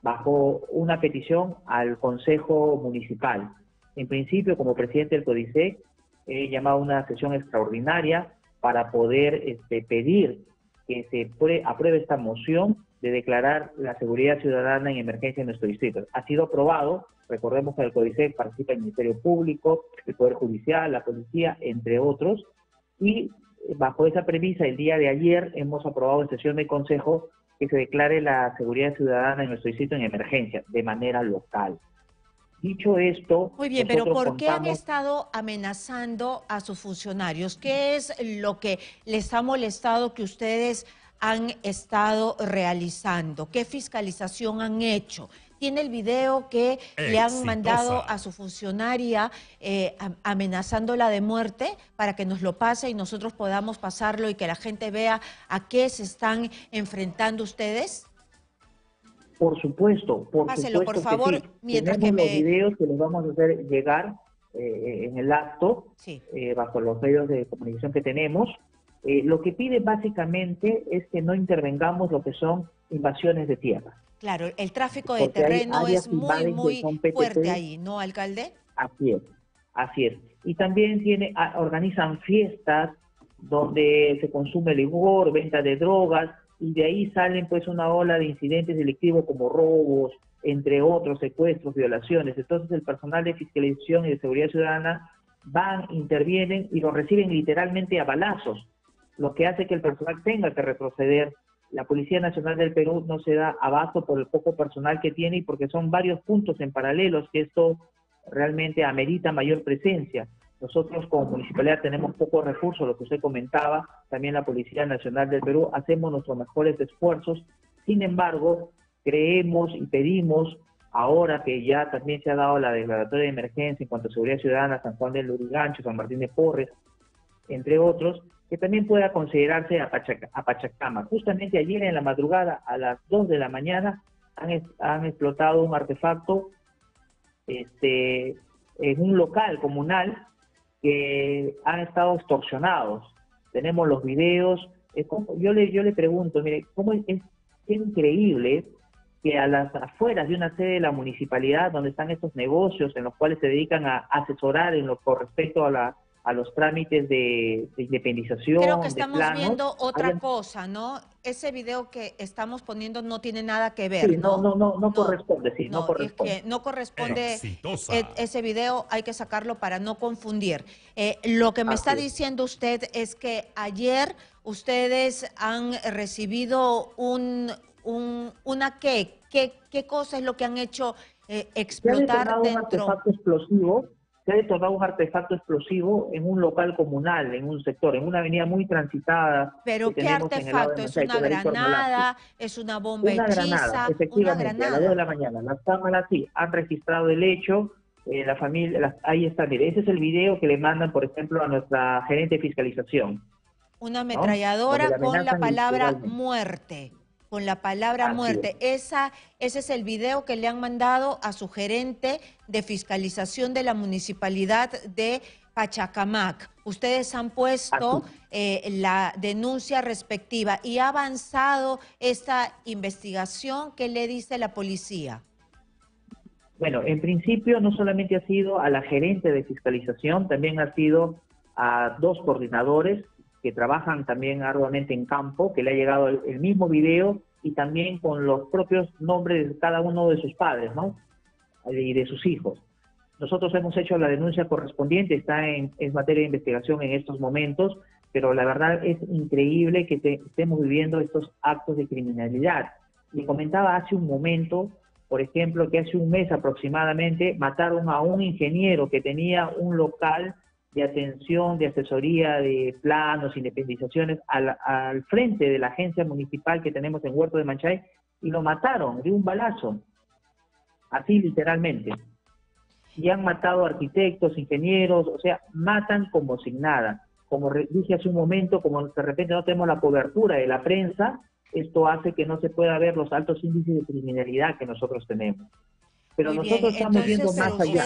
bajo una petición al Consejo Municipal. En principio, como presidente del CODISEC, he llamado a una sesión extraordinaria para poder pedir que se apruebe esta moción de declarar la seguridad ciudadana en emergencia en nuestro distrito. Ha sido aprobado, recordemos que en el CODISEC participa el Ministerio Público, el Poder Judicial, la Policía, entre otros, y bajo esa premisa, el día de ayer hemos aprobado en sesión de Consejo que se declare la seguridad ciudadana en nuestro distrito en emergencia, de manera local. Dicho esto... Muy bien, pero ¿por qué han estado amenazando a sus funcionarios? ¿Qué es lo que les ha molestado que ustedes han estado realizando? ¿Qué fiscalización han hecho? Tiene el video que le han mandado a su funcionaria amenazándola de muerte para que nos lo pase y nosotros podamos pasarlo y que la gente vea a qué se están enfrentando ustedes. Por supuesto, por Páselo, supuesto por favor, que sí. Mientras tenemos los videos que les vamos a hacer llegar en el acto, sí, bajo los medios de comunicación que tenemos. Lo que pide básicamente es que no intervengamos lo que son invasiones de tierra. Claro, el tráfico de terreno es muy, muy fuerte ahí, ¿no, alcalde? Así es, así es. Y también organizan fiestas donde se consume licor, venta de drogas, y de ahí salen pues una ola de incidentes delictivos como robos, entre otros, secuestros, violaciones. Entonces el personal de fiscalización y de seguridad ciudadana van, intervienen y los reciben literalmente a balazos, lo que hace que el personal tenga que retroceder. La Policía Nacional del Perú no se da abasto por el poco personal que tiene y porque son varios puntos en paralelos que esto realmente amerita mayor presencia. Nosotros como municipalidad tenemos pocos recursos, lo que usted comentaba, también la Policía Nacional del Perú, hacemos nuestros mejores esfuerzos. Sin embargo, creemos y pedimos, ahora que ya también se ha dado la declaratoria de emergencia en cuanto a seguridad ciudadana, San Juan del Lurigancho, San Martín de Porres, entre otros, que también pueda considerarse a Pachacamac. Justamente ayer en la madrugada, a las 2 de la mañana, han explotado un artefacto en un local comunal que han estado extorsionados. Tenemos los videos. Yo le pregunto, mire, ¿cómo es increíble que a las afueras de una sede de la municipalidad, donde están estos negocios en los cuales se dedican a asesorar en lo con respecto a los trámites de independización? Creo que estamos viendo otra cosa, ¿no? Ese video que estamos poniendo no tiene nada que ver, sí, ¿no? No corresponde, sí, no corresponde. Es que no corresponde. Ese video hay que sacarlo para no confundir. Lo que me está diciendo usted es que ayer ustedes han recibido ¿Qué cosa es lo que han hecho explotar dentro? Se ha detonado un artefacto explosivo en un local comunal, en un sector, en una avenida muy transitada. ¿Pero qué artefacto? ¿Es una granada? ¿Es una bomba hechiza? Una granada, efectivamente, a las 2 de la mañana. Las cámaras sí han registrado el hecho. La familia, ahí está, mire, ese es el video que le mandan, por ejemplo, a nuestra gerente de fiscalización. Una ametralladora, ¿no?, con la palabra muerte. Con la palabra muerte. Ese es el video que le han mandado a su gerente de fiscalización de la municipalidad de Pachacamac. Ustedes han puesto la denuncia respectiva y ha avanzado esta investigación. ¿Qué le dice la policía? Bueno, en principio no solamente ha sido a la gerente de fiscalización, también ha sido a dos coordinadores que trabajan también arduamente en campo, que le ha llegado el mismo video y también con los propios nombres de cada uno de sus padres, ¿no?, y de sus hijos. Nosotros hemos hecho la denuncia correspondiente, está en materia de investigación en estos momentos, pero la verdad es increíble que estemos viviendo estos actos de criminalidad. Le comentaba hace un momento, por ejemplo, que hace un mes aproximadamente mataron a un ingeniero que tenía un local de atención, de asesoría, de planos, independizaciones, al frente de la agencia municipal que tenemos en Huerto de Manchay, y lo mataron de un balazo, así literalmente. Y han matado arquitectos, ingenieros, o sea, matan como sin nada. Como dije hace un momento, como de repente no tenemos la cobertura de la prensa, esto hace que no se pueda ver los altos índices de criminalidad que nosotros tenemos. Pero muy nosotros bien, estamos viendo más allá.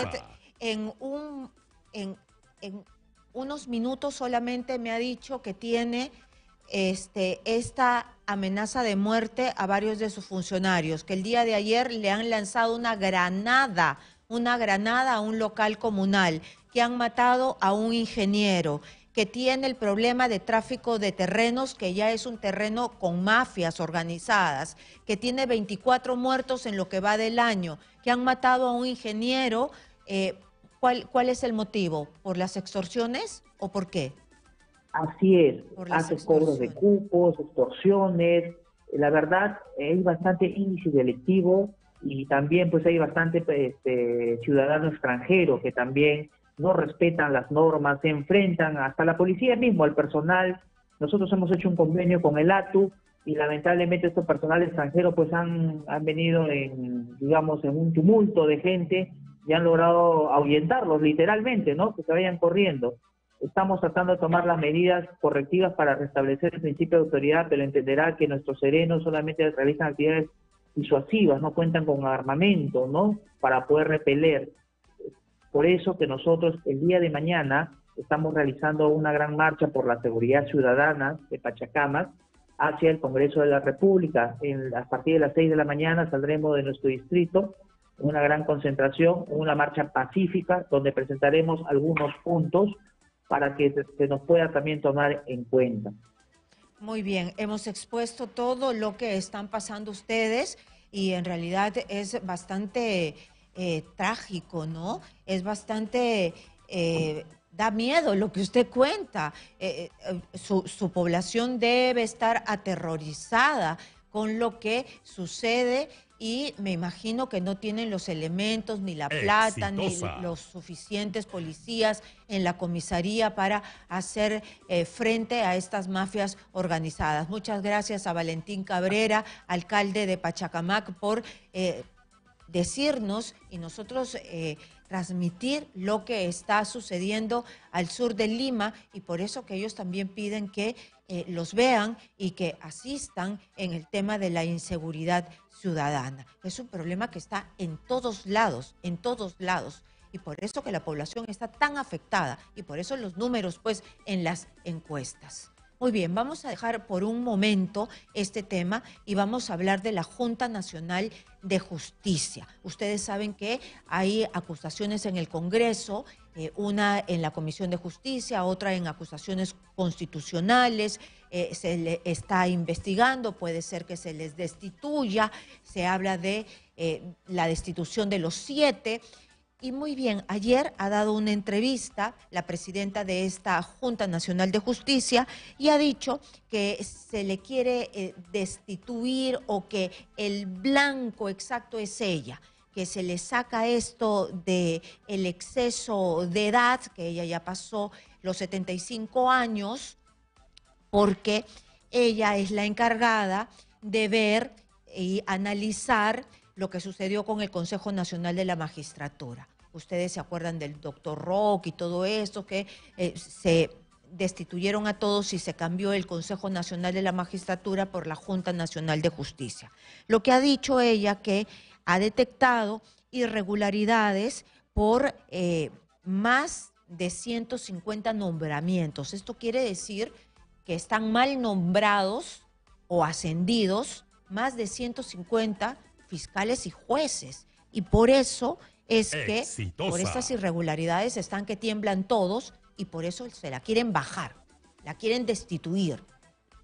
En unos minutos solamente me ha dicho que tiene esta amenaza de muerte a varios de sus funcionarios, que el día de ayer le han lanzado una granada, una granada a un local comunal, que han matado a un ingeniero, que tiene el problema de tráfico de terrenos, que ya es un terreno con mafias organizadas, que tiene 24 muertos en lo que va del año, que han matado a un ingeniero. ¿Cuál es el motivo? ¿Por las extorsiones o por qué? Así es, hace cobros de cupos, extorsiones. La verdad, hay bastante índice delictivo y también pues hay bastante ciudadano extranjero que también no respetan las normas, se enfrentan hasta la policía mismo, al personal. Nosotros hemos hecho un convenio con el ATU y lamentablemente estos personal extranjero pues han venido en, digamos, en un tumulto de gente y han logrado ahuyentarlos literalmente, ¿no? Que se vayan corriendo. Estamos tratando de tomar las medidas correctivas para restablecer el principio de autoridad, pero entenderá que nuestros serenos solamente realizan actividades disuasivas, no cuentan con armamento, ¿no? Para poder repeler. Por eso que nosotros el día de mañana estamos realizando una gran marcha por la seguridad ciudadana de Pachacamac hacia el Congreso de la República. A partir de las 6 de la mañana saldremos de nuestro distrito, una gran concentración, una marcha pacífica donde presentaremos algunos puntos para que se nos pueda también tomar en cuenta. Muy bien, hemos expuesto todo lo que están pasando ustedes y en realidad es bastante... trágico, ¿no? Es bastante... da miedo lo que usted cuenta. Su población debe estar aterrorizada con lo que sucede y me imagino que no tienen los elementos, ni la plata, Exitosa, ni los suficientes policías en la comisaría para hacer frente a estas mafias organizadas. Muchas gracias a Valentín Cabrera, alcalde de Pachacamac, por... decirnos y nosotros transmitir lo que está sucediendo al sur de Lima y por eso que ellos también piden que los vean y que asistan en el tema de la inseguridad ciudadana. Es un problema que está en todos lados y por eso que la población está tan afectada y por eso los números pues en las encuestas. Muy bien, vamos a dejar por un momento este tema y vamos a hablar de la Junta Nacional de Justicia. Ustedes saben que hay acusaciones en el Congreso, una en la Comisión de Justicia, otra en acusaciones constitucionales, se le está investigando, puede ser que se les destituya, se habla de la destitución de los 7. Y muy bien, ayer ha dado una entrevista la presidenta de esta Junta Nacional de Justicia y ha dicho que se le quiere destituir o que el blanco exacto es ella, que se le saca esto de el exceso de edad, que ella ya pasó los 75 años, porque ella es la encargada de ver y analizar lo que sucedió con el Consejo Nacional de la Magistratura. Ustedes se acuerdan del doctor Rock y todo esto, que se destituyeron a todos y se cambió el Consejo Nacional de la Magistratura por la Junta Nacional de Justicia. Lo que ha dicho ella que ha detectado irregularidades por más de 150 nombramientos. Esto quiere decir que están mal nombrados o ascendidos más de 150 fiscales y jueces, y por eso es que Exitosa, por estas irregularidades están que tiemblan todos y por eso se la quieren bajar, la quieren destituir,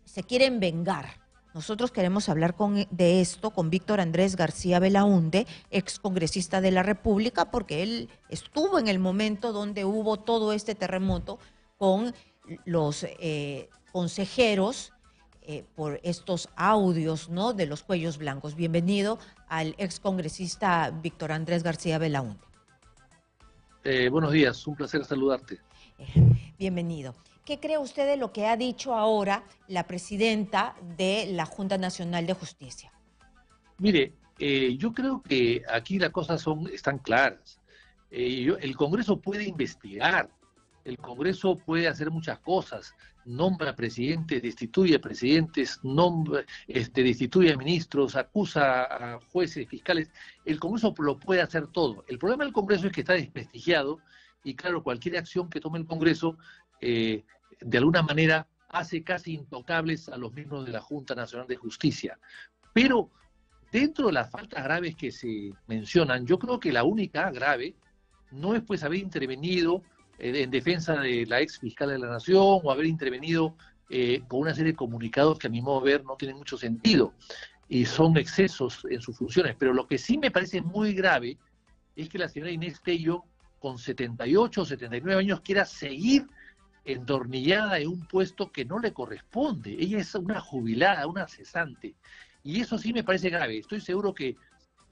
se quieren vengar. Nosotros queremos hablar de esto con Víctor Andrés García Belaúnde, excongresista de la República, porque él estuvo en el momento donde hubo todo este terremoto con los consejeros por estos audios, ¿no?, de los cuellos blancos. Bienvenido al excongresista Víctor Andrés García Belaúnde. Buenos días, un placer saludarte. Bienvenido. ¿Qué cree usted de lo que ha dicho ahora la presidenta de la Junta Nacional de Justicia? Mire, yo creo que aquí las cosas están claras. El Congreso puede investigar. El Congreso puede hacer muchas cosas, nombra presidentes, destituye presidentes, destituye ministros, acusa a jueces, fiscales. El Congreso lo puede hacer todo. El problema del Congreso es que está desprestigiado y claro, cualquier acción que tome el Congreso de alguna manera hace casi intocables a los miembros de la Junta Nacional de Justicia. Pero Dentro de las faltas graves que se mencionan, yo creo que la única grave no es pues haber intervenido en defensa de la ex fiscal de la Nación o haber intervenido con una serie de comunicados que a mi modo de ver no tienen mucho sentido y son excesos en sus funciones. Pero lo que sí me parece muy grave es que la señora Inés Tello, con 78 o 79 años, quiera seguir entornillada en un puesto que no le corresponde. Ella es una jubilada, una cesante. Y eso sí me parece grave. Estoy seguro que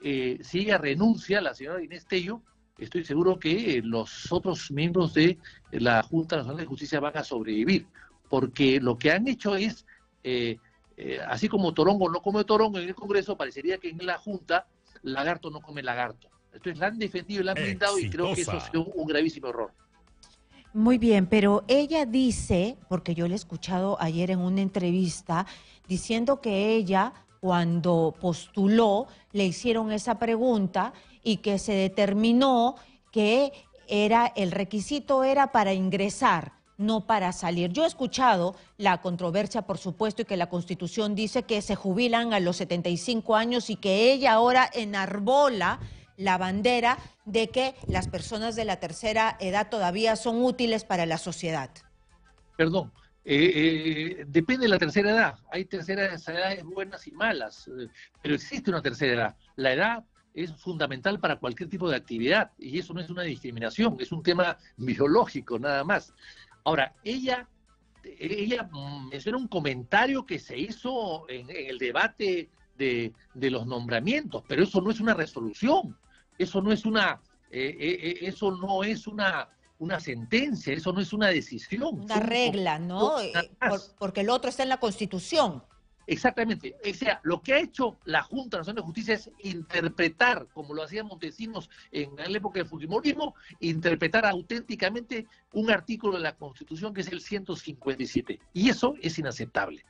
si ella renuncia, la señora Inés Tello, estoy seguro que los otros miembros de la Junta Nacional de Justicia van a sobrevivir, porque lo que han hecho es, así como Torongo no come Torongo en el Congreso, parecería que en la Junta lagarto no come lagarto. Entonces la han defendido y la han blindado, y creo que eso ha sido un gravísimo error. Muy bien, pero ella dice, porque yo la he escuchado ayer en una entrevista, diciendo que ella, cuando postuló, le hicieron esa pregunta y que se determinó que era el requisito era para ingresar, no para salir. Yo he escuchado la controversia, por supuesto, y que la Constitución dice que se jubilan a los 75 años y que ella ahora enarbola la bandera de que las personas de la tercera edad todavía son útiles para la sociedad. Perdón. Depende de la tercera edad. Hay terceras edades buenas y malas, pero existe una tercera edad. La edad es fundamental para cualquier tipo de actividad y eso no es una discriminación, es un tema biológico nada más. Ahora, ella menciona un comentario que se hizo en el debate de los nombramientos, pero eso no es una resolución, eso no es una una sentencia, eso no es una decisión. Una regla, ¿no? Porque el otro está en la Constitución. Exactamente. O sea, lo que ha hecho la Junta Nacional de Justicia es interpretar, como lo hacía Montesinos en la época del fujimorismo, interpretar auténticamente un artículo de la Constitución que es el 157. Y eso es inaceptable.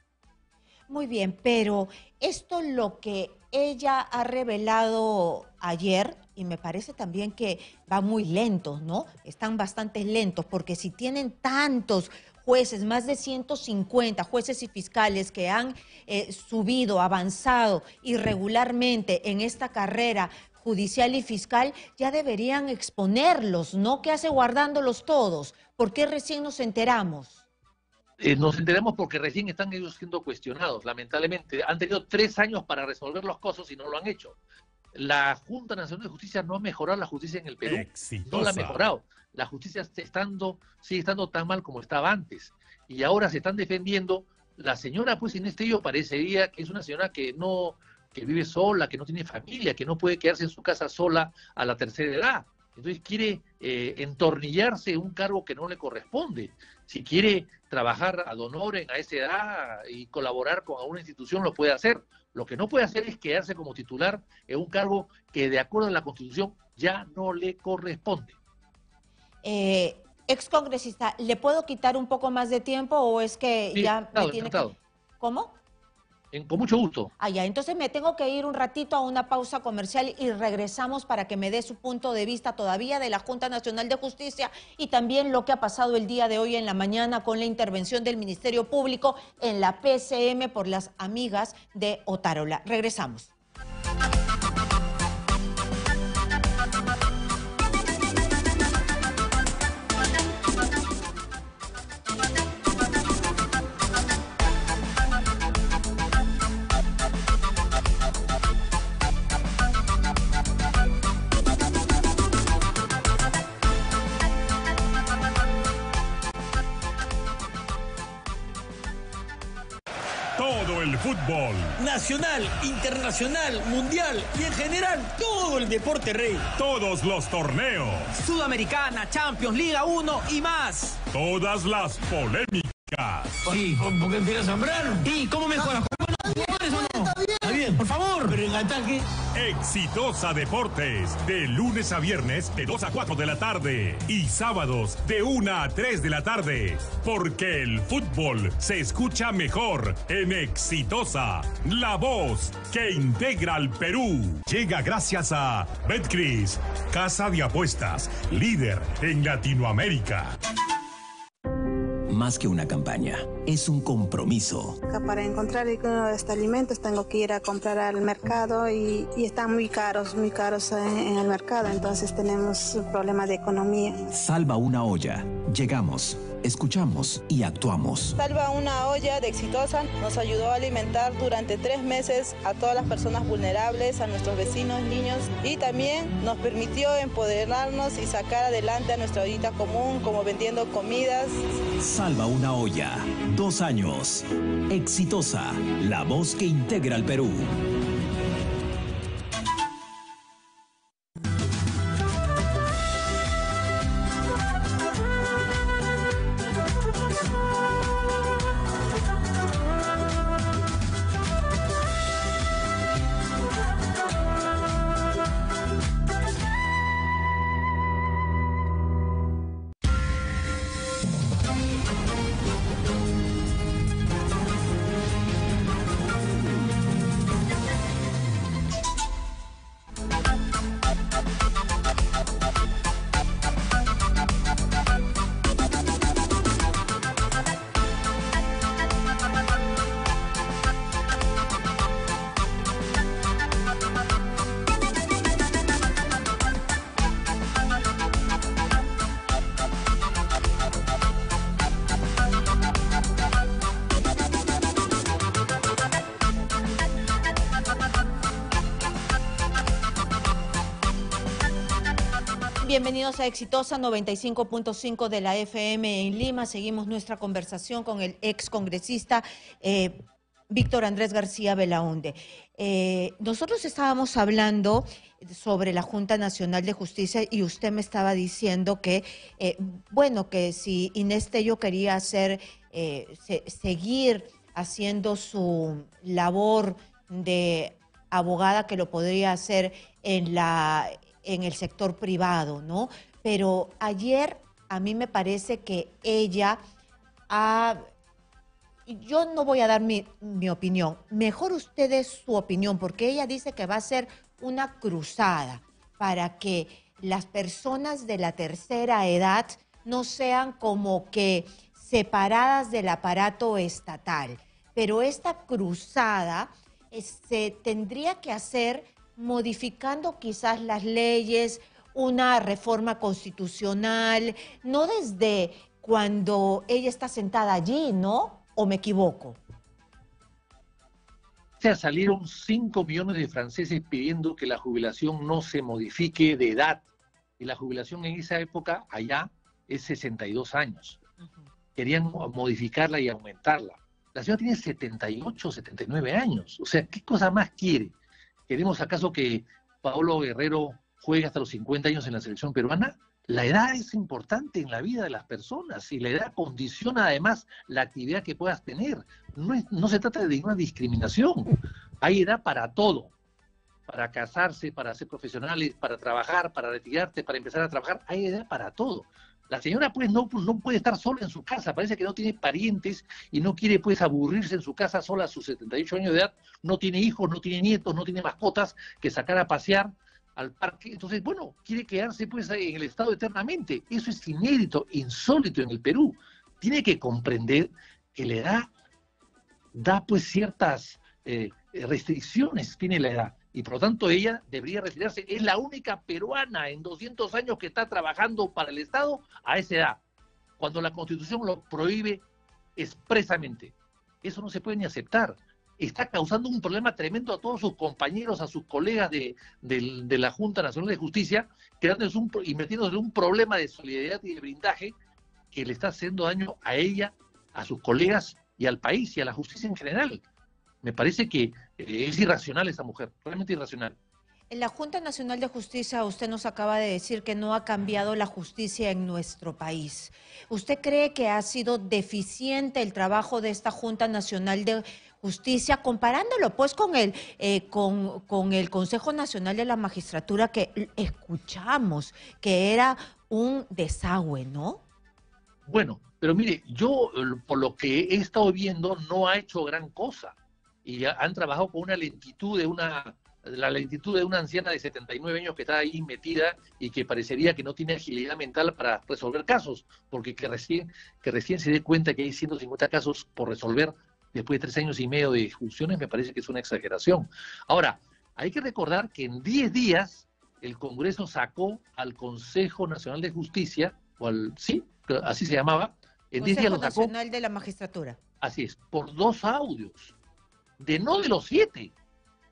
Muy bien, pero esto es lo que ella ha revelado ayer, y me parece también que va muy lentos, ¿no? Están bastante lentos, porque si tienen tantos jueces, más de 150 jueces y fiscales que han subido, avanzado irregularmente en esta carrera judicial y fiscal, ya deberían exponerlos, ¿no? ¿Qué hace guardándolos todos? ¿Por qué recién nos enteramos? Nos enteramos porque recién están ellos siendo cuestionados, lamentablemente. Han tenido 3 años para resolver los casos y no lo han hecho. La Junta Nacional de Justicia no ha mejorado la justicia en el Perú. Exitosa. No la ha mejorado. La justicia sigue estando tan mal como estaba antes. Y ahora se están defendiendo. La señora, pues, Inés Tello parecería que es una señora que vive sola, que no tiene familia, que no puede quedarse en su casa sola a la tercera edad. Entonces quiere entornillarse un cargo que no le corresponde. Si quiere trabajar ad honorem a esa edad y colaborar con alguna institución, lo puede hacer. Lo que no puede hacer es quedarse como titular en un cargo que, de acuerdo a la Constitución, ya no le corresponde. Excongresista, ¿le puedo quitar un poco más de tiempo o es que sí, ya me tiene que...? ¿Cómo? Con mucho gusto. Ya, entonces me tengo que ir un ratito a una pausa comercial y regresamos para que me dé su punto de vista todavía de la Junta Nacional de Justicia y también lo que ha pasado el día de hoy en la mañana con la intervención del Ministerio Público en la PCM por las amigas de Otárola. Regresamos. Fútbol nacional, internacional, mundial y en general todo el deporte rey. Todos los torneos. Sudamericana, Champions, Liga 1 y más. Todas las polémicas. Sí, ¿por qué empiezas a sembrar? ¿Y cómo mejoras? Está bien, por favor. Pero en ataque. Exitosa Deportes, de lunes a viernes de 2 a 4 de la tarde y sábados de 1 a 3 de la tarde, porque el fútbol se escucha mejor en Exitosa, la voz que integra al Perú. Llega gracias a Betcris, casa de apuestas, líder en Latinoamérica. más que una campaña, es un compromiso. Para encontrar alguno de estos alimentos tengo que ir a comprar al mercado y están muy caros en el mercado, entonces tenemos problemas de economía. Salva una olla. Llegamos, escuchamos y actuamos. Salva una olla de Exitosa nos ayudó a alimentar durante 3 meses a todas las personas vulnerables, a nuestros vecinos, niños, y también nos permitió empoderarnos y sacar adelante a nuestra ollita común, como vendiendo comidas. Salva una olla, 2 años. Exitosa, la voz que integra al Perú. Bienvenidos a Exitosa 95.5 de la FM en Lima. Seguimos nuestra conversación con el excongresista Víctor Andrés García Belaúnde. Nosotros estábamos hablando sobre la Junta Nacional de Justicia y usted me estaba diciendo que, bueno, que si Inés Tello quería hacer, seguir haciendo su labor de abogada, que lo podría hacer en la... en el sector privado, ¿no? Pero ayer a mí me parece que ella ha... Yo no voy a dar mi opinión, mejor ustedes su opinión, porque ella dice que va a ser una cruzada para que las personas de la tercera edad no sean como que separadas del aparato estatal. Pero esta cruzada se tendría que hacer... modificando quizás las leyes, una reforma constitucional, no desde cuando ella está sentada allí, ¿no? ¿O me equivoco? O sea, salieron 5 millones de franceses pidiendo que la jubilación no se modifique de edad. Y la jubilación en esa época, allá, es 62 años. Querían modificarla y aumentarla. La señora tiene 78, 79 años. O sea, ¿qué cosa más quiere? ¿Queremos acaso que Paolo Guerrero juegue hasta los 50 años en la selección peruana? La edad es importante en la vida de las personas y la edad condiciona además la actividad que puedas tener. No se trata de ninguna discriminación. Hay edad para todo. Para casarse, para ser profesionales, para trabajar, para retirarte, para empezar a trabajar. Hay edad para todo. La señora pues no puede estar sola en su casa, parece que no tiene parientes y no quiere pues aburrirse en su casa sola a sus 78 años de edad, no tiene hijos, no tiene nietos, no tiene mascotas que sacar a pasear al parque, entonces bueno, quiere quedarse pues en el Estado eternamente, eso es inédito, insólito en el Perú, tiene que comprender que la edad da pues ciertas restricciones, tiene la edad. Y por lo tanto ella debería retirarse. Es la única peruana en 200 años que está trabajando para el Estado a esa edad, cuando la Constitución lo prohíbe expresamente. Eso no se puede ni aceptar. Está causando un problema tremendo a todos sus compañeros, a sus colegas de la Junta Nacional de Justicia, y metiéndose en un problema de solidaridad y de blindaje que le está haciendo daño a ella, a sus colegas y al país y a la justicia en general. Me parece que es irracional esa mujer, realmente irracional. En la Junta Nacional de Justicia usted nos acaba de decir que no ha cambiado la justicia en nuestro país. ¿Usted cree que ha sido deficiente el trabajo de esta Junta Nacional de Justicia, comparándolo pues con el Consejo Nacional de la Magistratura que escuchamos, que era un desagüe, ¿no? Bueno, pero mire, yo por lo que he estado viendo no ha hecho gran cosa. Y han trabajado con una lentitud de una la lentitud de una anciana de 79 años que está ahí metida y que parecería que no tiene agilidad mental para resolver casos, porque que recién se dé cuenta que hay 150 casos por resolver después de 3 años y medio de discusiones, me parece que es una exageración. Ahora, hay que recordar que en 10 días el Congreso sacó al Consejo Nacional de Justicia, o al, sí, así se llamaba, en 10 días lo sacó. Consejo Nacional de la Magistratura. Así es, por 2 audios, no de los 7.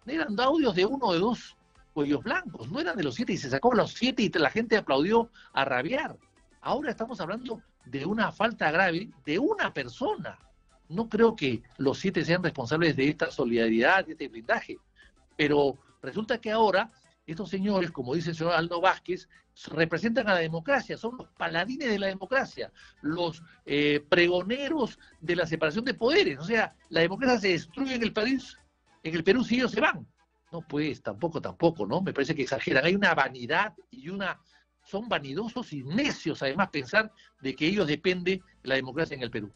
Eran audios de 1 o de 2 cuellos blancos, no eran de los 7, y se sacó los 7 y la gente aplaudió a rabiar. Ahora estamos hablando de una falta grave de una persona. No creo que los 7 sean responsables de esta solidaridad, de este blindaje. Pero resulta que ahora estos señores, como dice el señor Aldo Vázquez, representan a la democracia, son los paladines de la democracia, los pregoneros de la separación de poderes. O sea, la democracia se destruye en el país. En el Perú sí ellos se van. No, pues, tampoco, ¿no? Me parece que exageran. Hay una vanidad y una... Son vanidosos y necios, además, pensar de que ellos depende la democracia en el Perú.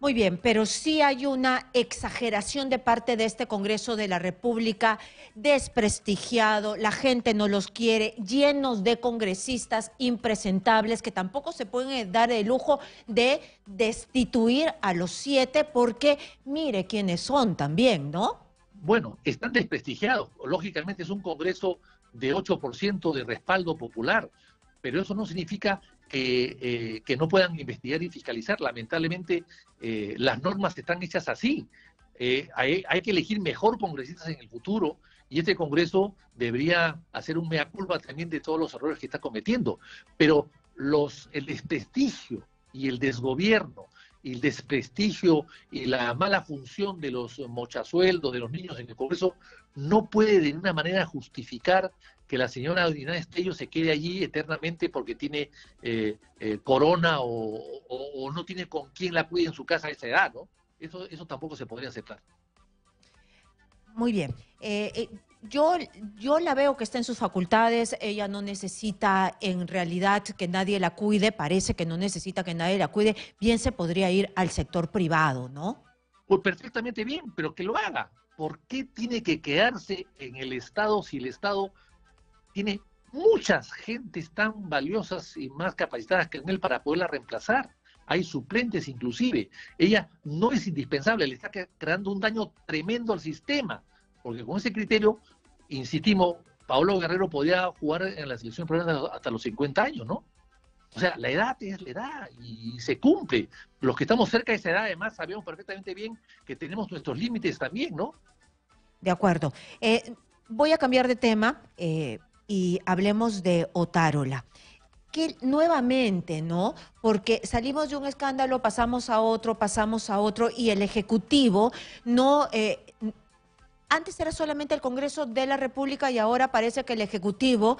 Muy bien, pero sí hay una exageración de parte de este Congreso de la República, desprestigiado, la gente no los quiere, llenos de congresistas impresentables que tampoco se pueden dar el lujo de destituir a los 7 porque mire quiénes son también, ¿no? Bueno, están desprestigiados. Lógicamente es un Congreso de 8% de respaldo popular, pero eso no significa... Que no puedan investigar y fiscalizar. Lamentablemente las normas están hechas así. Hay que elegir mejor congresistas en el futuro y este Congreso debería hacer un mea culpa también de todos los errores que está cometiendo. Pero el desprestigio y el desgobierno y el desprestigio y la mala función de los mochasueldos, de los niños en el Congreso, no puede de ninguna manera justificar que la señora Inés Tello se quede allí eternamente porque tiene corona o no tiene con quién la cuide en su casa a esa edad, ¿no? Eso tampoco se podría aceptar. Muy bien. Yo la veo que está en sus facultades, ella no necesita en realidad que nadie la cuide, parece que no necesita que nadie la cuide, bien se podría ir al sector privado, ¿no? Pues perfectamente bien, pero que lo haga. ¿Por qué tiene que quedarse en el Estado si el Estado tiene muchas gentes tan valiosas y más capacitadas que en él para poderla reemplazar? Hay suplentes inclusive. Ella no es indispensable, le está creando un daño tremendo al sistema. Porque con ese criterio, insistimos, Paolo Guerrero podía jugar en la selección peruana hasta los 50 años, ¿no? O sea, la edad es la edad y se cumple. Los que estamos cerca de esa edad, además, sabemos perfectamente bien que tenemos nuestros límites también, ¿no? De acuerdo. Voy a cambiar de tema y hablemos de Otárola. Que nuevamente, ¿no? Porque salimos de un escándalo, pasamos a otro, y el Ejecutivo no... Antes era solamente el Congreso de la República y ahora parece que el Ejecutivo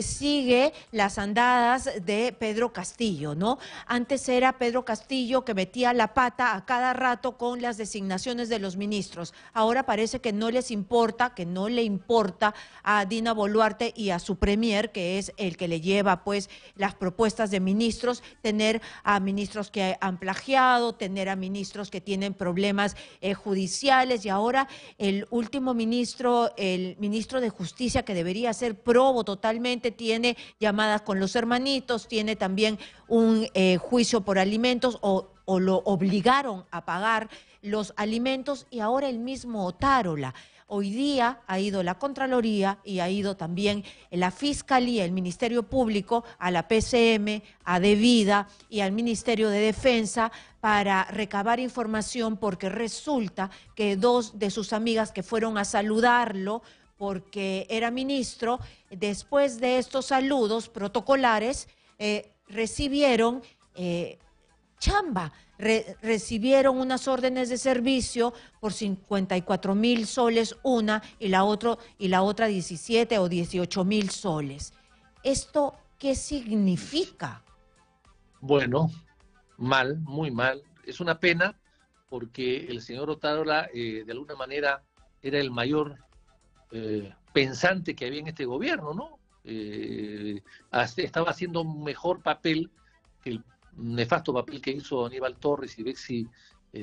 sigue las andadas de Pedro Castillo, ¿no? Antes era Pedro Castillo que metía la pata a cada rato con las designaciones de los ministros. Ahora parece que no les importa, que no le importa a Dina Boluarte y a su premier, que es el que le lleva pues las propuestas de ministros, tener a ministros que han plagiado, tener a ministros que tienen problemas judiciales y ahora el último ministro, el ministro de Justicia, que debería ser probo totalmente, tiene llamadas con los hermanitos, tiene también un juicio por alimentos o lo obligaron a pagar los alimentos y ahora el mismo Otárola. Hoy día ha ido la Contraloría y ha ido también la Fiscalía, el Ministerio Público, a la PCM, a Debida y al Ministerio de Defensa para recabar información porque resulta que 2 de sus amigas que fueron a saludarlo porque era ministro, después de estos saludos protocolares recibieron chamba. Recibieron unas órdenes de servicio por 54.000 soles una y la otra 17 o 18.000 soles. ¿Esto qué significa? Bueno, mal, muy mal. Es una pena porque el señor Otárola de alguna manera era el mayor pensante que había en este gobierno, ¿no? Estaba haciendo un mejor papel que el nefasto papel que hizo Aníbal Torres y Bexi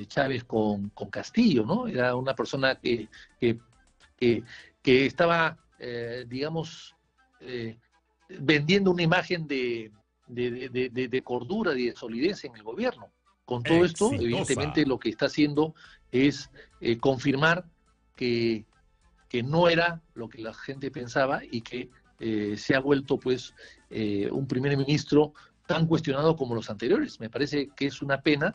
Chávez con Castillo, ¿no? Era una persona que que estaba, digamos, vendiendo una imagen de cordura y de solidez en el gobierno. Con todo esto, evidentemente, lo que está haciendo es confirmar que no era lo que la gente pensaba y que se ha vuelto, pues, un primer ministro tan cuestionado como los anteriores. Me parece que es una pena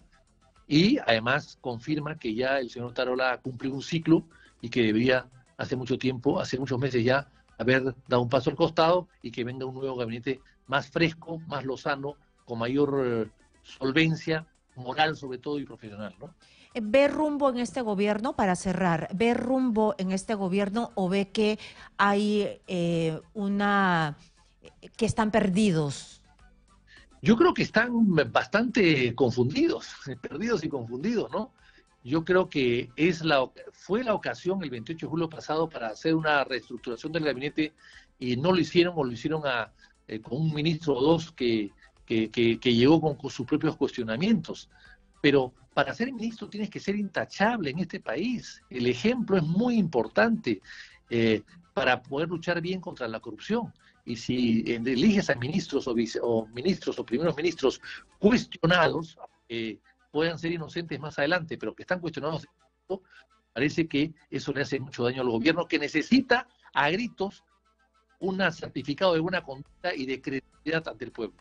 y, además, confirma que ya el señor Otárola ha cumplido un ciclo y que debería, hace mucho tiempo, hace muchos meses ya, haber dado un paso al costado y que venga un nuevo gabinete más fresco, más lozano, con mayor solvencia moral, sobre todo, y profesional, ¿no? ¿Ve rumbo en este gobierno, para cerrar, ve rumbo en este gobierno o ve que hay que están perdidos? Yo creo que están bastante confundidos, perdidos y confundidos, ¿no? Yo creo que fue la ocasión el 28 de julio pasado para hacer una reestructuración del gabinete y no lo hicieron, o lo hicieron con un ministro o dos que llegó con sus propios cuestionamientos. Pero para ser ministro tienes que ser intachable en este país. El ejemplo es muy importante para poder luchar bien contra la corrupción. Y si eliges a ministros o primeros ministros cuestionados, puedan ser inocentes más adelante, pero que están cuestionados, parece que eso le hace mucho daño al gobierno, que necesita a gritos un certificado de buena conducta y de credibilidad ante el pueblo.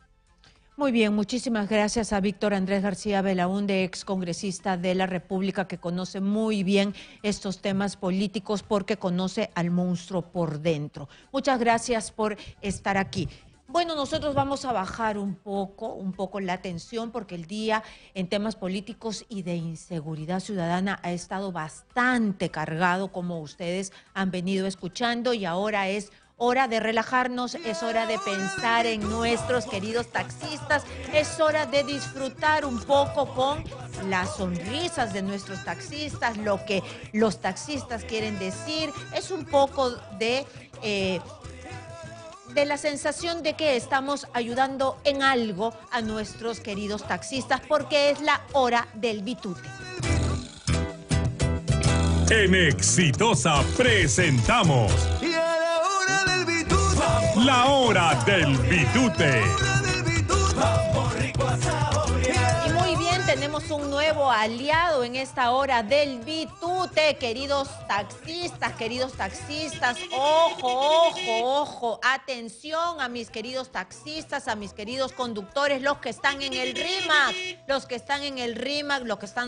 Muy bien, muchísimas gracias a Víctor Andrés García Belaúnde, excongresista de la República, que conoce muy bien estos temas políticos porque conoce al monstruo por dentro. Muchas gracias por estar aquí. Bueno, nosotros vamos a bajar un poco la tensión, porque el día en temas políticos y de inseguridad ciudadana ha estado bastante cargado, como ustedes han venido escuchando, y ahora es hora de relajarnos, es hora de pensar en nuestros queridos taxistas, es hora de disfrutar un poco con las sonrisas de nuestros taxistas, lo que los taxistas quieren decir, es un poco de la sensación de que estamos ayudando en algo a nuestros queridos taxistas, porque es la hora del bitute. En Exitosa presentamos la hora del bitute. Y muy bien, tenemos un nuevo aliado en esta hora del bitute, queridos taxistas, ojo, ojo, ojo, atención a mis queridos taxistas, a mis queridos conductores, los que están en el RIMAC, los que están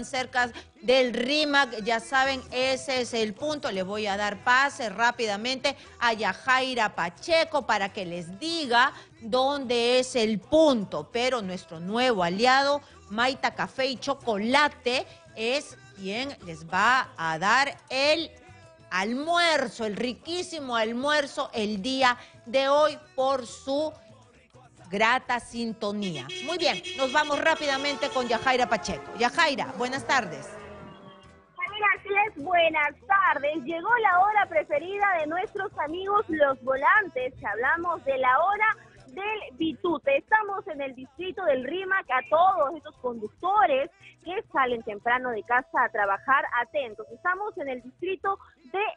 cerca del RIMAC, ya saben, ese es el punto. Le voy a dar pase rápidamente a Yajaira Pacheco para que les diga dónde es el punto, pero nuestro nuevo aliado, Maita Café y Chocolate, es quien les va a dar el almuerzo, el riquísimo almuerzo el día de hoy por su grata sintonía. Muy bien, nos vamos rápidamente con Yajaira Pacheco. Yajaira, buenas tardes. Buenas tardes, llegó la hora preferida de nuestros amigos los volantes. Hablamos de la hora del bitute. Estamos en el distrito del RIMAC. A todos esos conductores que salen temprano de casa a trabajar, atentos, estamos en el distrito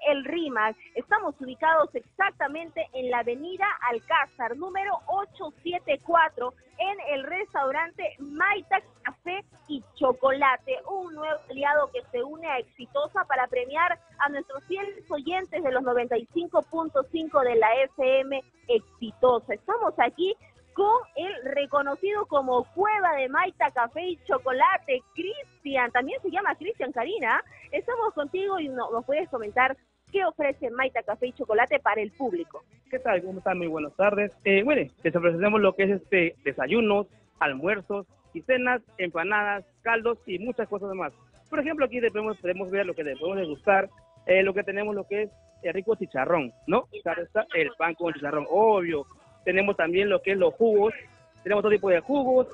del RIMAC, estamos ubicados exactamente en la avenida Alcázar, número 874, en el restaurante Maita Café y Chocolate, un nuevo aliado que se une a Exitosa para premiar a nuestros fieles oyentes de los 95.5 de la FM Exitosa. Estamos aquí con el reconocido como Cueva de Maita Café y Chocolate, Cristian, también se llama Cristian, Karina. Estamos contigo y nos puedes comentar qué ofrece Maita Café y Chocolate para el público. ¿Qué tal? ¿Cómo están? Muy buenas tardes. Bueno, les ofrecemos lo que es desayunos, almuerzos y cenas, empanadas, caldos y muchas cosas más. Por ejemplo, aquí podemos ver lo que les podemos degustar, lo que tenemos, lo que es el rico chicharrón, ¿no? Claro está, el pan con chicharrón, obvio. Tenemos también lo que es los jugos, tenemos todo tipo de jugos,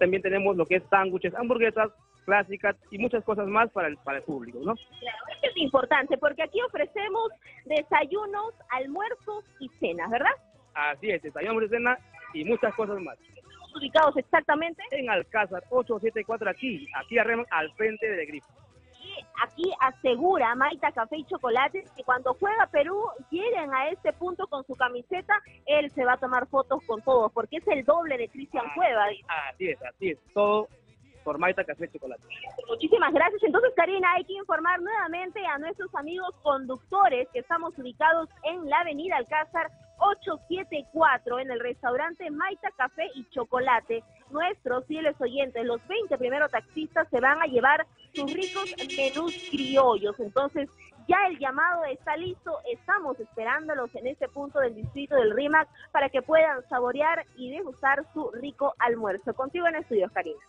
también tenemos lo que es sándwiches, hamburguesas clásicas y muchas cosas más para el público, ¿no? Claro, esto es importante porque aquí ofrecemos desayunos, almuerzos y cenas, ¿verdad? Así es, desayunos, cenas y muchas cosas más. ¿Estamos ubicados exactamente? En Alcázar, 874, aquí arriba, al frente del Grifo. Aquí asegura Maita Café y Chocolate que cuando juega Perú, lleguen a este punto con su camiseta, él se va a tomar fotos con todos, porque es el doble de Cristian Cueva. Así es, todo por Maita Café y Chocolate. Muchísimas gracias. Entonces, Karina, hay que informar nuevamente a nuestros amigos conductores que estamos ubicados en la avenida Alcázar 874, en el restaurante Maita Café y Chocolate. Nuestros fieles oyentes, los 20 primeros taxistas se van a llevar sus ricos menús criollos. Entonces, ya el llamado está listo, estamos esperándolos en este punto del distrito del Rímac para que puedan saborear y degustar su rico almuerzo. Contigo en estudios, Karina.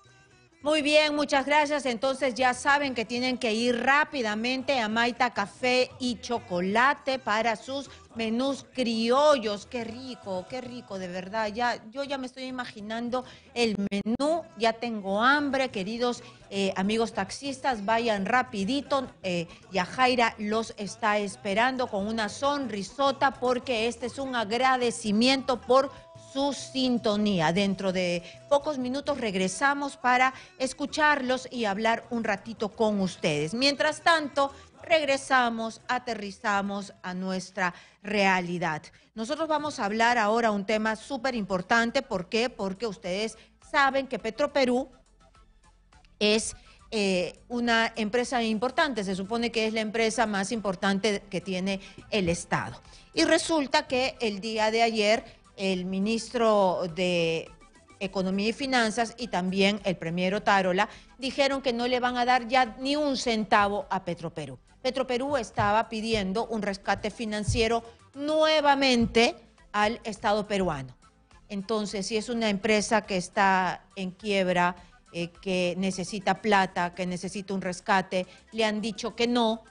Muy bien, muchas gracias. Entonces ya saben que tienen que ir rápidamente a Maita Café y Chocolate para sus menús criollos. Qué rico, de verdad. Ya, yo ya me estoy imaginando el menú, ya tengo hambre, queridos amigos taxistas, vayan rapidito. Yajaira los está esperando con una sonrisota porque este es un agradecimiento por su sintonía. Dentro de pocos minutos regresamos para escucharlos y hablar un ratito con ustedes. Mientras tanto, regresamos, aterrizamos a nuestra realidad. Nosotros vamos a hablar ahora un tema súper importante. ¿Por qué? Porque ustedes saben que Petroperú es una empresa importante. Se supone que es la empresa más importante que tiene el Estado. Y resulta que el día de ayer el ministro de Economía y Finanzas y también el premier Otárola dijeron que no le van a dar ya ni un centavo a Petroperú. Petroperú estaba pidiendo un rescate financiero nuevamente al Estado peruano. Entonces, si es una empresa que está en quiebra, que necesita plata, que necesita un rescate, le han dicho que no,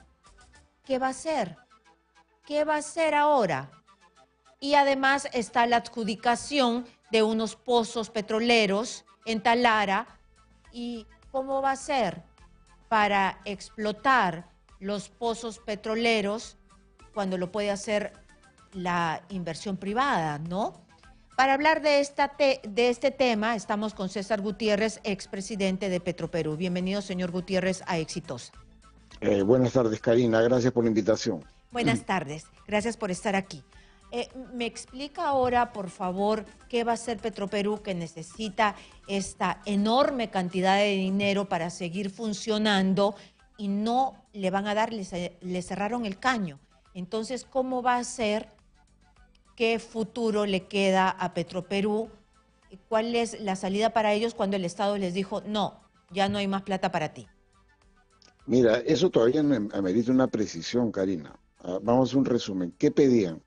¿qué va a hacer? ¿Qué va a hacer ahora? Y además está la adjudicación de unos pozos petroleros en Talara. ¿Y cómo va a ser para explotar los pozos petroleros cuando lo puede hacer la inversión privada, no? Para hablar de este tema estamos con César Gutiérrez, expresidente de Petroperú. Bienvenido, señor Gutiérrez, a Exitosa. Buenas tardes, Karina. Gracias por la invitación. Buenas tardes. Gracias por estar aquí. ¿Me explica ahora, por favor, qué va a hacer Petroperú, que necesita esta enorme cantidad de dinero para seguir funcionando y no le van a dar, le cerraron el caño? Entonces, ¿cómo va a ser? ¿Qué futuro le queda a Petroperú? ¿Cuál es la salida para ellos cuando el Estado les dijo, no, ya no hay más plata para ti? Mira, eso todavía amerita una precisión, Karina. Vamos a un resumen. ¿Qué pedían?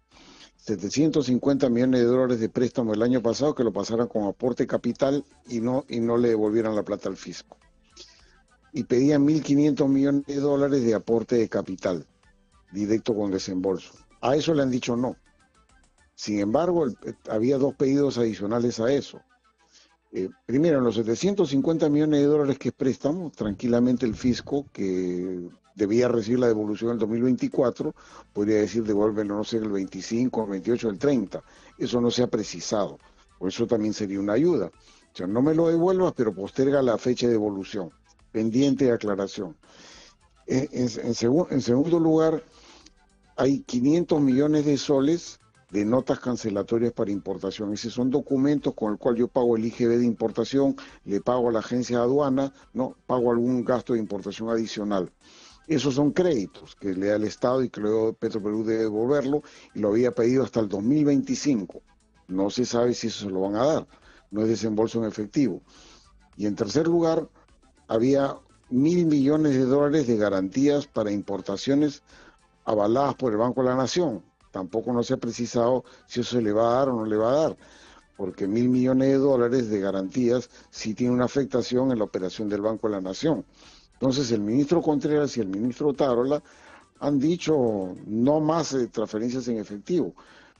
750 millones de dólares de préstamo el año pasado que lo pasaran con aporte capital y no le devolvieran la plata al fisco. Y pedían 1.500 millones de dólares de aporte de capital, directo con desembolso. A eso le han dicho no. Sin embargo, había dos pedidos adicionales a eso. Primero, en los 750 millones de dólares que es préstamo, tranquilamente el fisco que debía recibir la devolución en 2024, podría decir devuélvelo, no sé, el 25, el 28, el 30. Eso no se ha precisado, por eso también sería una ayuda. O sea, no me lo devuelvas, pero posterga la fecha de devolución, pendiente de aclaración. En segundo lugar, hay 500 millones de soles de notas cancelatorias para importación. Esos son documentos con el cual yo pago el IGB de importación, le pago a la agencia de aduana, no pago algún gasto de importación adicional. Esos son créditos que le da el Estado y que luego Petroperú debe devolverlo, y lo había pedido hasta el 2025. No se sabe si eso se lo van a dar, no es desembolso en efectivo. Y en tercer lugar, había 1.000 millones de dólares de garantías para importaciones avaladas por el Banco de la Nación. Tampoco no se ha precisado si eso se le va a dar o no le va a dar, porque 1.000 millones de dólares de garantías sí tiene una afectación en la operación del Banco de la Nación. Entonces, el ministro Contreras y el ministro Otárola han dicho no más transferencias en efectivo,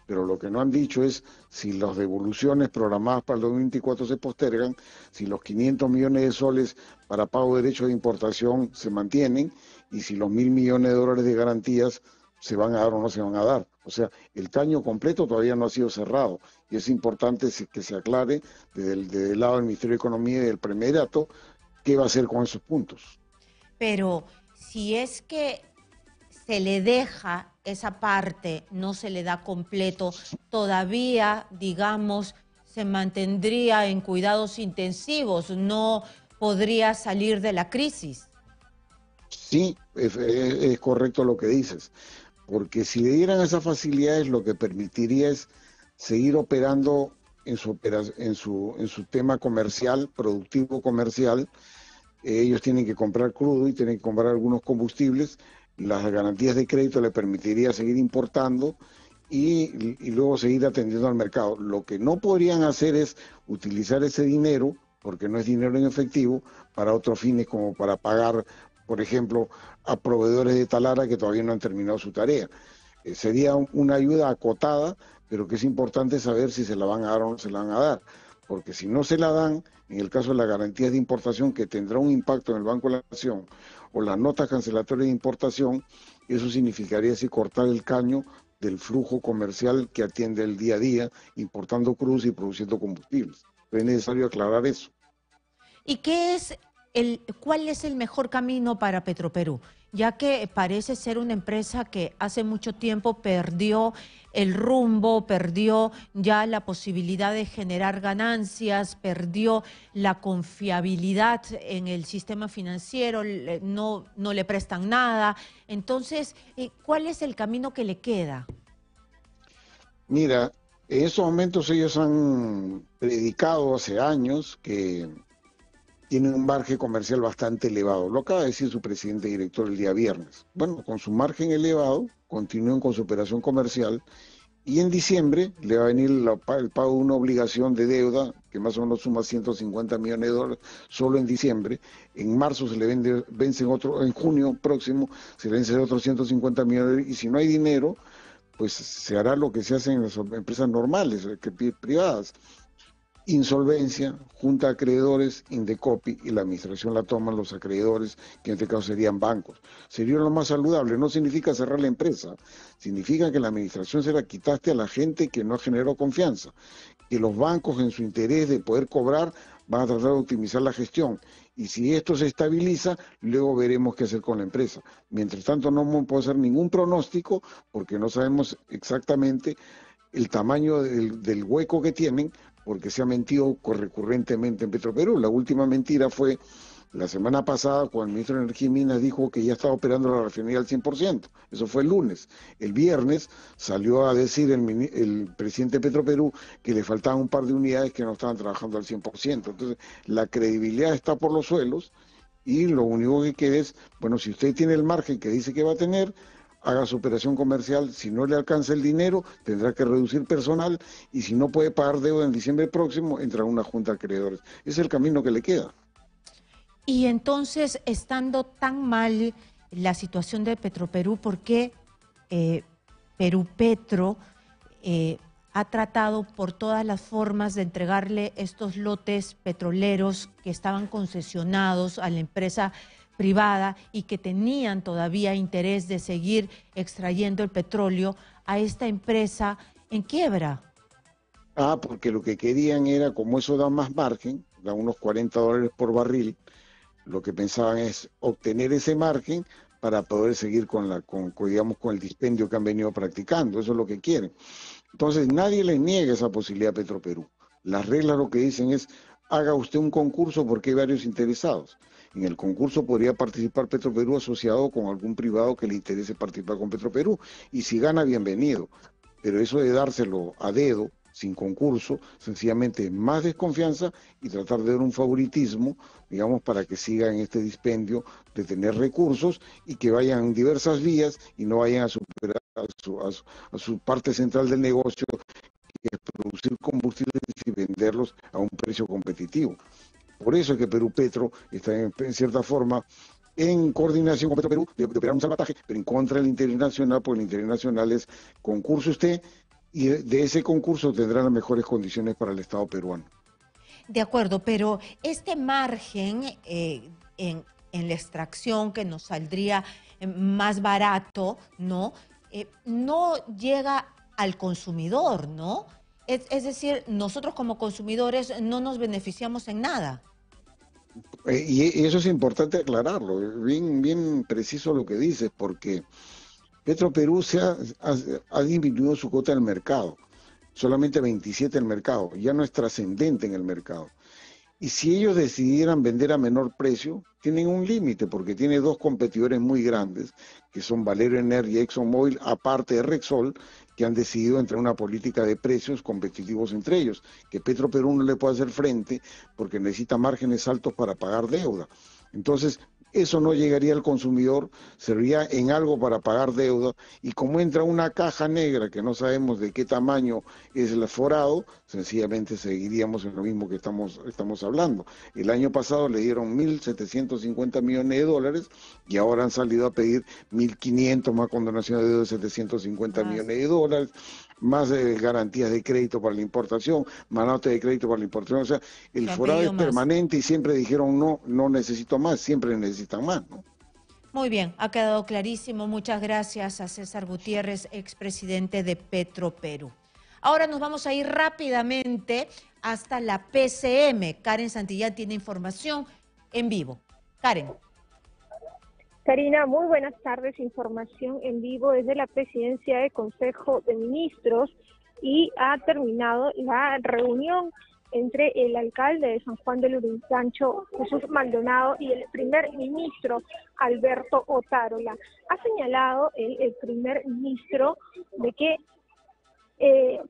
pero lo que no han dicho es si las devoluciones programadas para el 2024 se postergan, si los 500 millones de soles para pago de derechos de importación se mantienen y si los 1.000 millones de dólares de garantías se van a dar o no se van a dar. O sea, el caño completo todavía no ha sido cerrado y es importante que se aclare desde el lado del Ministerio de Economía y del Premierato qué va a hacer con esos puntos. Pero si es que se le deja esa parte, no se le da completo, todavía, digamos, se mantendría en cuidados intensivos, no podría salir de la crisis. Sí, es correcto lo que dices, porque si le dieran esas facilidades, lo que permitiría es seguir operando en su tema comercial, productivo comercial. Ellos tienen que comprar crudo y tienen que comprar algunos combustibles. Las garantías de crédito le permitiría seguir importando y luego seguir atendiendo al mercado. Lo que no podrían hacer es utilizar ese dinero, porque no es dinero en efectivo, para otros fines, como para pagar, por ejemplo, a proveedores de Talara que todavía no han terminado su tarea. Sería una ayuda acotada, pero que es importante saber si se la van a dar o no se la van a dar, porque si no se la dan, en el caso de las garantías de importación, que tendrá un impacto en el Banco de la Nación, o las notas cancelatorias de importación, eso significaría así cortar el caño del flujo comercial que atiende el día a día, importando cruz y produciendo combustibles. Es necesario aclarar eso. ¿Y qué es cuál es el mejor camino para Petroperú? Ya que parece ser una empresa que hace mucho tiempo perdió el rumbo, perdió ya la posibilidad de generar ganancias, perdió la confiabilidad en el sistema financiero, no le prestan nada. Entonces, ¿cuál es el camino que le queda? Mira, en esos momentos ellos han predicado hace años que tienen un margen comercial bastante elevado. Lo acaba de decir su presidente director el día viernes. Bueno, con su margen elevado, continúan con su operación comercial y en diciembre le va a venir el pago de una obligación de deuda que más o menos suma 150 millones de dólares solo en diciembre. En marzo se le vencen otro, en junio próximo se le vencen otros 150 millones y si no hay dinero, pues se hará lo que se hace en las empresas normales, privadas. Insolvencia, junta de acreedores, Indecopi y la administración la toman los acreedores, que en este caso serían bancos. Sería lo más saludable, no significa cerrar la empresa, significa que la administración se la quitaste a la gente que no generó confianza, que los bancos en su interés de poder cobrar van a tratar de optimizar la gestión y si esto se estabiliza, luego veremos qué hacer con la empresa. Mientras tanto no puedo hacer ningún pronóstico porque no sabemos exactamente el tamaño del hueco que tienen, porque se ha mentido recurrentemente en Petroperú. La última mentira fue la semana pasada cuando el ministro de Energía y Minas dijo que ya estaba operando la refinería al 100%. Eso fue el lunes. El viernes salió a decir el presidente de Petroperú que le faltaban un par de unidades que no estaban trabajando al 100%. Entonces, la credibilidad está por los suelos y lo único que queda es, bueno, si usted tiene el margen que dice que va a tener, haga su operación comercial, si no le alcanza el dinero, tendrá que reducir personal y si no puede pagar deuda en diciembre próximo, entra una junta de acreedores. Es el camino que le queda. Y entonces, estando tan mal la situación de Petroperú, ¿por qué Perupetro ha tratado por todas las formas de entregarle estos lotes petroleros que estaban concesionados a la empresa privada y que tenían todavía interés de seguir extrayendo el petróleo a esta empresa en quiebra? Ah, porque lo que querían era, como eso da más margen, da unos $40 por barril, lo que pensaban es obtener ese margen para poder seguir con el dispendio que han venido practicando, eso es lo que quieren. Entonces nadie les niega esa posibilidad a Petroperú. Las reglas lo que dicen es, haga usted un concurso porque hay varios interesados. En el concurso podría participar Petroperú asociado con algún privado que le interese participar con Petroperú. Y si gana, bienvenido. Pero eso de dárselo a dedo, sin concurso, sencillamente más desconfianza y tratar de dar un favoritismo, digamos, para que siga en este dispendio de tener recursos y que vayan en diversas vías y no vayan a superar a su parte central del negocio, que es producir combustibles y venderlos a un precio competitivo. Por eso es que Perupetro está en cierta forma en coordinación con Petroperú de operar un salvataje, pero en contra del internacional, porque el internacional es concurso usted y de ese concurso tendrá las mejores condiciones para el Estado peruano. De acuerdo, pero este margen en la extracción que nos saldría más barato, ¿no? No llega al consumidor, ¿no? Es decir, nosotros como consumidores no nos beneficiamos en nada. Y eso es importante aclararlo, bien preciso lo que dices, porque Petroperú ha disminuido su cuota del mercado, solamente 27 el mercado, ya no es trascendente en el mercado. Y si ellos decidieran vender a menor precio, tienen un límite, porque tiene dos competidores muy grandes, que son Valero Energy y ExxonMobil, aparte de Rexol, que han decidido entrar en una política de precios competitivos entre ellos, que Petroperú no le puede hacer frente porque necesita márgenes altos para pagar deuda. Entonces, eso no llegaría al consumidor, serviría en algo para pagar deuda, y como entra una caja negra que no sabemos de qué tamaño es el forado, sencillamente seguiríamos en lo mismo que estamos hablando. El año pasado le dieron 1.750 millones de dólares y ahora han salido a pedir 1.500 más condonación de deuda de 750 millones de dólares, más garantías de crédito para la importación, manote de crédito para la importación. O sea, el forado es permanente y siempre dijeron no necesito más, siempre necesitan más, ¿no? Muy bien, ha quedado clarísimo. Muchas gracias a César Gutiérrez, expresidente de Petroperú. Ahora nos vamos a ir rápidamente hasta la PCM. Karen Santillán tiene información en vivo. Karen. Karina, muy buenas tardes. Información en vivo desde la presidencia del Consejo de Ministros, y ha terminado la reunión entre el alcalde de San Juan del Lurigancho, Jesús Maldonado, y el primer ministro, Alberto Otárola. Ha señalado el primer ministro de que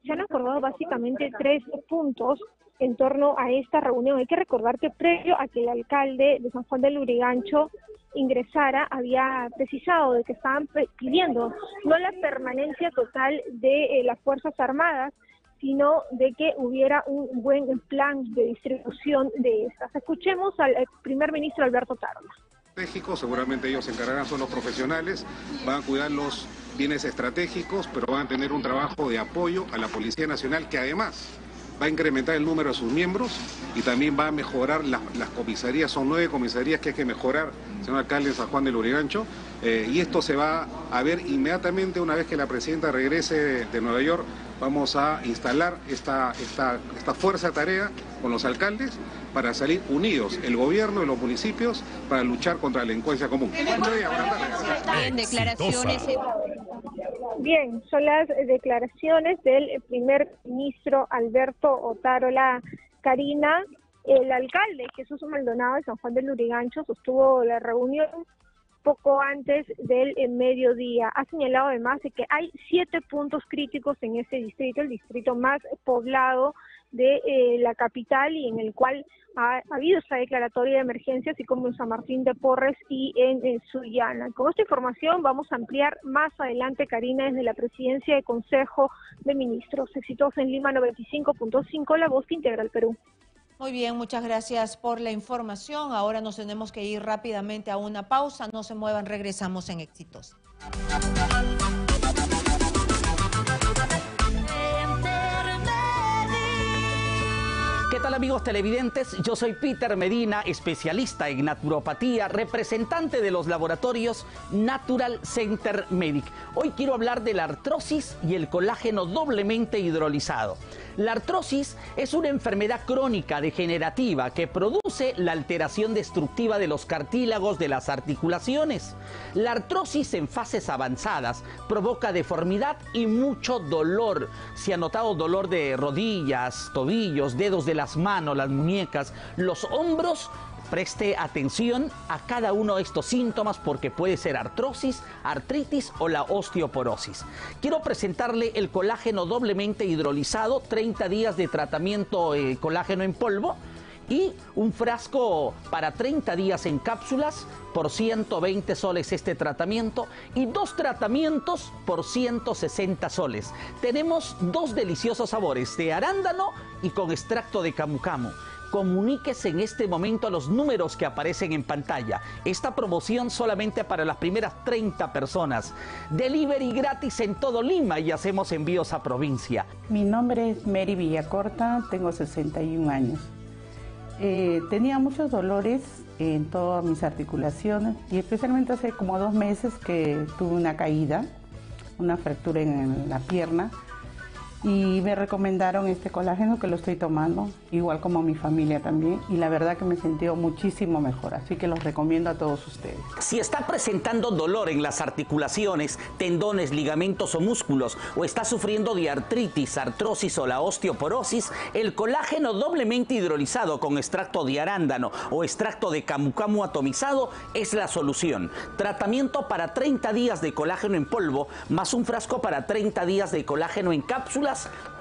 se han acordado básicamente tres puntos en torno a esta reunión. Hay que recordar que previo a que el alcalde de San Juan del Lurigancho ingresara, había precisado de que estaban pidiendo no la permanencia total de las Fuerzas Armadas, sino de que hubiera un buen plan de distribución de estas. Escuchemos al primer ministro Alberto Otárola. Estratégico, seguramente ellos se encargarán, son los profesionales, van a cuidar los bienes estratégicos, pero van a tener un trabajo de apoyo a la Policía Nacional, que además va a incrementar el número de sus miembros y también va a mejorar las comisarías. Son 9 comisarías que hay que mejorar, señor alcalde de San Juan del Lurigancho, y esto se va a ver inmediatamente una vez que la presidenta regrese de Nueva York. Vamos a instalar esta fuerza tarea con los alcaldes para salir unidos, el gobierno y los municipios, para luchar contra la delincuencia común. Bien, son las declaraciones del primer ministro Alberto Otárola. Karina, el alcalde Jesús Maldonado de San Juan del Lurigancho sostuvo la reunión poco antes del mediodía. Ha señalado además que hay 7 puntos críticos en este distrito, el distrito más poblado de la capital, y en el cual ha habido esta declaratoria de emergencia, así como en San Martín de Porres y en Sullana. Con esta información vamos a ampliar más adelante, Karina, desde la presidencia del Consejo de Ministros. Exitosa en Lima, 95.5, La Voz Integral Perú. Muy bien, muchas gracias por la información. Ahora nos tenemos que ir rápidamente a una pausa. No se muevan, regresamos en Exitosa. ¿Qué tal, amigos televidentes? Yo soy Peter Medina, especialista en naturopatía, representante de los laboratorios Natural Center Medic. Hoy quiero hablar de la artrosis y el colágeno doblemente hidrolizado. La artrosis es una enfermedad crónica degenerativa que produce la alteración destructiva de los cartílagos de las articulaciones. La artrosis en fases avanzadas provoca deformidad y mucho dolor. Se ha notado dolor de rodillas, tobillos, dedos de las manos, las muñecas, los hombros. Preste atención a cada uno de estos síntomas porque puede ser artrosis, artritis o la osteoporosis. Quiero presentarle el colágeno doblemente hidrolizado, 30 días de tratamiento colágeno en polvo y un frasco para 30 días en cápsulas por 120 soles este tratamiento, y 2 tratamientos por 160 soles. Tenemos 2 deliciosos sabores, de arándano y con extracto de camu camu. Comuníquese en este momento a los números que aparecen en pantalla. Esta promoción solamente para las primeras 30 personas. Delivery gratis en todo Lima y hacemos envíos a provincia. Mi nombre es Mary Villacorta, tengo 61 años. Tenía muchos dolores en todas mis articulaciones y especialmente hace como 2 meses que tuve una caída, una fractura en la pierna. y me recomendaron este colágeno que lo estoy tomando, igual como mi familia también, y la verdad que me he sentido muchísimo mejor, así que los recomiendo a todos ustedes. Si está presentando dolor en las articulaciones, tendones, ligamentos o músculos, o está sufriendo de artritis, artrosis o la osteoporosis, el colágeno doblemente hidrolizado con extracto de arándano o extracto de camu-camu atomizado es la solución. Tratamiento para 30 días de colágeno en polvo, más un frasco para 30 días de colágeno en cápsula,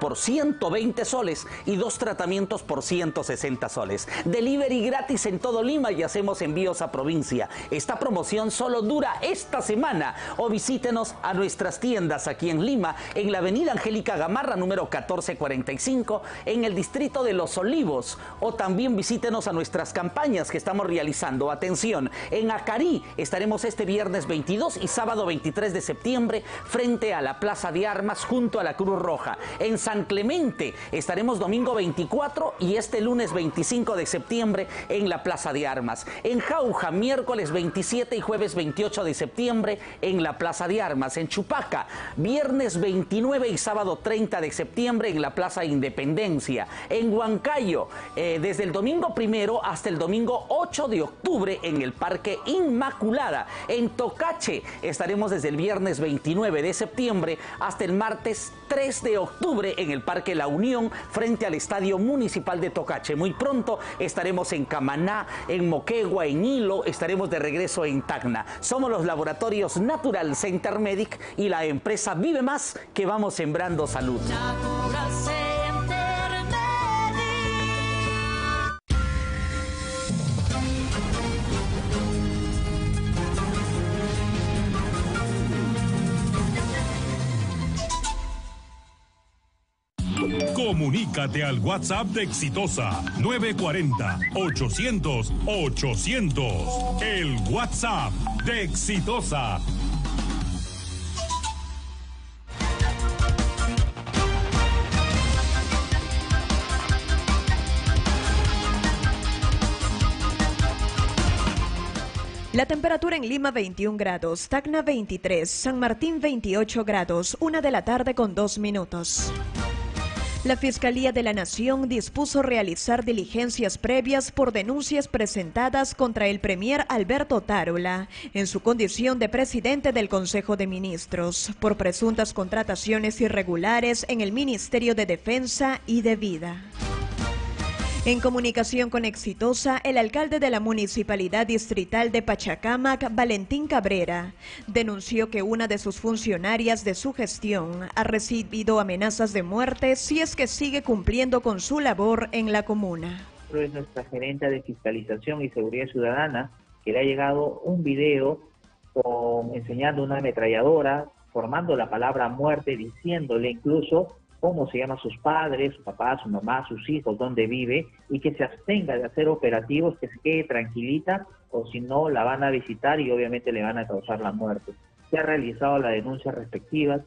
por 120 soles y 2 tratamientos por 160 soles. Delivery gratis en todo Lima y hacemos envíos a provincia. Esta promoción solo dura esta semana o visítenos a nuestras tiendas aquí en Lima, en la avenida Angélica Gamarra número 1445 en el distrito de Los Olivos, o también visítenos a nuestras campañas que estamos realizando. Atención, en Acarí estaremos este viernes 22 y sábado 23 de septiembre frente a la Plaza de Armas junto a la Cruz Roja. En San Clemente estaremos domingo 24 y este lunes 25 de septiembre en la Plaza de Armas. En Jauja, miércoles 27 y jueves 28 de septiembre en la Plaza de Armas. En Chupaca, viernes 29 y sábado 30 de septiembre en la Plaza Independencia. En Huancayo, desde el domingo 1 hasta el domingo 8 de octubre en el Parque Inmaculada. En Tocache estaremos desde el viernes 29 de septiembre hasta el martes 3 de octubre en el Parque La Unión frente al Estadio Municipal de Tocache. Muy pronto estaremos en Camaná, en Moquegua, en Hilo, estaremos de regreso en Tacna. Somos los laboratorios Natural Center Medic y la empresa Vive Más, que vamos sembrando salud. Comunícate al WhatsApp de Exitosa 940-800-800. El WhatsApp de Exitosa. La temperatura en Lima 21 grados, Tacna 23, San Martín 28 grados, 1 de la tarde con 2 minutos. La Fiscalía de la Nación dispuso realizar diligencias previas por denuncias presentadas contra el premier Alberto Otárola, en su condición de presidente del Consejo de Ministros, por presuntas contrataciones irregulares en el Ministerio de Defensa y de Vida. En comunicación con Exitosa, el alcalde de la Municipalidad Distrital de Pachacamac, Valentín Cabrera, denunció que una de sus funcionarias de su gestión ha recibido amenazas de muerte si es que sigue cumpliendo con su labor en la comuna. Es nuestra gerente de Fiscalización y Seguridad Ciudadana, que le ha llegado un video enseñando una ametralladora, formando la palabra muerte, diciéndole incluso cómo se llaman sus padres, su papá, su mamá, sus hijos, dónde vive, y que se abstenga de hacer operativos, que se quede tranquilita, o si no la van a visitar y obviamente le van a causar la muerte. Se ha realizado las denuncias respectivas.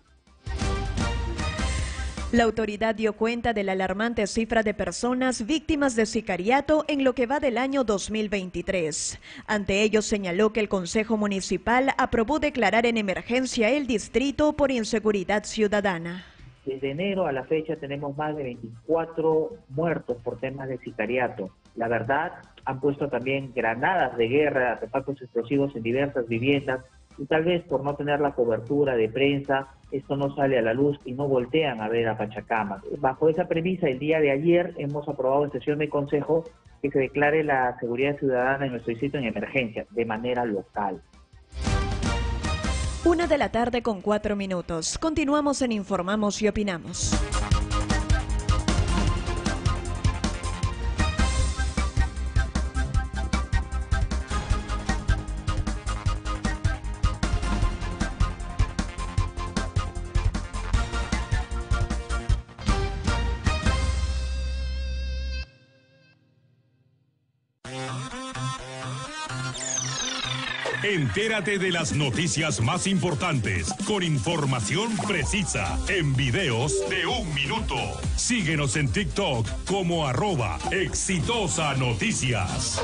La autoridad dio cuenta de la alarmante cifra de personas víctimas de sicariato en lo que va del año 2023. Ante ello señaló que el Consejo Municipal aprobó declarar en emergencia el distrito por inseguridad ciudadana. Desde enero a la fecha tenemos más de 24 muertos por temas de sicariato. La verdad, han puesto también granadas de guerra, artefactos explosivos en diversas viviendas, y tal vez por no tener la cobertura de prensa, esto no sale a la luz y no voltean a ver a Pachacamac. Bajo esa premisa, el día de ayer hemos aprobado en sesión de consejo que se declare la seguridad ciudadana en nuestro distrito en emergencia, de manera local. 1 de la tarde con 4 minutos. Continuamos en Informamos y Opinamos. Entérate de las noticias más importantes con información precisa en videos de 1 minuto. Síguenos en TikTok como @ExitosaNoticias.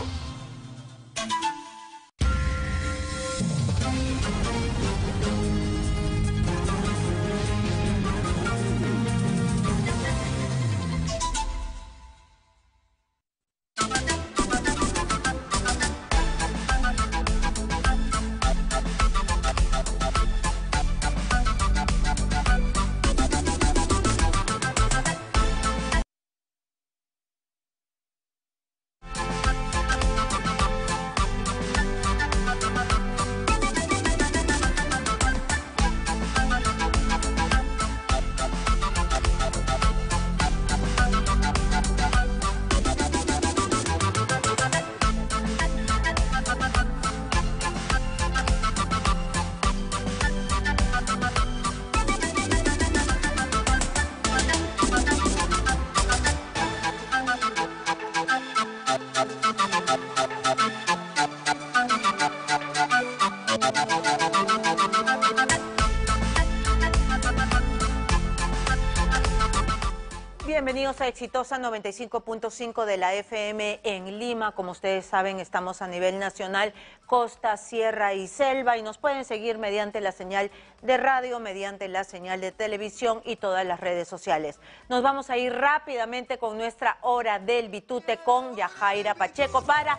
Bienvenidos a Exitosa 95.5 de la FM en Lima. Como ustedes saben, estamos a nivel nacional, costa, sierra y selva, y nos pueden seguir mediante la señal de radio, mediante la señal de televisión y todas las redes sociales. Nos vamos a ir rápidamente con nuestra hora del Bitute con Yajaira Pacheco para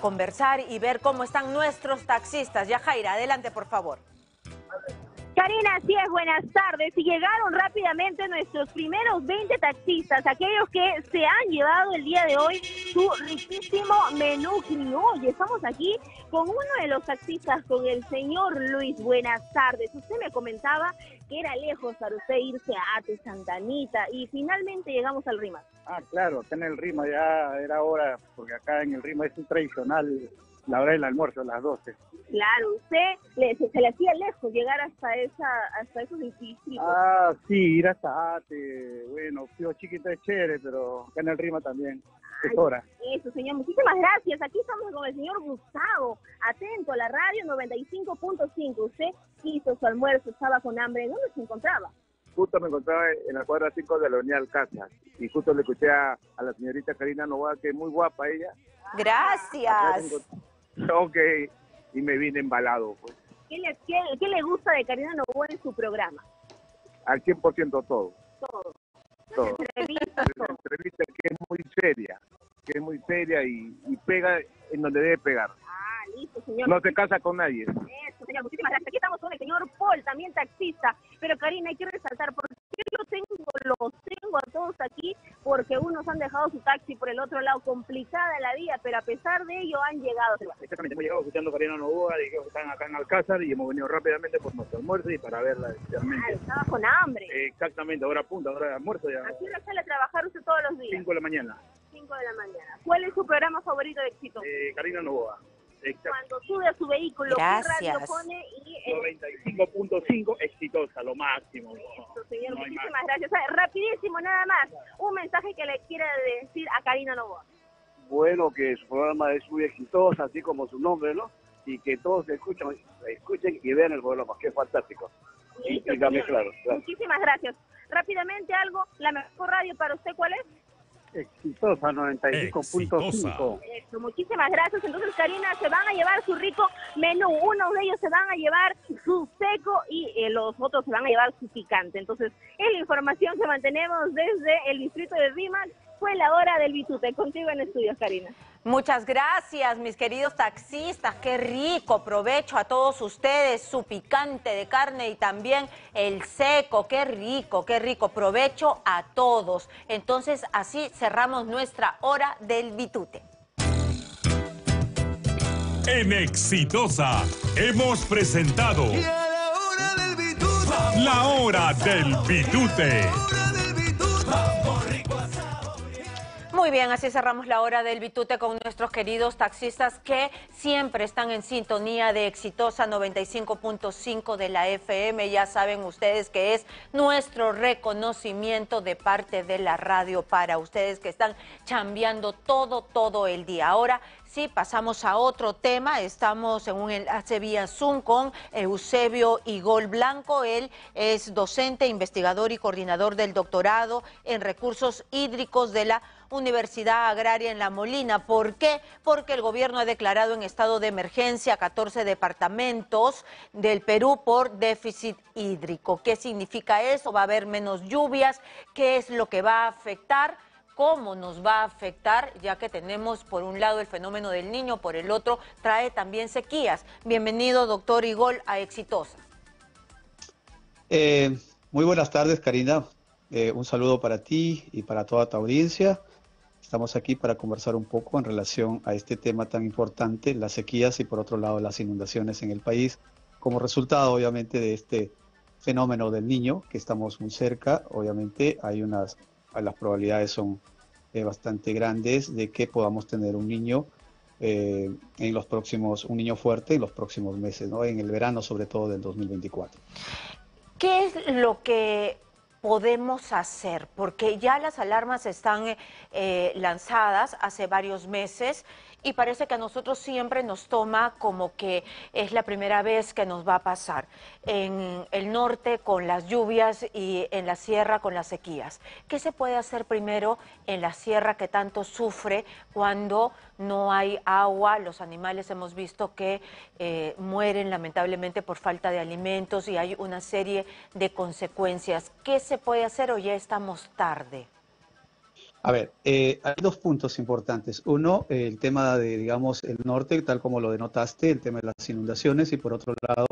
conversar y ver cómo están nuestros taxistas. Yajaira, adelante por favor. Karina, así es, buenas tardes. Y llegaron rápidamente nuestros primeros 20 taxistas, aquellos que se han llevado el día de hoy su riquísimo menú criollo. Estamos aquí con uno de los taxistas, con el señor Luis. Buenas tardes. Usted me comentaba que era lejos para usted irse a Ate, Santa Anita, y finalmente llegamos al Rima. Ah, claro, acá en el Rima ya era hora, porque acá en el Rima es un tradicional la hora del almuerzo, a las 12. Claro, usted se le hacía lejos llegar hasta esos edificios. Ah, sí, ir hasta Ate, bueno, Pío Chiquita es chévere, pero acá en el Rima también es hora. Eso, señor, muchísimas gracias. Aquí estamos con el señor Gustavo, atento a la radio 95.5. Usted hizo su almuerzo, estaba con hambre. ¿Dónde se encontraba? Justo me encontraba en la cuadra 5 de la Unidad Alcázar, y justo le escuché a la señorita Karina Novoa, que es muy guapa ella. Gracias. Ok, y me vine embalado, pues. ¿Qué le gusta de Karina Novoa en su programa? Al 100% todo. Todo. Todo. Una entrevista que es muy seria, y pega en donde debe pegar. Ah, listo, señor. No se casa con nadie. Eso, señor, muchísimas gracias. Aquí estamos con el señor Paul, también taxista. Pero Karina, hay que resaltar, porque yo los tengo a todos aquí, porque unos han dejado su taxi por el otro lado, complicada la vía, pero a pesar de ello han llegado. Exactamente, hemos llegado escuchando Karina Novoa, que están acá en Alcázar, y hemos venido rápidamente por nuestro almuerzo y para verla. Ah, estaba con hambre. Exactamente, ahora punta, ahora de almuerzo ya. ¿A qué hora sale a trabajar usted todos los días? 5 de la mañana. 5 de la mañana. ¿Cuál es su programa favorito de éxito? Karina Novoa. Cuando sube a su vehículo, gracias, radio pone y 95.5, Exitosa, lo máximo. Eso, señor, no, muchísimas gracias. Rapidísimo, nada más, un mensaje que le quiera decir a Karina Novoa. Bueno, que su programa es muy exitoso, así como su nombre, ¿no? Y que todos escuchen y vean el programa, que es fantástico. Eso, y también, claro. Gracias. Muchísimas gracias. Rápidamente algo, la mejor radio para usted, ¿cuál es? Exitosa 95.5. Eso, muchísimas gracias. Entonces, Karina, se van a llevar su rico menú. Uno de ellos se van a llevar su seco y los otros se van a llevar su picante. Entonces, es la información que mantenemos desde el distrito de Rímac. Fue la hora del Bitute. Contigo en estudios, Karina. Muchas gracias, mis queridos taxistas. Qué rico provecho a todos ustedes. Su picante de carne y también el seco. Qué rico, qué rico. Provecho a todos. Entonces, así cerramos nuestra hora del Bitute. En Exitosa hemos presentado la hora del Bitute. Muy bien, así cerramos la hora del Bitute con nuestros queridos taxistas que siempre están en sintonía de Exitosa 95.5 de la FM. Ya saben ustedes que es nuestro reconocimiento de parte de la radio para ustedes que están chambeando todo el día. Ahora sí, pasamos a otro tema. Estamos en un enlace vía Zoom con Eusebio Igol Blanco. Él es docente, investigador y coordinador del doctorado en recursos hídricos de la Universidad Agraria en La Molina. ¿Por qué? Porque el gobierno ha declarado en estado de emergencia 14 departamentos del Perú por déficit hídrico. ¿Qué significa eso? ¿Va a haber menos lluvias? ¿Qué es lo que va a afectar? ¿Cómo nos va a afectar? Ya que tenemos por un lado el fenómeno del Niño, por el otro trae también sequías. Bienvenido, doctor Igol, a Exitosa. Muy buenas tardes, Karina. Un saludo para ti y para toda tu audiencia. Estamos aquí para conversar un poco en relación a este tema tan importante, las sequías y por otro lado las inundaciones en el país, como resultado obviamente de este fenómeno del Niño, que estamos muy cerca. Obviamente hay unas... las probabilidades son bastante grandes de que podamos tener un niño un niño fuerte en los próximos meses, ¿no? En el verano, sobre todo del 2024. ¿Qué es lo que podemos hacer? Porque ya las alarmas están lanzadas hace varios meses y parece que a nosotros siempre nos toma como que es la primera vez que nos va a pasar. En el norte con las lluvias y en la sierra con las sequías. ¿Qué se puede hacer primero en la sierra que tanto sufre cuando no hay agua? Los animales hemos visto que mueren lamentablemente por falta de alimentos y hay una serie de consecuencias. ¿Qué se puede hacer o ya estamos tarde? A ver, hay dos puntos importantes. Uno, el tema de, digamos, el norte, tal como lo denotaste, el tema de las inundaciones, y por otro lado,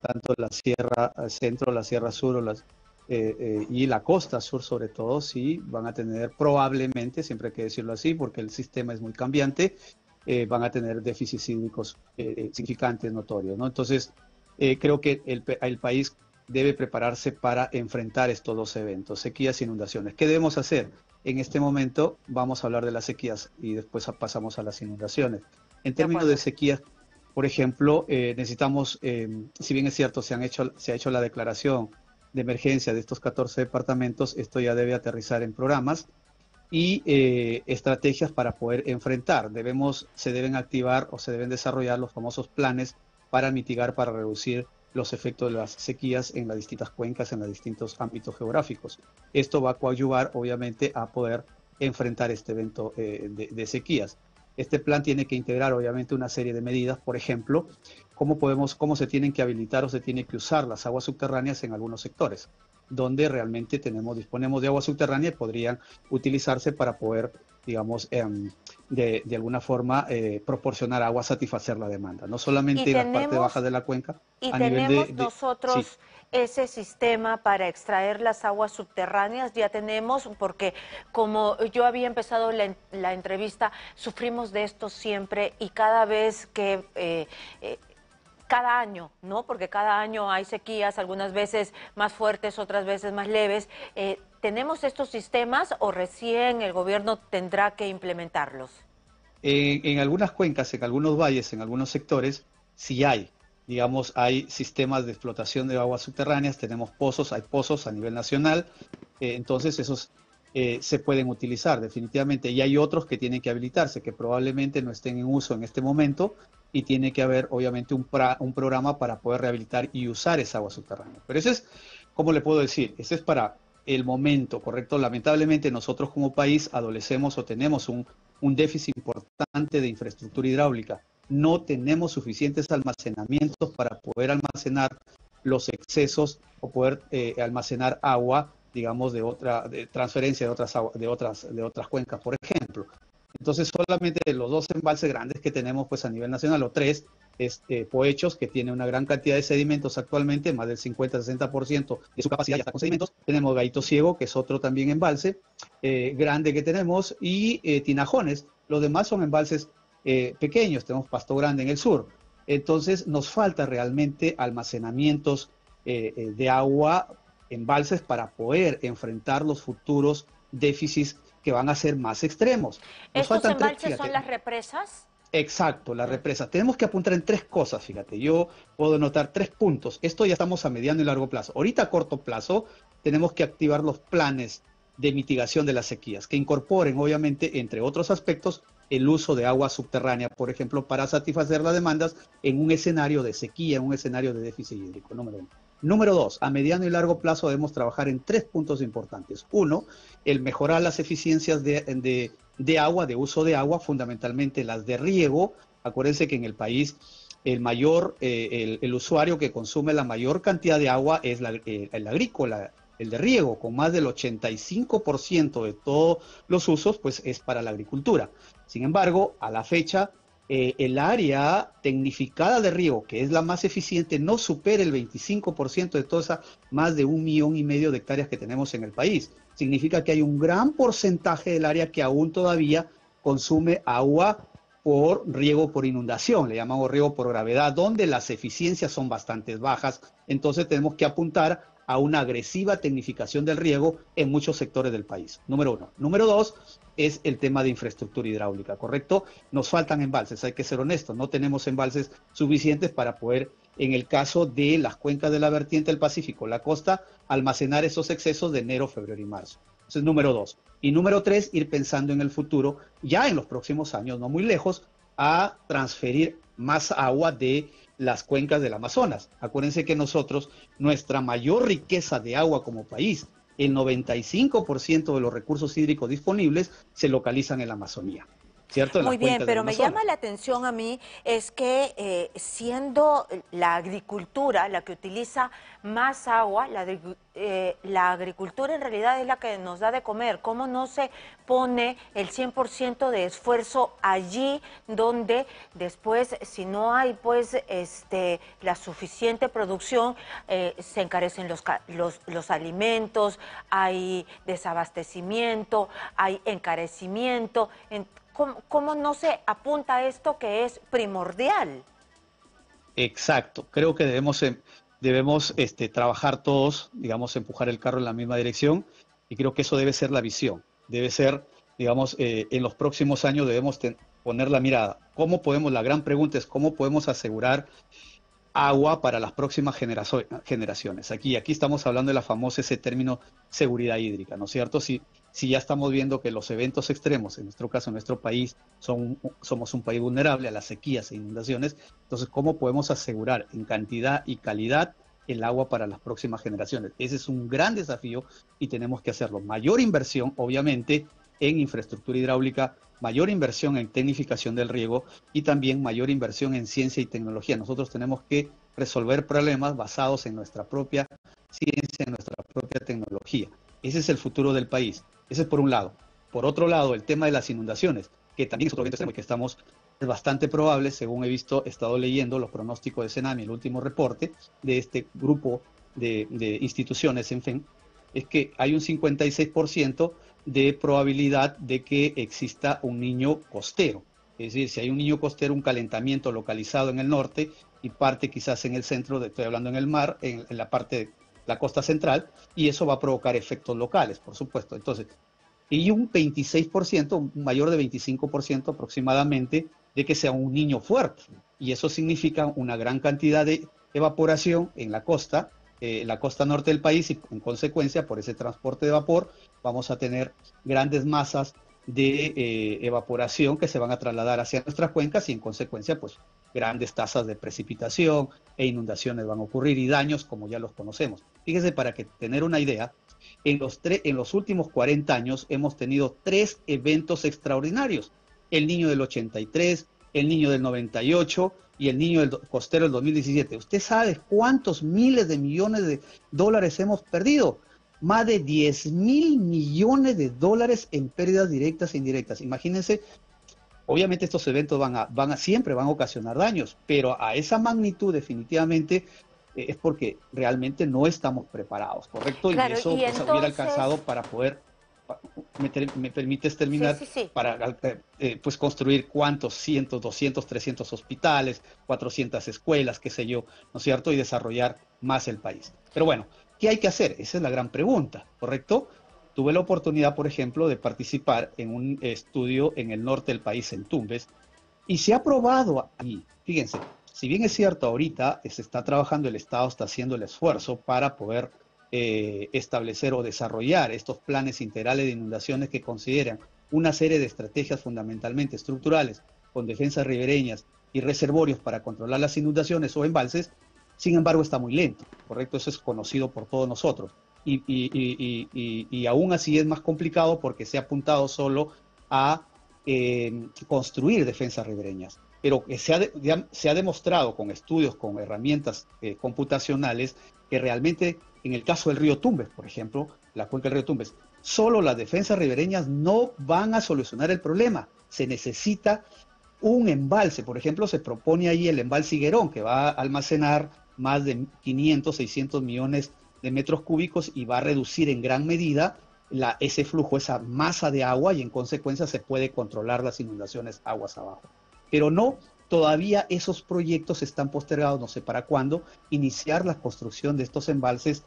tanto la sierra centro, la sierra sur o las, y la costa sur sobre todo, sí van a tener probablemente, siempre hay que decirlo así, porque el sistema es muy cambiante, van a tener déficits hídricos significantes, notorios, ¿no? Entonces, creo que el país debe prepararse para enfrentar estos dos eventos, sequías e inundaciones. ¿Qué debemos hacer? En este momento vamos a hablar de las sequías y después pasamos a las inundaciones. En términos de sequías, por ejemplo, necesitamos, si bien es cierto, se ha hecho la declaración de emergencia de estos 14 departamentos, esto ya debe aterrizar en programas y estrategias para poder enfrentar. Se deben activar o se deben desarrollar los famosos planes para mitigar, para reducir los efectos de las sequías en las distintas cuencas, en los distintos ámbitos geográficos. Esto va a coadyuvar, obviamente, a poder enfrentar este evento de sequías. Este plan tiene que integrar, obviamente, una serie de medidas, por ejemplo, cómo se tienen que habilitar o se tienen que usar las aguas subterráneas en algunos sectores, donde realmente disponemos de agua subterránea y podrían utilizarse para poder, digamos, de alguna forma proporcionar agua, satisfacer la demanda, no solamente en la parte baja de la cuenca. Y tenemos nosotros ese sistema para extraer las aguas subterráneas, ya tenemos, porque como yo había empezado la entrevista, sufrimos de esto siempre y cada vez que... cada año, ¿no? Porque cada año hay sequías, algunas veces más fuertes, otras veces más leves. ¿Tenemos estos sistemas o recién el gobierno tendrá que implementarlos? En algunas cuencas, en algunos valles, en algunos sectores, sí hay. Digamos, hay sistemas de explotación de aguas subterráneas, tenemos pozos, hay pozos a nivel nacional. Entonces, esos se pueden utilizar definitivamente. Y hay otros que tienen que habilitarse, que probablemente no estén en uso en este momento, y tiene que haber, obviamente, un programa para poder rehabilitar y usar esa agua subterránea. Pero ese es, ¿cómo le puedo decir? Ese es para el momento, ¿correcto? Lamentablemente nosotros como país adolecemos o tenemos un déficit importante de infraestructura hidráulica. No tenemos suficientes almacenamientos para poder almacenar los excesos o poder almacenar agua, digamos, de transferencia de otras cuencas, por ejemplo. Entonces, solamente de los dos embalses grandes que tenemos pues a nivel nacional, o tres, es Poechos, que tiene una gran cantidad de sedimentos actualmente, más del 50-60% de su capacidad ya está con sedimentos. Tenemos Gallito Ciego, que es otro también embalse grande que tenemos, y Tinajones. Los demás son embalses pequeños, tenemos Pasto Grande en el sur. Entonces, nos falta realmente almacenamientos de agua, embalses, para poder enfrentar los futuros déficits que van a ser más extremos. ¿Estos embalses son las represas? Exacto, las represas. Tenemos que apuntar en tres cosas, fíjate. Yo puedo anotar tres puntos. Esto ya estamos a mediano y largo plazo. Ahorita a corto plazo tenemos que activar los planes de mitigación de las sequías, que incorporen, obviamente, entre otros aspectos, el uso de agua subterránea, por ejemplo, para satisfacer las demandas en un escenario de sequía, en un escenario de déficit hídrico, número uno. Número dos, a mediano y largo plazo debemos trabajar en tres puntos importantes. Uno, el mejorar las eficiencias de agua, de uso de agua, fundamentalmente las de riego. Acuérdense que en el país el usuario que consume la mayor cantidad de agua es el agrícola, el de riego, con más del 85% de todos los usos, pues es para la agricultura. Sin embargo, a la fecha, el área tecnificada de riego, que es la más eficiente, no supera el 25% de todas esas más de 1,5 millones de hectáreas que tenemos en el país. Significa que hay un gran porcentaje del área que aún todavía consume agua por riego por inundación, le llamamos riego por gravedad, donde las eficiencias son bastante bajas. Entonces tenemos que apuntar a una agresiva tecnificación del riego en muchos sectores del país, número uno. Número dos, es el tema de infraestructura hidráulica, ¿correcto? Nos faltan embalses, hay que ser honestos, no tenemos embalses suficientes para poder, en el caso de las cuencas de la vertiente del Pacífico, la costa, almacenar esos excesos de enero, febrero y marzo. Entonces, número dos. Y número tres, ir pensando en el futuro, ya en los próximos años, no muy lejos, a transferir más agua de las cuencas del Amazonas. Acuérdense que nosotros, nuestra mayor riqueza de agua como país, el 95% de los recursos hídricos disponibles se localizan en la Amazonía. ¿Cierto? Muy bien, pero me llama la atención a mí es que siendo la agricultura la que utiliza más agua, la agricultura en realidad es la que nos da de comer. ¿Cómo no se pone el 100% de esfuerzo allí donde después, si no hay pues la suficiente producción, se encarecen los alimentos, hay desabastecimiento, hay encarecimiento? ¿Cómo no se apunta a esto que es primordial? Exacto, creo que debemos trabajar todos, digamos, empujar el carro en la misma dirección, y creo que eso debe ser la visión, debe ser, digamos, en los próximos años debemos poner la mirada. ¿Cómo podemos? La gran pregunta es cómo podemos asegurar agua para las próximas generaciones. Aquí estamos hablando de la famosa, ese término, seguridad hídrica, ¿no es cierto? Si ya estamos viendo que los eventos extremos, en nuestro caso, en nuestro país, somos un país vulnerable a las sequías e inundaciones, entonces, ¿cómo podemos asegurar en cantidad y calidad el agua para las próximas generaciones? Ese es un gran desafío y tenemos que hacerlo. Mayor inversión, obviamente, en infraestructura hidráulica, mayor inversión en tecnificación del riego y también mayor inversión en ciencia y tecnología. Nosotros tenemos que resolver problemas basados en nuestra propia ciencia, en nuestra propia tecnología. Ese es el futuro del país. Ese es por un lado. Por otro lado, el tema de las inundaciones, que también es otro evento que es bastante probable, según he estado leyendo los pronósticos de Senami, el último reporte de este grupo de instituciones, en fin, es que hay un 56% de probabilidad de que exista un niño costero. Es decir, si hay un niño costero, un calentamiento localizado en el norte y parte quizás en el centro, estoy hablando en el mar, en la parte de la costa central, y eso va a provocar efectos locales, por supuesto. Entonces, y un 26%, un mayor de 25% aproximadamente, de que sea un niño fuerte. Y eso significa una gran cantidad de evaporación en la costa norte del país, y en consecuencia, por ese transporte de vapor, vamos a tener grandes masas de evaporación que se van a trasladar hacia nuestras cuencas y en consecuencia, pues, grandes tasas de precipitación e inundaciones van a ocurrir y daños como ya los conocemos. Fíjese, para que tener una idea, en los últimos 40 años hemos tenido 3 eventos extraordinarios. El niño del 83, el niño del 98 y el niño del costero del 2017. ¿Usted sabe cuántos miles de millones de dólares hemos perdido? Más de 10.000 millones de dólares en pérdidas directas e indirectas. Imagínense. Obviamente estos eventos siempre van a ocasionar daños, pero a esa magnitud definitivamente es porque realmente no estamos preparados, ¿correcto? Claro, y eso y entonces hubiera alcanzado para poder, me permites terminar, sí. Para pues construir cuántos, cientos, 200, 300 hospitales, 400 escuelas, qué sé yo, ¿no es cierto? Y desarrollar más el país. Pero bueno, ¿qué hay que hacer? Esa es la gran pregunta, ¿correcto? Tuve la oportunidad, por ejemplo, de participar en un estudio en el norte del país, en Tumbes, y se ha probado ahí. Fíjense, si bien es cierto, ahorita se está trabajando, el Estado está haciendo el esfuerzo para poder establecer o desarrollar estos planes integrales de inundaciones que consideran una serie de estrategias fundamentalmente estructurales con defensas ribereñas y reservorios para controlar las inundaciones o embalses. Sin embargo, está muy lento, ¿correcto? Eso es conocido por todos nosotros. Y aún así es más complicado porque se ha apuntado solo a construir defensas ribereñas. Pero se ha demostrado con estudios, con herramientas computacionales, que realmente en el caso del río Tumbes, por ejemplo, la cuenca del río Tumbes, solo las defensas ribereñas no van a solucionar el problema. Se necesita un embalse. Por ejemplo, se propone ahí el embalse Higuerón, que va a almacenar más de 500, 600 millones de metros cúbicos y va a reducir en gran medida ese flujo, esa masa de agua, y en consecuencia se puede controlar las inundaciones aguas abajo. Pero no, todavía esos proyectos están postergados, no sé para cuándo, iniciar la construcción de estos embalses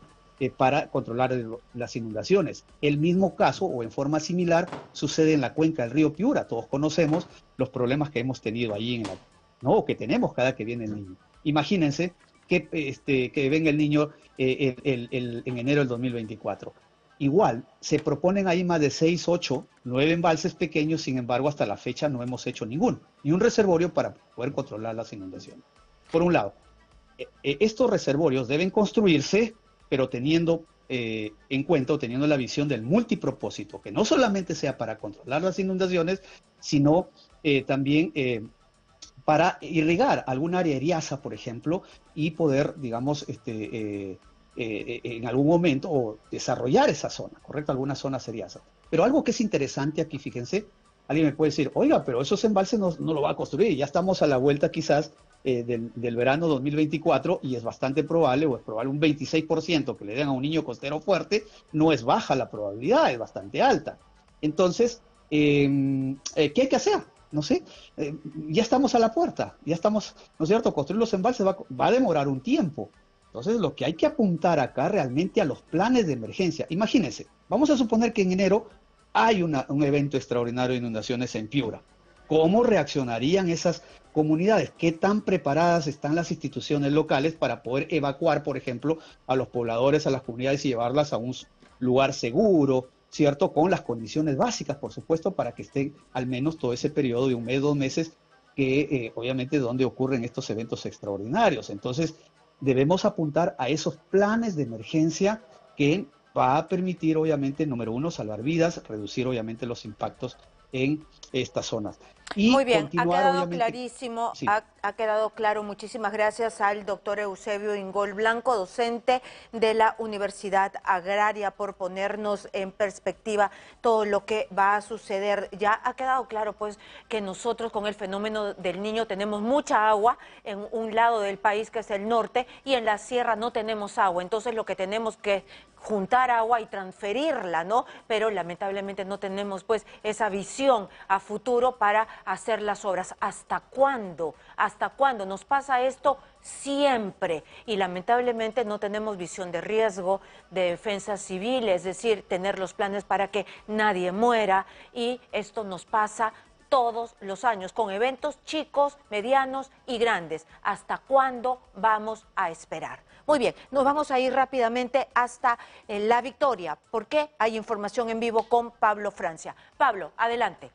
para controlar las inundaciones. El mismo caso, o en forma similar, sucede en la cuenca del río Piura. Todos conocemos los problemas que hemos tenido allí, que tenemos cada que viene el niño. Imagínense que venga el niño en enero del 2024. Igual, se proponen ahí más de 6, 8, 9 embalses pequeños, sin embargo, hasta la fecha no hemos hecho ninguno, ni un reservorio para poder controlar las inundaciones. Por un lado, estos reservorios deben construirse, pero teniendo en cuenta o teniendo la visión del multipropósito, que no solamente sea para controlar las inundaciones, sino también para irrigar alguna área eriaza, por ejemplo, y poder, digamos, en algún momento o desarrollar esa zona, ¿correcto? Algunas zonas eriazas. Pero algo que es interesante aquí, fíjense, alguien me puede decir, oiga, pero esos embalses no lo va a construir, ya estamos a la vuelta quizás del verano 2024 y es bastante probable, o es probable un 26% que le den a un niño costero fuerte, no es baja la probabilidad, es bastante alta. Entonces, ¿qué hay que hacer? No sé, ya estamos a la puerta, ya estamos, ¿no es cierto? Construir los embalses va a demorar un tiempo. Entonces, lo que hay que apuntar acá realmente a los planes de emergencia. Imagínense, vamos a suponer que en enero hay un evento extraordinario de inundaciones en Piura. ¿Cómo reaccionarían esas comunidades? ¿Qué tan preparadas están las instituciones locales para poder evacuar, por ejemplo, a los pobladores, a las comunidades y llevarlas a un lugar seguro, ¿cierto? Con las condiciones básicas, por supuesto, para que estén al menos todo ese periodo de un mes, 2 meses, que obviamente donde ocurren estos eventos extraordinarios. Entonces, debemos apuntar a esos planes de emergencia que va a permitir, obviamente, número uno, salvar vidas, reducir, obviamente, los impactos en estas zonas. Y muy bien, ha quedado clarísimo, sí. ha quedado claro. Muchísimas gracias al doctor Eusebio Ingol Blanco, docente de la Universidad Agraria, por ponernos en perspectiva todo lo que va a suceder. Ya ha quedado claro, pues, que nosotros con el fenómeno del Niño tenemos mucha agua en un lado del país, que es el norte, y en la sierra no tenemos agua. Entonces, lo que tenemos que juntar agua y transferirla, ¿no? Pero lamentablemente no tenemos, pues, esa visión a futuro para hacer las obras. ¿Hasta cuándo? ¿Hasta cuándo? Nos pasa esto siempre y lamentablemente no tenemos visión de riesgo, de defensa civil, es decir, tener los planes para que nadie muera, y esto nos pasa todos los años, con eventos chicos, medianos y grandes. ¿Hasta cuándo vamos a esperar? Muy bien, nos vamos a ir rápidamente hasta La Victoria, porque hay información en vivo con Pablo Francia. Pablo, adelante.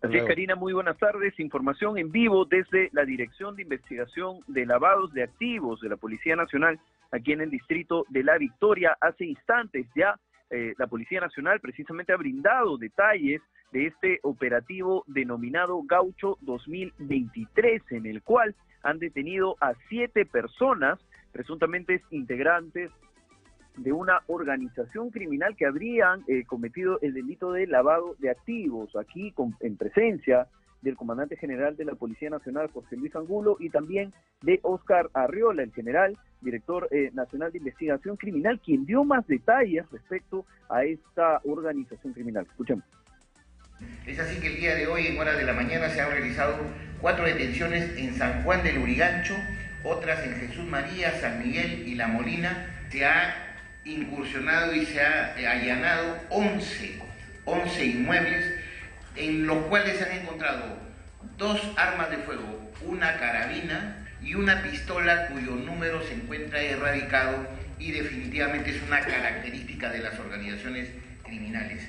Así es, Karina, muy buenas tardes. Información en vivo desde la Dirección de Investigación de Lavados de Activos de la Policía Nacional, aquí en el distrito de La Victoria. Hace instantes ya la Policía Nacional precisamente ha brindado detalles de este operativo denominado Gaucho 2023, en el cual han detenido a 7 personas, presuntamente integrantes de una organización criminal que habrían cometido el delito de lavado de activos, aquí en presencia del comandante general de la Policía Nacional, José Luis Angulo, y también de Óscar Arriola, el general, director nacional de investigación criminal, quien dio más detalles respecto a esta organización criminal. Escuchemos. Es así que el día de hoy, en horas de la mañana, se han realizado 4 detenciones en San Juan del Lurigancho, otras en Jesús María, San Miguel y La Molina. Se ha incursionado y se ha allanado 11 inmuebles, en los cuales se han encontrado 2 armas de fuego, una carabina y una pistola cuyo número se encuentra erradicado, y definitivamente es una característica de las organizaciones criminales.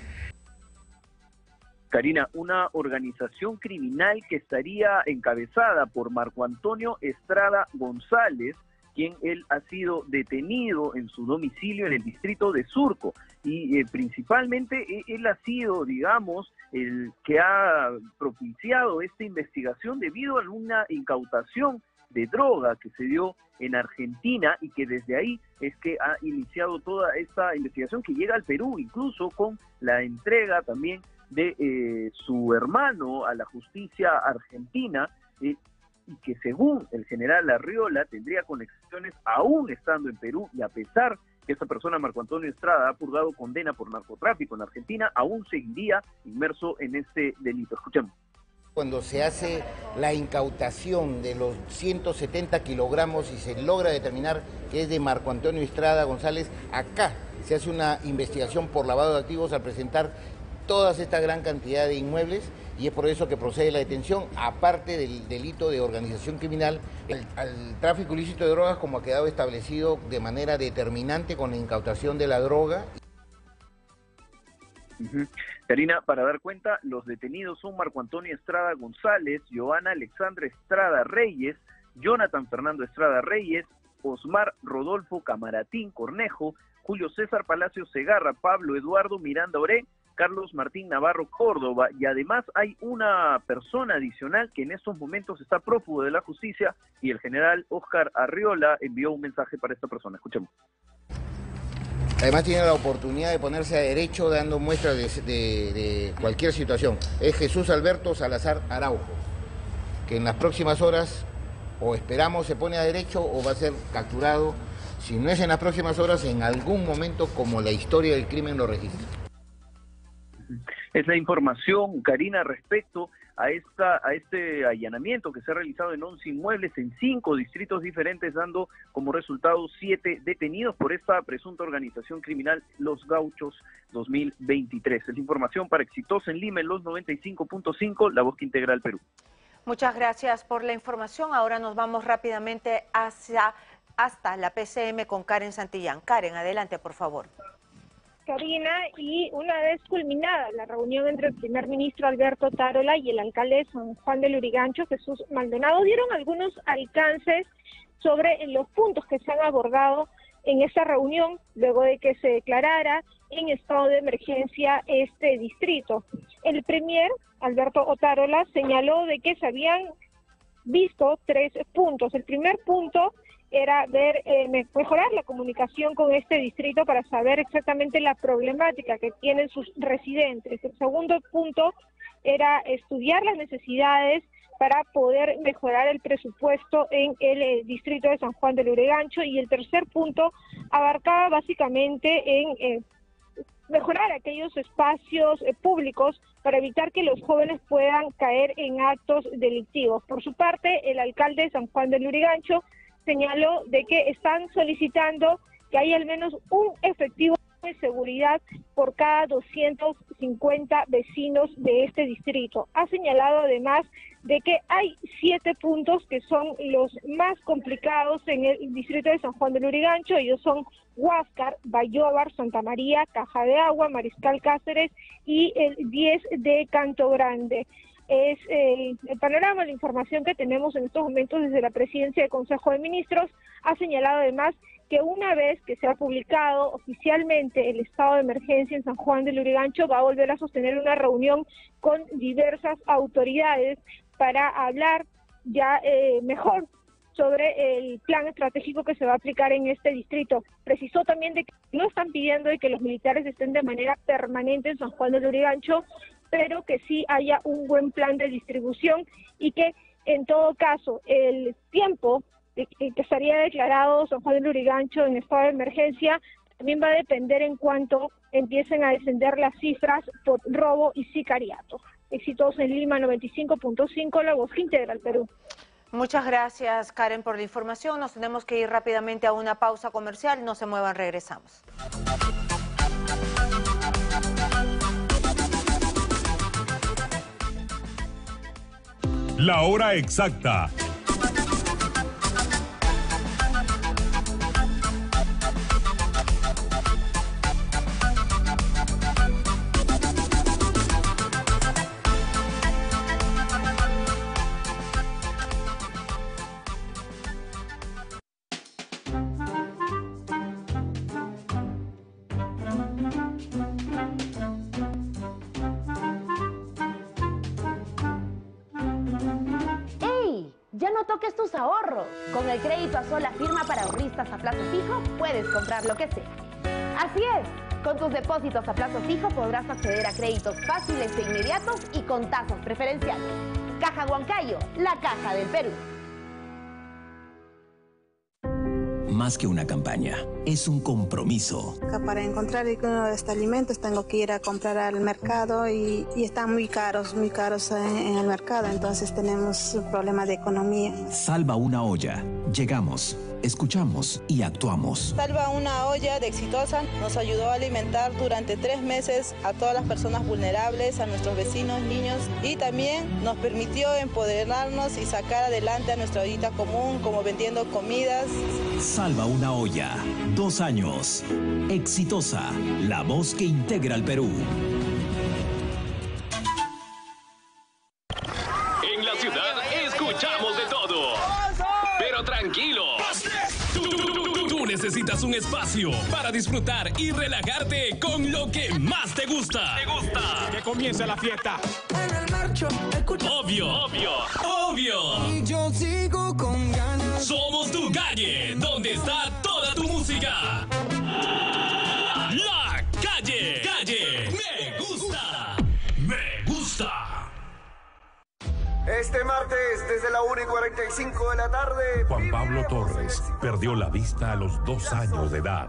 Karina, una organización criminal que estaría encabezada por Marco Antonio Estrada González, quien él ha sido detenido en su domicilio en el distrito de Surco, y principalmente él ha sido, digamos, el que ha propiciado esta investigación debido a una incautación de droga que se dio en Argentina, y que desde ahí es que ha iniciado toda esta investigación que llega al Perú, incluso con la entrega también de su hermano a la justicia argentina, y que, según el general Arriola, tendría conexiones aún estando en Perú, y a pesar que esta persona, Marco Antonio Estrada, ha purgado condena por narcotráfico en Argentina, aún seguiría inmerso en este delito. Escuchemos. Cuando se hace la incautación de los 170 kilogramos y se logra determinar que es de Marco Antonio Estrada González, acá se hace una investigación por lavado de activos al presentar todas esta gran cantidad de inmuebles, y es por eso que procede la detención, aparte del delito de organización criminal, al tráfico ilícito de drogas, como ha quedado establecido de manera determinante con la incautación de la droga. Karina, para dar cuenta, los detenidos son Marco Antonio Estrada González, Giovanna Alexandra Estrada Reyes, Jonathan Fernando Estrada Reyes, Osmar Rodolfo Camaratín Cornejo, Julio César Palacio Segarra, Pablo Eduardo Miranda Oré, Carlos Martín Navarro Córdoba, y además hay una persona adicional que en estos momentos está prófugo de la justicia, y el general Óscar Arriola envió un mensaje para esta persona. Escuchemos. Además tiene la oportunidad de ponerse a derecho dando muestras de cualquier situación. Es Jesús Alberto Salazar Araujo, que en las próximas horas, o esperamos se pone a derecho o va a ser capturado, si no es en las próximas horas, en algún momento, como la historia del crimen lo registra. Es la información, Karina, respecto a este allanamiento que se ha realizado en 11 inmuebles en 5 distritos diferentes, dando como resultado 7 detenidos por esta presunta organización criminal Los Gauchos 2023. Es información para Exitosa en Lima en los 95.5, La Voz que Integra al Perú. Muchas gracias por la información. Ahora nos vamos rápidamente hasta la PCM con Karen Santillán. Karen, adelante, por favor. Karina, y una vez culminada la reunión entre el primer ministro Alberto Otárola y el alcalde de San Juan del Lurigancho, Jesús Maldonado, dieron algunos alcances sobre los puntos que se han abordado en esta reunión, luego de que se declarara en estado de emergencia este distrito. El premier, Alberto Otárola, señaló de que se habían visto 3 puntos. El primer punto era ver mejorar la comunicación con este distrito para saber exactamente la problemática que tienen sus residentes. El segundo punto era estudiar las necesidades para poder mejorar el presupuesto en el distrito de San Juan del Lurigancho, y el tercer punto abarcaba básicamente en mejorar aquellos espacios públicos para evitar que los jóvenes puedan caer en actos delictivos. Por su parte, el alcalde de San Juan del Lurigancho señaló de que están solicitando que haya al menos un efectivo de seguridad por cada 250 vecinos de este distrito. Ha señalado además de que hay 7 puntos que son los más complicados en el distrito de San Juan del Lurigancho. Ellos son Huáscar, Bayóvar, Santa María, Caja de Agua, Mariscal Cáceres y el 10 de Canto Grande. Es el panorama, la información que tenemos en estos momentos desde la presidencia del Consejo de Ministros. Ha señalado además que una vez que se ha publicado oficialmente el estado de emergencia en San Juan del Lurigancho, va a volver a sostener una reunión con diversas autoridades para hablar ya mejor sobre el plan estratégico que se va a aplicar en este distrito. Precisó también de que no están pidiendo de que los militares estén de manera permanente en San Juan del Lurigancho, pero que sí haya un buen plan de distribución y que, en todo caso, el tiempo que estaría declarado San Juan del Lurigancho en estado de emergencia también va a depender en cuanto empiecen a descender las cifras por robo y sicariato. Exitosa en Lima 95.5, La Voz que Integra al Perú. Muchas gracias, Karen, por la información. Nos tenemos que ir rápidamente a una pausa comercial. No se muevan, regresamos. La hora exacta. a plazo fijo podrás acceder a créditos fáciles e inmediatos y con tasas preferenciales. Caja Huancayo, la caja del Perú. Más que una campaña, es un compromiso. Para encontrar uno de estos alimentos tengo que ir a comprar al mercado y están muy caros en el mercado, entonces tenemos problemas de economía. Salva una olla. Llegamos, escuchamos y actuamos. Salva una olla de Exitosa nos ayudó a alimentar durante 3 meses a todas las personas vulnerables, a nuestros vecinos, niños, y también nos permitió empoderarnos y sacar adelante a nuestra ollita común, como vendiendo comidas. Salva una olla. 22 años. Exitosa, la voz que integra al Perú. En la ciudad escuchamos de todo. Pero tranquilo. Tú necesitas un espacio para disfrutar y relajarte con lo que más te gusta. Que comience la fiesta. En el marcho, obvio. Y yo sigo con ganas. Somos tu calle, donde está toda tu música. La calle. Me gusta. Este martes, desde la 1:45 de la tarde, Juan Pablo Torres perdió la vista a los 2 años de edad,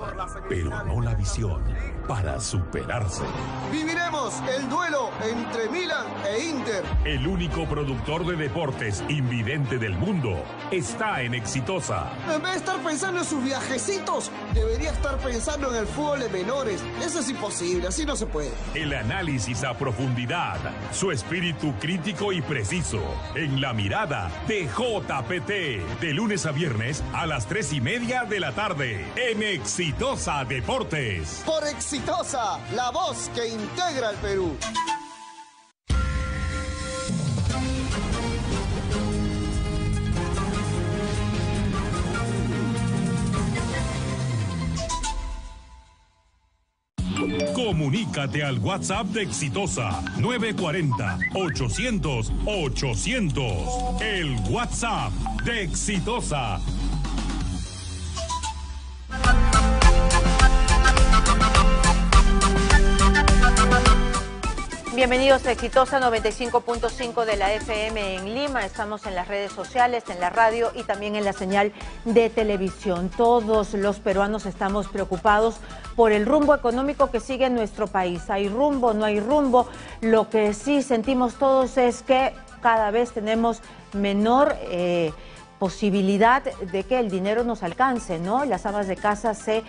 pero no la visión para superarse. Viviremos el duelo entre Milan e Inter. El único productor de deportes invidente del mundo está en Exitosa. En vez de estar pensando en sus viajecitos, debería estar pensando en el fútbol de menores. Eso es imposible, así no se puede. El análisis a profundidad, su espíritu crítico y preciso. En la mirada de JPT, de lunes a viernes a las 3:30 de la tarde en Exitosa Deportes. Por Exitosa, la voz que integra al Perú. Comunícate al WhatsApp de Exitosa 940-800-800. El WhatsApp de Exitosa. Bienvenidos a Exitosa 95.5 de la FM en Lima. Estamos en las redes sociales, en la radio y también en la señal de televisión. Todos los peruanos estamos preocupados por el rumbo económico que sigue en nuestro país. ¿Hay rumbo? ¿No hay rumbo? Lo que sí sentimos todos es que cada vez tenemos menor posibilidad de que el dinero nos alcance, ¿no? Las amas de casa se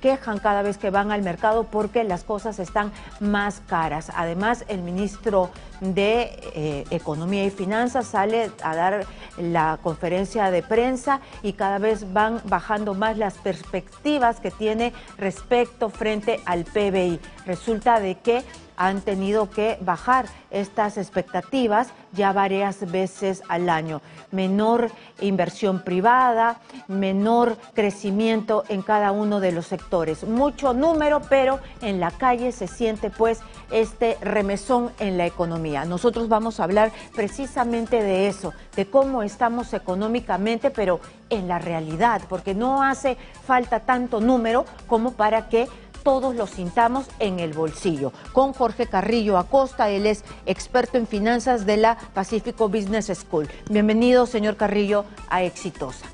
quejan cada vez que van al mercado porque las cosas están más caras. Además, el ministro de Economía y Finanzas sale a dar la conferencia de prensa y cada vez van bajando más las perspectivas que tiene respecto frente al PBI. Resulta de que han tenido que bajar estas expectativas ya varias veces al año. Menor inversión privada, menor crecimiento en cada uno de los sectores. Mucho número, pero en la calle se siente pues este remesón en la economía. Nosotros vamos a hablar precisamente de eso, de cómo estamos económicamente, pero en la realidad, porque no hace falta tanto número como para que todos lo sintamos en el bolsillo. Con Jorge Carrillo Acosta, él es experto en finanzas de la Pacífico Business School. Bienvenido, señor Carrillo, a Exitosa.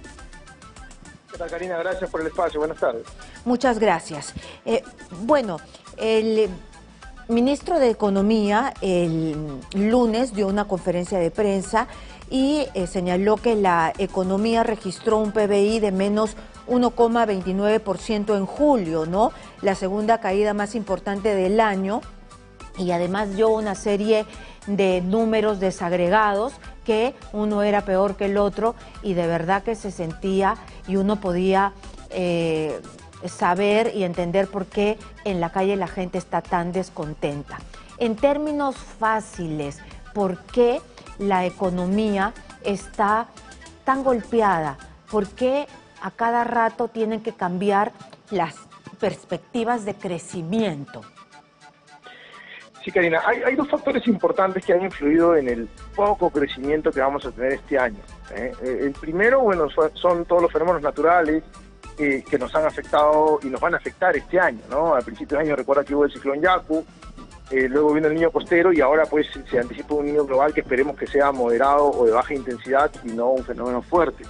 ¿Qué tal, Karina? Gracias por el espacio. Buenas tardes. Muchas gracias. Bueno, el ministro de Economía el lunes dio una conferencia de prensa y señaló que la economía registró un PBI de menos 1,29% en julio, ¿no? La segunda caída más importante del año, y además dio una serie de números desagregados que uno era peor que el otro y de verdad que se sentía y uno podía saber y entender por qué en la calle la gente está tan descontenta. En términos fáciles, ¿por qué la economía está tan golpeada? ¿Por qué a cada rato tienen que cambiar las perspectivas de crecimiento? Sí, Karina, hay dos factores importantes que han influido en el poco crecimiento que vamos a tener este año. El primero, bueno, son todos los fenómenos naturales que nos han afectado y nos van a afectar este año, ¿no? Al principio del año, recuerda que hubo el ciclón Yaku, luego vino el niño costero y ahora pues se anticipa un niño global que esperemos que sea moderado o de baja intensidad y no un fenómeno fuerte.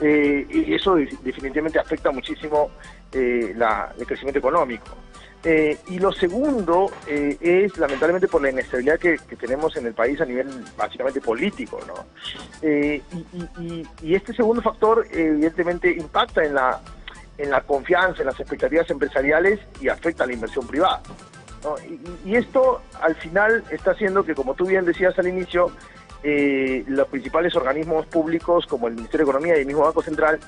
Y eso definitivamente afecta muchísimo el crecimiento económico. Y lo segundo es lamentablemente por la inestabilidad que tenemos en el país a nivel básicamente político, ¿no? Y este segundo factor evidentemente impacta en la confianza, en las expectativas empresariales y afecta a la inversión privada, ¿no? Y esto al final está haciendo que, como tú bien decías al inicio, los principales organismos públicos como el Ministerio de Economía y el mismo Banco Central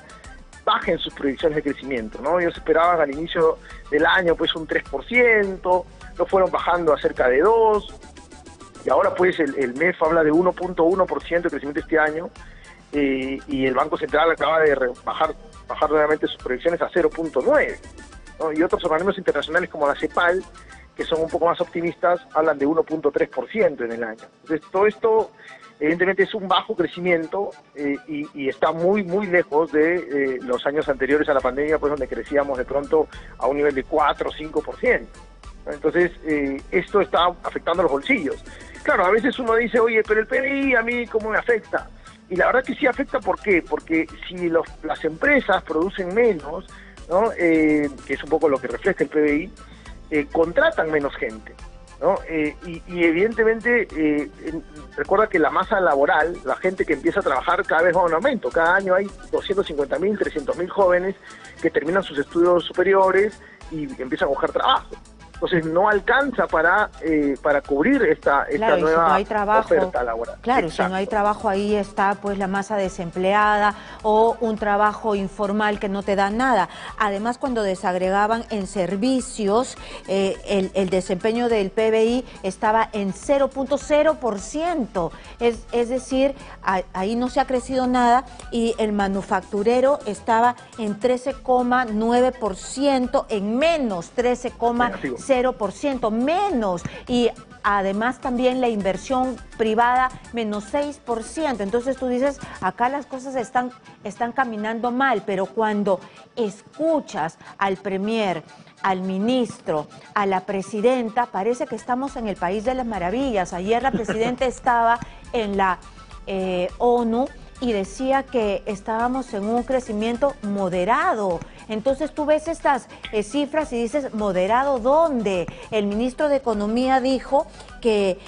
bajen sus proyecciones de crecimiento, ¿no? Ellos esperaban al inicio del año pues un 3%, lo fueron bajando a cerca de 2%, y ahora pues el MEF habla de 1.1% de crecimiento este año, y el Banco Central acaba de bajar nuevamente sus proyecciones a 0.9%, ¿no? Y otros organismos internacionales como la CEPAL, que son un poco más optimistas, hablan de 1.3% en el año. Entonces, todo esto evidentemente es un bajo crecimiento y está muy, muy lejos de los años anteriores a la pandemia, pues donde crecíamos de pronto a un nivel de 4 o 5%. Entonces, esto está afectando los bolsillos. Claro, a veces uno dice, oye, pero el PBI a mí, ¿cómo me afecta? Y la verdad que sí afecta, ¿por qué? Porque si las empresas producen menos, ¿no? Que es un poco lo que refleja el PBI, contratan menos gente, ¿no? Y evidentemente, recuerda que la masa laboral, la gente que empieza a trabajar, cada vez va en aumento. Cada año hay 250.000, 300.000 jóvenes que terminan sus estudios superiores y empiezan a buscar trabajo. Entonces no alcanza para cubrir esta claro, nueva, si no hay trabajo, oferta laboral. Claro, exacto. Si no hay trabajo, ahí está pues la masa desempleada o un trabajo informal que no te da nada. Además, cuando desagregaban en servicios, el desempeño del PBI estaba en 0.0%. Es decir, ahí no se ha crecido nada, y el manufacturero estaba en 13.9%, en menos 13.0%, menos, y además también la inversión privada menos 6%. Entonces tú dices, acá las cosas están caminando mal, pero cuando escuchas al premier, al ministro, a la presidenta, parece que estamos en el país de las maravillas. Ayer la presidenta estaba en la ONU y decía que estábamos en un crecimiento moderado. Entonces tú ves estas cifras y dices, ¿moderado dónde? El ministro de Economía dijo que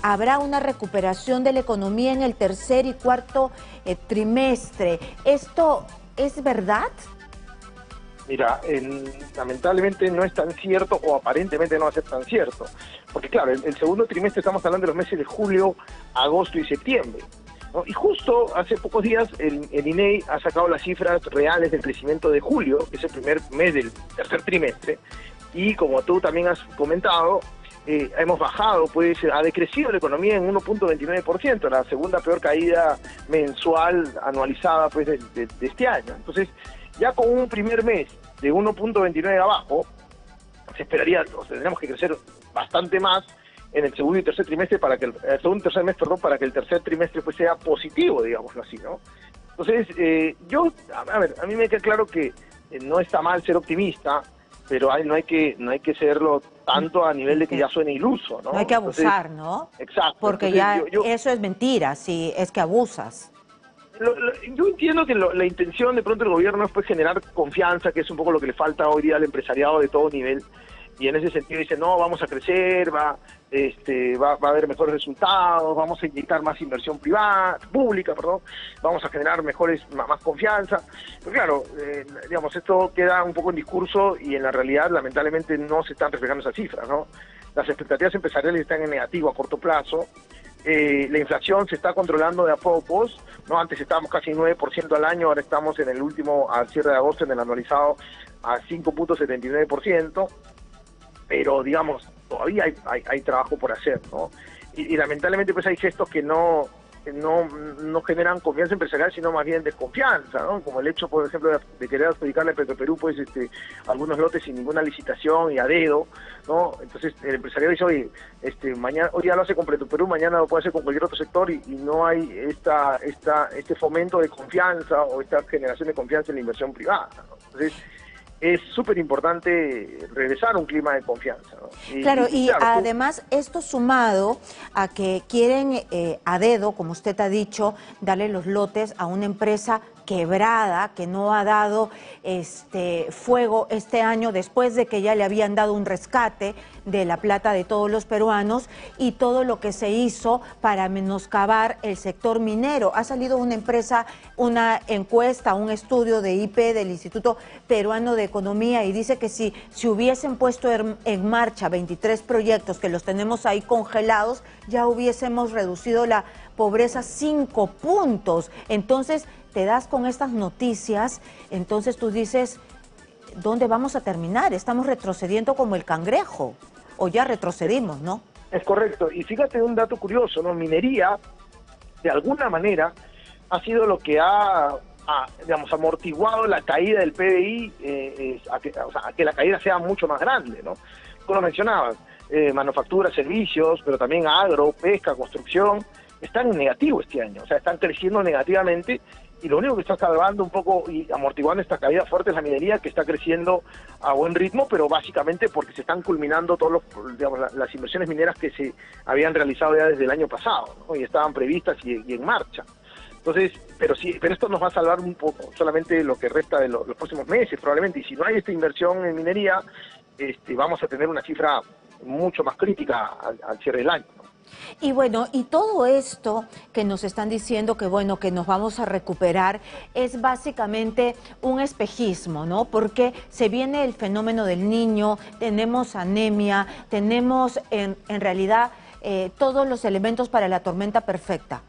habrá una recuperación de la economía en el tercer y cuarto trimestre. ¿Esto es verdad? Mira, lamentablemente no es tan cierto, o aparentemente no va a ser tan cierto. Porque claro, el segundo trimestre, estamos hablando de los meses de julio, agosto y septiembre, ¿no? Y justo hace pocos días el INEI ha sacado las cifras reales del crecimiento de julio, que es el primer mes del tercer trimestre, y como tú también has comentado, hemos bajado, pues ha decrecido la economía en 1.29%, la segunda peor caída mensual anualizada pues de este año. Entonces, ya con un primer mes de 1.29 abajo, se esperaría, o sea, tendríamos que crecer bastante más en el segundo y tercer trimestre para que el segundo y tercer mes, perdón, para que el tercer trimestre pues sea positivo, digámoslo así, ¿no? Entonces, a mí me queda claro que no está mal ser optimista, pero no hay que serlo tanto a nivel de que ya suene iluso, ¿no? No hay que abusar, entonces, ¿no? Exacto. Porque entonces, ya eso es mentira, si es que abusas. Yo entiendo que la intención de pronto del gobierno es pues generar confianza, que es un poco lo que le falta hoy día al empresariado de todo nivel. Y en ese sentido dice, no, vamos a crecer, va a haber mejores resultados, vamos a inyectar más inversión pública, vamos a generar más confianza. Pero claro, digamos, esto queda un poco en discurso, y en la realidad lamentablemente no se están reflejando esas cifras, ¿no? Las expectativas empresariales están en negativo a corto plazo, la inflación se está controlando de a pocos, ¿no? Antes estábamos casi 9% al año, ahora estamos en el último, al cierre de agosto, en el anualizado, a 5.79%. Pero, digamos, todavía hay trabajo por hacer, ¿no? Y lamentablemente, pues hay gestos que no generan confianza empresarial, sino más bien desconfianza, ¿no? Como el hecho, por ejemplo, de querer adjudicarle a Petroperú, pues, algunos lotes sin ninguna licitación y a dedo, ¿no? Entonces, el empresario dice, oye, hoy ya lo hace con Petroperú, mañana lo puede hacer con cualquier otro sector, y no hay este fomento de confianza o esta generación de confianza en la inversión privada, ¿no? Entonces, es súper importante regresar a un clima de confianza, ¿no? Claro, además esto sumado a que quieren a dedo, como usted ha dicho, darle los lotes a una empresa quebrada, que no ha dado fuego este año, después de que ya le habían dado un rescate de la plata de todos los peruanos, y todo lo que se hizo para menoscabar el sector minero. Ha salido una encuesta, un estudio de IP, del Instituto Peruano de Economía, y dice que si se hubiesen puesto en marcha 23 proyectos que los tenemos ahí congelados, ya hubiésemos reducido la pobreza 5 puntos. Entonces, te das con estas noticias, entonces tú dices, ¿dónde vamos a terminar? Estamos retrocediendo como el cangrejo, o ya retrocedimos, ¿no? Es correcto, y fíjate un dato curioso, ¿no? Minería, de alguna manera, ha sido lo que ha, digamos, amortiguado la caída del PBI, a que la caída sea mucho más grande, ¿no? Como mencionabas, manufactura, servicios, pero también agro, pesca, construcción, están en negativo este año, o sea, están creciendo negativamente, y lo único que está salvando un poco y amortiguando esta caída fuerte es la minería, que está creciendo a buen ritmo, pero básicamente porque se están culminando todos los, digamos, las inversiones mineras que se habían realizado ya desde el año pasado, ¿no? Y estaban previstas y en marcha. Entonces, pero sí, pero esto nos va a salvar un poco, solamente lo que resta de los próximos meses, probablemente. Y si no hay esta inversión en minería, vamos a tener una cifra mucho más crítica al cierre del año, ¿no? Y bueno, y todo esto que nos están diciendo que bueno, que nos vamos a recuperar, es básicamente un espejismo, ¿no? Porque se viene el fenómeno del niño, tenemos anemia, tenemos en realidad todos los elementos para la tormenta perfecta.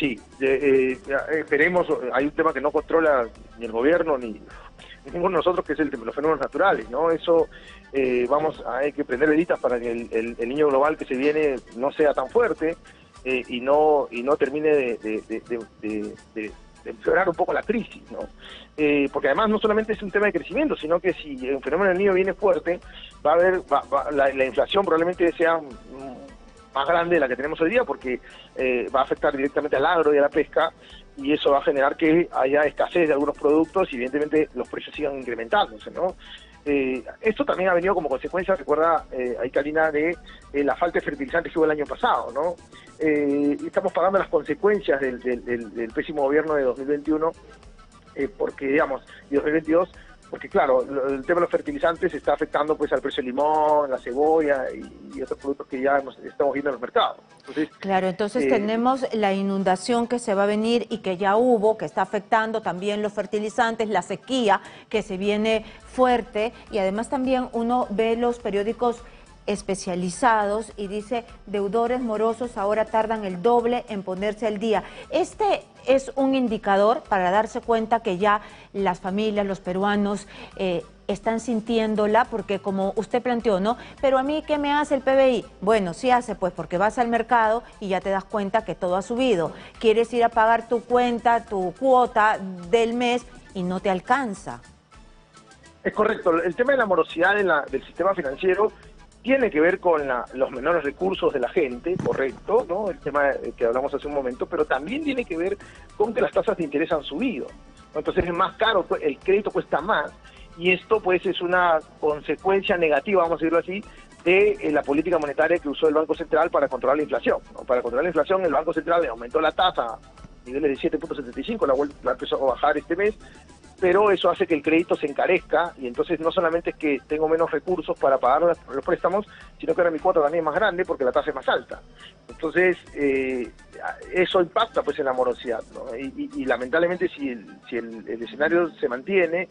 Sí, esperemos, hay un tema que no controla ni el gobierno ni ninguno de nosotros, que es el de los fenómenos naturales, ¿no? Eso hay que prender velitas para que el niño global que se viene no sea tan fuerte y no termine de empeorar un poco la crisis, ¿no? Porque además no solamente es un tema de crecimiento, sino que si el fenómeno del niño viene fuerte, va a haber la inflación probablemente sea más grande de la que tenemos hoy día, porque va a afectar directamente al agro y a la pesca, y eso va a generar que haya escasez de algunos productos y evidentemente los precios sigan incrementándose, ¿no? Esto también ha venido como consecuencia, recuerda ahí Karina, de la falta de fertilizantes que hubo el año pasado, ¿no? Estamos pagando las consecuencias del pésimo gobierno de 2021, porque, digamos, y 2022, porque claro, el tema de los fertilizantes está afectando pues al precio del limón, la cebolla y otros productos que ya estamos viendo en los mercados. Entonces, claro, entonces tenemos la inundación que se va a venir y que ya hubo, que está afectando también los fertilizantes, la sequía que se viene fuerte, y además también uno ve los periódicos especializados y dice deudores morosos ahora tardan el doble en ponerse al día. Este es un indicador para darse cuenta que ya las familias, los peruanos están sintiéndola, porque como usted planteó, ¿no? Pero a mí, ¿qué me hace el PBI? Bueno, sí hace, pues, porque vas al mercado y ya te das cuenta que todo ha subido. Quieres ir a pagar tu cuenta, tu cuota del mes y no te alcanza. Es correcto. El tema de la morosidad del sistema financiero tiene que ver con los menores recursos de la gente, correcto, ¿no? El tema que hablamos hace un momento, pero también tiene que ver con que las tasas de interés han subido, ¿no? Entonces es más caro, el crédito cuesta más, y esto pues es una consecuencia negativa, vamos a decirlo así, de la política monetaria que usó el Banco Central para controlar la inflación, ¿no? Para controlar la inflación, el Banco Central aumentó la tasa a niveles de 7.75, la empezó a bajar este mes, pero eso hace que el crédito se encarezca, y entonces no solamente es que tengo menos recursos para pagar los préstamos, sino que ahora mi cuota también es más grande porque la tasa es más alta. Entonces, eso impacta pues en la morosidad, ¿no? Y lamentablemente si el escenario se mantiene,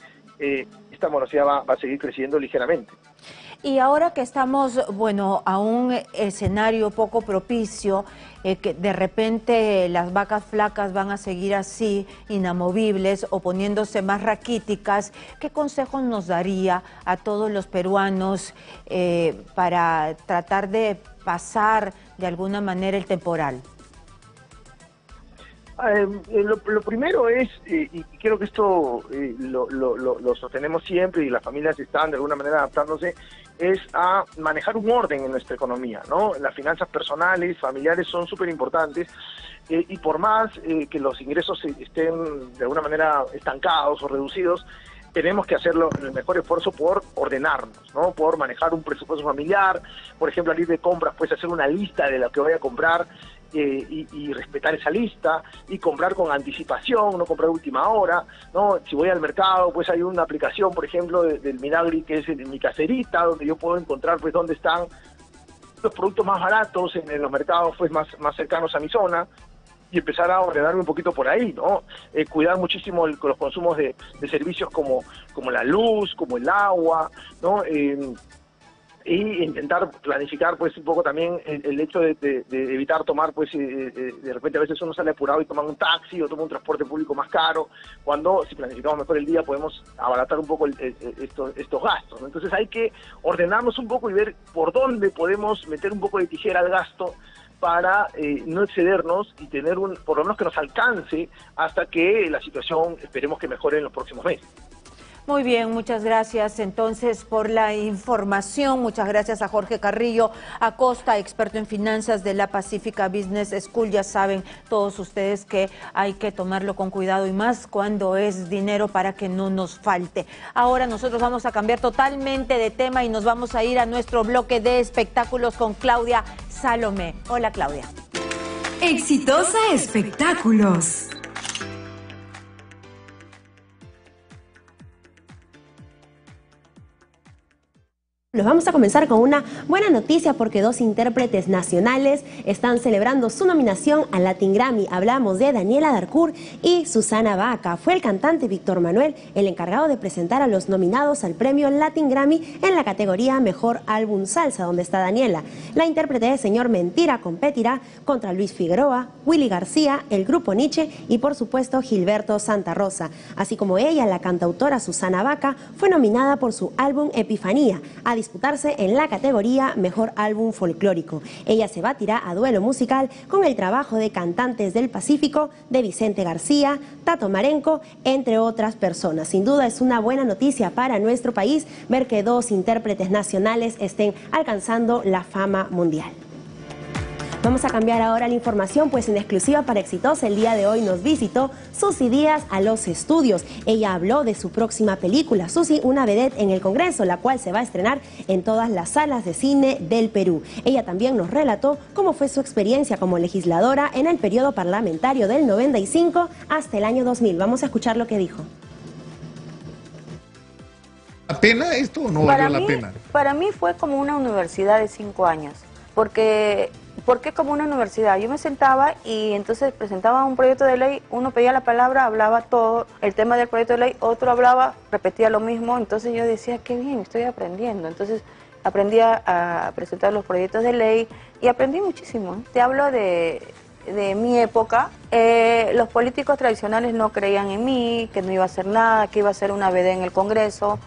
esta morosidad va a seguir creciendo ligeramente. Y ahora que estamos, bueno, a un escenario poco propicio, que de repente las vacas flacas van a seguir así, inamovibles o poniéndose más raquíticas, ¿qué consejos nos daría a todos los peruanos para tratar de pasar de alguna manera el temporal? Lo primero es, y creo que esto lo sostenemos siempre y las familias están de alguna manera adaptándose, es a manejar un orden en nuestra economía, ¿no? Las finanzas personales, familiares son súper importantes, y por más que los ingresos estén de alguna manera estancados o reducidos, tenemos que hacerlo el mejor esfuerzo por ordenarnos, ¿no? Por manejar un presupuesto familiar, por ejemplo, al ir de compras, pues hacer una lista de lo que voy a comprar, y respetar esa lista, y comprar con anticipación, no comprar última hora, ¿no? Si voy al mercado, pues hay una aplicación, por ejemplo, del Minagri, que es mi caserita, donde yo puedo encontrar pues dónde están los productos más baratos en los mercados pues más cercanos a mi zona, y empezar a ordenarme un poquito por ahí, ¿no? Cuidar muchísimo los consumos de servicios como la luz, como el agua, ¿no? y intentar planificar pues un poco también el hecho de evitar tomar pues de repente a veces uno sale apurado y toma un taxi o toma un transporte público más caro, cuando si planificamos mejor el día podemos abaratar un poco estos gastos, ¿no? Entonces hay que ordenarnos un poco y ver por dónde podemos meter un poco de tijera al gasto para no excedernos y tener un, por lo menos que nos alcance hasta que la situación esperemos que mejore en los próximos meses. Muy bien, muchas gracias entonces por la información. Muchas gracias a Jorge Carrillo Acosta, experto en finanzas de la Pacifica Business School. Ya saben todos ustedes que hay que tomarlo con cuidado y más cuando es dinero para que no nos falte. Ahora nosotros vamos a cambiar totalmente de tema y nos vamos a ir a nuestro bloque de espectáculos con Claudia Salomé. Hola, Claudia. Exitosa Espectáculos. Los vamos a comenzar con una buena noticia porque dos intérpretes nacionales están celebrando su nominación al Latin Grammy. Hablamos de Daniela Darcourt y Susana Vaca. Fue el cantante Víctor Manuel el encargado de presentar a los nominados al premio Latin Grammy en la categoría Mejor Álbum Salsa, donde está Daniela. La intérprete de Señor Mentira competirá contra Luis Figueroa, Willy García, el Grupo Nietzsche y por supuesto Gilberto Santa Rosa. Así como ella, la cantautora Susana Vaca fue nominada por su álbum Epifanía, a disputarse en la categoría Mejor Álbum Folclórico. Ella se batirá a duelo musical con el trabajo de Cantantes del Pacífico, de Vicente García, Tato Marenco, entre otras personas. Sin duda es una buena noticia para nuestro país ver que dos intérpretes nacionales estén alcanzando la fama mundial. Vamos a cambiar ahora la información, pues en exclusiva para Exitosa el día de hoy nos visitó Susy Díaz a los estudios. Ella habló de su próxima película, Susy, una vedette en el Congreso, la cual se va a estrenar en todas las salas de cine del Perú. Ella también nos relató cómo fue su experiencia como legisladora en el periodo parlamentario del 95 hasta el año 2000. Vamos a escuchar lo que dijo. ¿La pena esto o no valió la pena? Para mí fue como una universidad de 5 años, porque... ¿Por qué como una universidad? Yo me sentaba y entonces presentaba un proyecto de ley, uno pedía la palabra, hablaba todo el tema del proyecto de ley, otro hablaba, repetía lo mismo, entonces yo decía, qué bien, estoy aprendiendo. Entonces aprendí a presentar los proyectos de ley y aprendí muchísimo. Te hablo de mi época, los políticos tradicionales no creían en mí, que no iba a hacer nada, que iba a ser una vedette en el Congreso.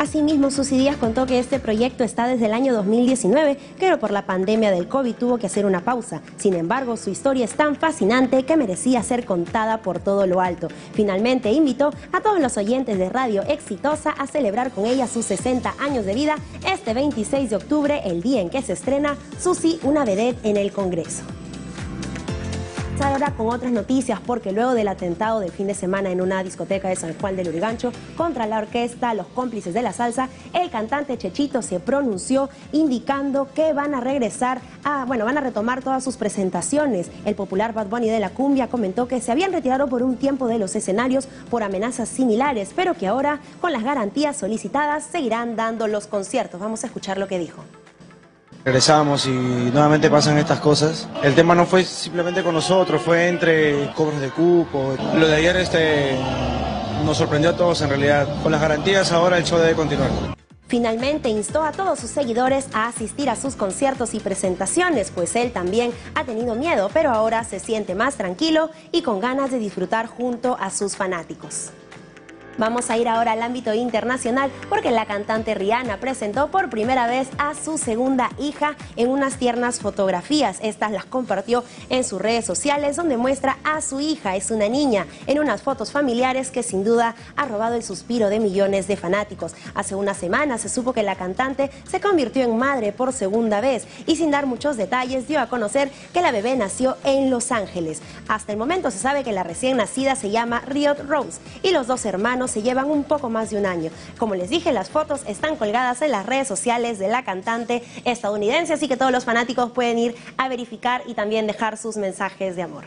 Asimismo, Susy Díaz contó que este proyecto está desde el año 2019, pero por la pandemia del COVID tuvo que hacer una pausa. Sin embargo, su historia es tan fascinante que merecía ser contada por todo lo alto. Finalmente, invitó a todos los oyentes de Radio Exitosa a celebrar con ella sus 60 años de vida este 26 de octubre, el día en que se estrena Susy, una vedette en el Congreso. Ahora con otras noticias, porque luego del atentado del fin de semana en una discoteca de San Juan del Lurigancho contra la orquesta Los Cómplices de la Salsa, el cantante Chechito se pronunció indicando que van a retomar todas sus presentaciones. El popular Bad Bunny de la cumbia comentó que se habían retirado por un tiempo de los escenarios por amenazas similares, pero que ahora, con las garantías solicitadas, seguirán dando los conciertos. Vamos a escuchar lo que dijo. Regresamos y nuevamente pasan estas cosas. El tema no fue simplemente con nosotros, fue entre cobros de cupo. Lo de ayer nos sorprendió a todos en realidad. Con las garantías ahora el show debe continuar. Finalmente instó a todos sus seguidores a asistir a sus conciertos y presentaciones, pues él también ha tenido miedo, pero ahora se siente más tranquilo y con ganas de disfrutar junto a sus fanáticos. Vamos a ir ahora al ámbito internacional porque la cantante Rihanna presentó por primera vez a su segunda hija en unas tiernas fotografías. Estas las compartió en sus redes sociales donde muestra a su hija, es una niña, en unas fotos familiares que sin duda ha robado el suspiro de millones de fanáticos. Hace una semana se supo que la cantante se convirtió en madre por segunda vez y sin dar muchos detalles dio a conocer que la bebé nació en Los Ángeles. Hasta el momento se sabe que la recién nacida se llama Riot Rose y los dos hermanos se llevan un poco más de un año. Como les dije, las fotos están colgadas en las redes sociales de la cantante estadounidense, así que todos los fanáticos pueden ir a verificar y también dejar sus mensajes de amor.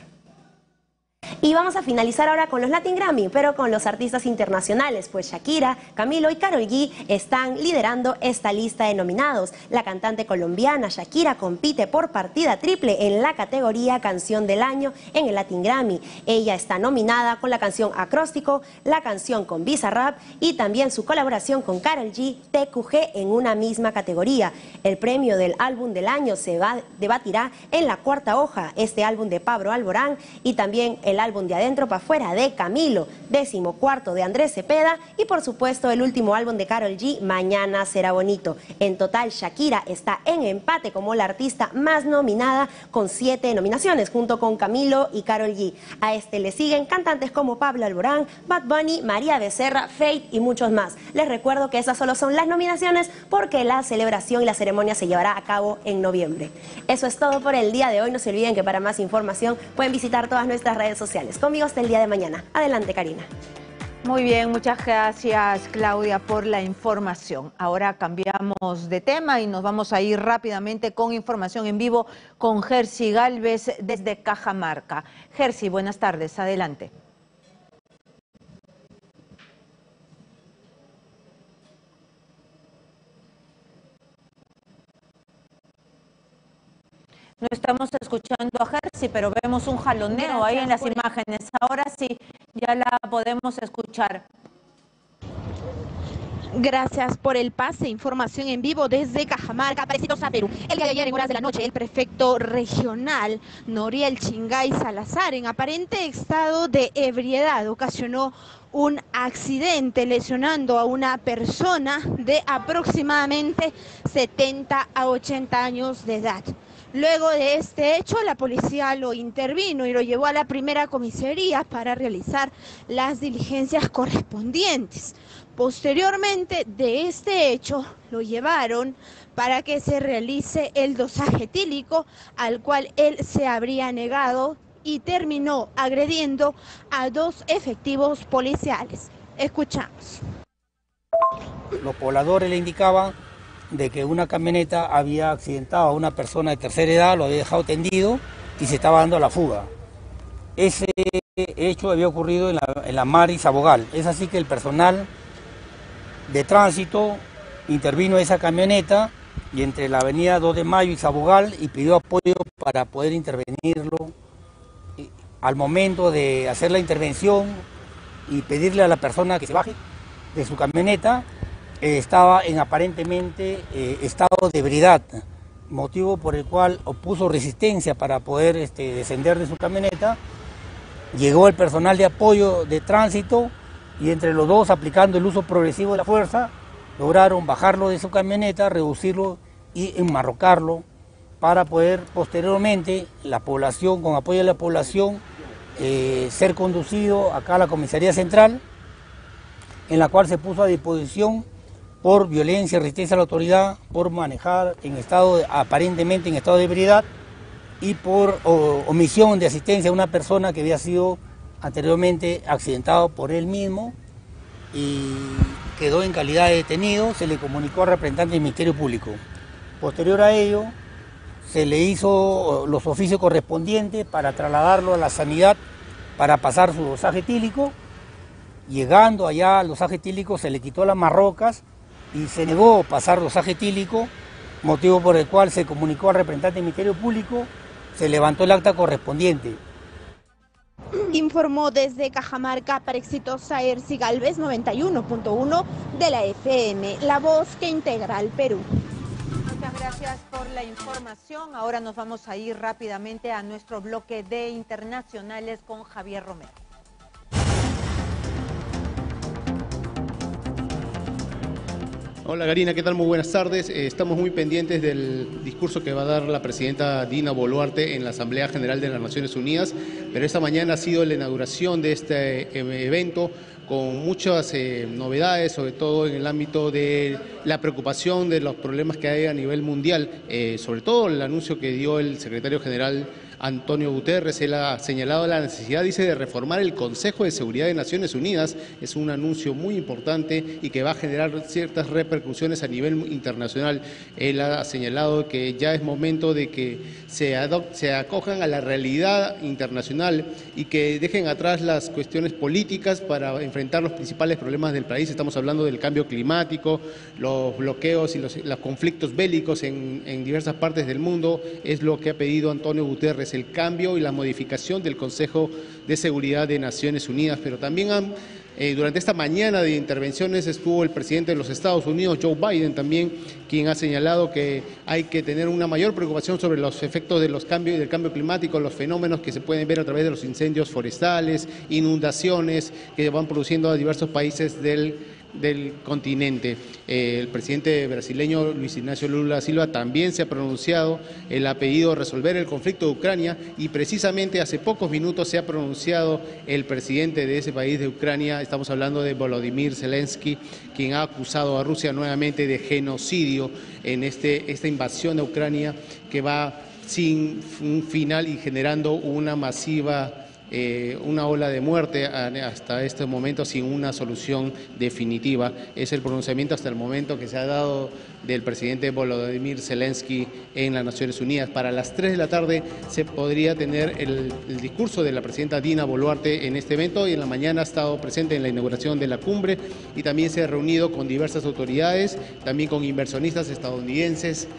Y vamos a finalizar ahora con los Latin Grammy, pero con los artistas internacionales, pues Shakira, Camilo y Karol G están liderando esta lista de nominados. La cantante colombiana Shakira compite por partida triple en la categoría Canción del Año en el Latin Grammy. Ella está nominada con la canción Acróstico, la canción con Bizarrap y también su colaboración con Karol G, TQG en una misma categoría. El premio del álbum del año se debatirá en La Cuarta Hoja, este álbum de Pablo Alborán, y también el álbum De Adentro para Afuera de Camilo, 14º de Andrés Cepeda y por supuesto el último álbum de Karol G, Mañana Será Bonito. En total, Shakira está en empate como la artista más nominada con 7 nominaciones junto con Camilo y Karol G. A este le siguen cantantes como Pablo Alborán, Bad Bunny, María Becerra, Feid y muchos más. Les recuerdo que esas solo son las nominaciones porque la celebración y la ceremonia se llevará a cabo en noviembre. Eso es todo por el día de hoy. No se olviden que para más información pueden visitar todas nuestras redes sociales. Conmigo hasta el día de mañana. Adelante, Karina. Muy bien, muchas gracias, Claudia, por la información. Ahora cambiamos de tema y nos vamos a ir rápidamente con información en vivo con Jerzy Gálvez desde Cajamarca. Jerzy, buenas tardes, adelante. No estamos escuchando a Jerzy, pero vemos un jaloneo ahí en las imágenes. Ahora sí, ya la podemos escuchar. Gracias por el pase. Información en vivo desde Cajamarca, Exitosa, Perú. El día de ayer, en horas de la noche, el prefecto regional Noriel Chingay Salazar, en aparente estado de ebriedad, ocasionó un accidente lesionando a una persona de aproximadamente 70 a 80 años de edad. Luego de este hecho, la policía lo intervino y lo llevó a la primera comisaría para realizar las diligencias correspondientes. Posteriormente de este hecho, lo llevaron para que se realice el dosaje etílico al cual él se habría negado y terminó agrediendo a 2 efectivos policiales. Escuchamos. Los pobladores le indicaban de que una camioneta había accidentado a una persona de tercera edad, lo había dejado tendido y se estaba dando a la fuga. Ese hecho había ocurrido en la Maris Abogal. Es así que el personal de tránsito intervino esa camioneta y entre la avenida 2 de Mayo y Sabogal y pidió apoyo para poder intervenirlo. Y al momento de hacer la intervención y pedirle a la persona que se baje de su camioneta, estaba en aparentemente estado de ebriedad, motivo por el cual opuso resistencia para poder descender de su camioneta. Llegó el personal de apoyo de tránsito y entre los dos, aplicando el uso progresivo de la fuerza, lograron bajarlo de su camioneta, reducirlo y enmarrocarlo para poder posteriormente la población, con apoyo de la población, ser conducido acá a la comisaría central, en la cual se puso a disposición por violencia y resistencia a la autoridad, por manejar en estado, aparentemente en estado de ebriedad, y por omisión de asistencia a una persona que había sido anteriormente accidentado por él mismo y quedó en calidad de detenido. Se le comunicó al representante del Ministerio Público. Posterior a ello, se le hizo los oficios correspondientes para trasladarlo a la sanidad para pasar su dosaje etílico. Llegando allá al dosaje etílico, se le quitó las marrocas y se negó a pasar dosaje etílico, motivo por el cual se comunicó al representante del Ministerio Público, se levantó el acta correspondiente. Informó desde Cajamarca para Exitosa Jerzy Gálvez, 91.1 de la FM, la voz que integra al Perú. Muchas gracias por la información. Ahora nos vamos a ir rápidamente a nuestro bloque de internacionales con Javier Romero. Hola Karina, ¿qué tal? Muy buenas tardes. Estamos muy pendientes del discurso que va a dar la presidenta Dina Boluarte en la Asamblea General de las Naciones Unidas, pero esta mañana ha sido la inauguración de este evento con muchas novedades, sobre todo en el ámbito de la preocupación de los problemas que hay a nivel mundial, sobre todo el anuncio que dio el secretario general Antonio Guterres. Él ha señalado la necesidad, dice, de reformar el Consejo de Seguridad de Naciones Unidas. Es un anuncio muy importante y que va a generar ciertas repercusiones a nivel internacional. Él ha señalado que ya es momento de que se acojan a la realidad internacional y que dejen atrás las cuestiones políticas para enfrentar los principales problemas del país. Estamos hablando del cambio climático, los bloqueos y los conflictos bélicos en diversas partes del mundo. Es lo que ha pedido Antonio Guterres, el cambio y la modificación del Consejo de Seguridad de Naciones Unidas. Pero también durante esta mañana de intervenciones estuvo el presidente de los Estados Unidos, Joe Biden, también, quien ha señalado que hay que tener una mayor preocupación sobre los efectos de los cambios, del cambio climático, los fenómenos que se pueden ver a través de los incendios forestales, inundaciones que van produciendo a diversos países del continente. El presidente brasileño Luis Ignacio Lula Silva también se ha pronunciado. Él ha pedido resolver el conflicto de Ucrania y precisamente hace pocos minutos se ha pronunciado el presidente de ese país de Ucrania. Estamos hablando de Volodymyr Zelensky, quien ha acusado a Rusia nuevamente de genocidio en esta invasión a Ucrania que va sin un final y generando una masiva una ola de muerte hasta este momento sin una solución definitiva. Es el pronunciamiento hasta el momento que se ha dado del presidente Volodymyr Zelensky en las Naciones Unidas. Para las 3 de la tarde se podría tener el discurso de la presidenta Dina Boluarte en este evento, y en la mañana ha estado presente en la inauguración de la cumbre y también se ha reunido con diversas autoridades, también con inversionistas estadounidenses,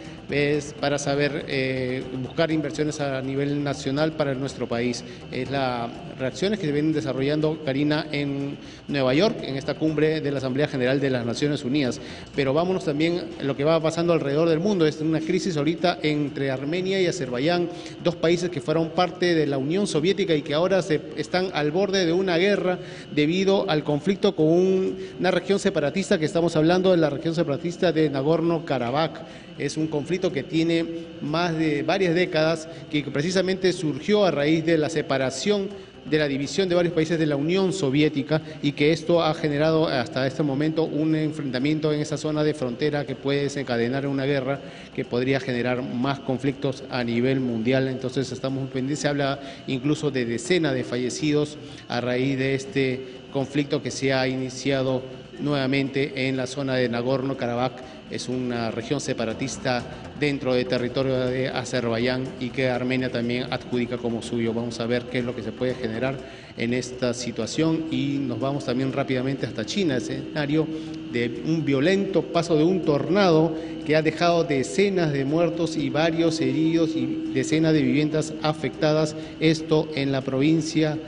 para saber buscar inversiones a nivel nacional para nuestro país. Es las reacciones que se vienen desarrollando, Karina, en Nueva York, en esta cumbre de la Asamblea General de las Naciones Unidas. Pero vámonos también a lo que va pasando alrededor del mundo. Es una crisis ahorita entre Armenia y Azerbaiyán, dos países que fueron parte de la Unión Soviética y que ahora están al borde de una guerra debido al conflicto con una región separatista, que estamos hablando de la región separatista de Nagorno-Karabaj. Es un conflicto que tiene más de varias décadas, que precisamente surgió a raíz de la separación, de la división de varios países de la Unión Soviética, y que esto ha generado hasta este momento un enfrentamiento en esa zona de frontera que puede desencadenar una guerra que podría generar más conflictos a nivel mundial. Entonces estamos pendientes, se habla incluso de decenas de fallecidos a raíz de este conflicto que se ha iniciado nuevamente en la zona de Nagorno-Karabaj. Es una región separatista dentro del territorio de Azerbaiyán y que Armenia también adjudica como suyo. Vamos a ver qué es lo que se puede generar en esta situación, y nos vamos también rápidamente hasta China, escenario de un violento paso de un tornado que ha dejado decenas de muertos y varios heridos y decenas de viviendas afectadas, esto en la provincia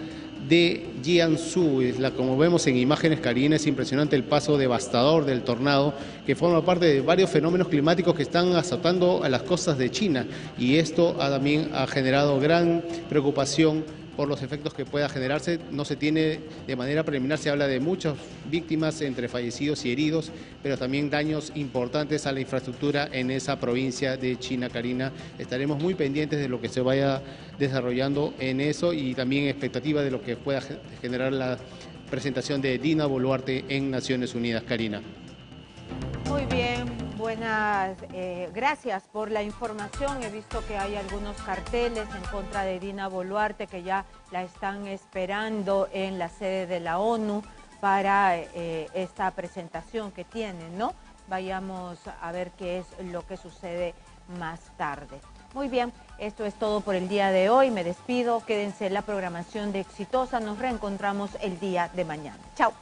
de Jiangsu. Como vemos en imágenes, Karina, es impresionante el paso devastador del tornado, que forma parte de varios fenómenos climáticos que están azotando a las costas de China, y esto también ha generado gran preocupación por los efectos que pueda generarse. No se tiene de manera preliminar, se habla de muchas víctimas entre fallecidos y heridos, pero también daños importantes a la infraestructura en esa provincia de China, Karina. Estaremos muy pendientes de lo que se vaya desarrollando en eso, y también expectativa de lo que pueda generar la presentación de Dina Boluarte en Naciones Unidas, Karina. Muy bien, buenas, gracias por la información. He visto que hay algunos carteles en contra de Dina Boluarte, que ya la están esperando en la sede de la ONU para esta presentación que tienen, ¿no? Vayamos a ver qué es lo que sucede más tarde. Muy bien, esto es todo por el día de hoy. Me despido, quédense en la programación de Exitosa. Nos reencontramos el día de mañana. Chao.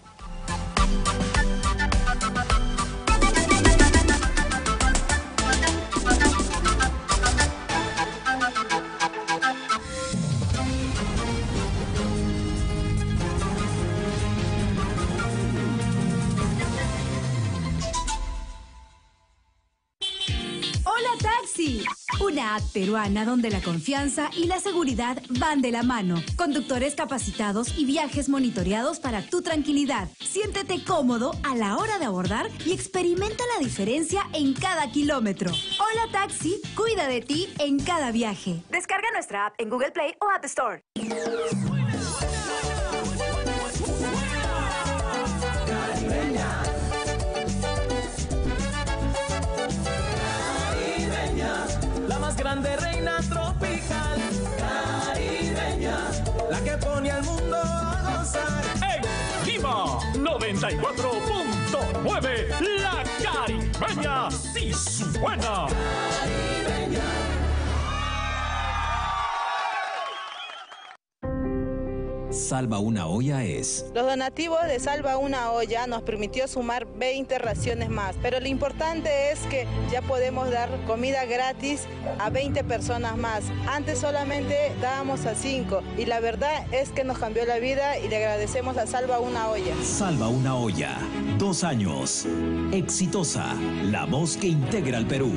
Una app peruana donde la confianza y la seguridad van de la mano. Conductores capacitados y viajes monitoreados para tu tranquilidad. Siéntete cómodo a la hora de abordar y experimenta la diferencia en cada kilómetro. Hola Taxi, cuida de ti en cada viaje. Descarga nuestra app en Google Play o App Store. Grande reina tropical. pasar en Lima 94.9, La Caribeña sí suena. Salva una olla es. Los donativos de Salva una olla nos permitió sumar 20 raciones más, pero lo importante es que ya podemos dar comida gratis a 20 personas más. Antes solamente dábamos a 5 y la verdad es que nos cambió la vida y le agradecemos a Salva una olla. Salva una olla, 2 años. Exitosa, la voz que integra al Perú.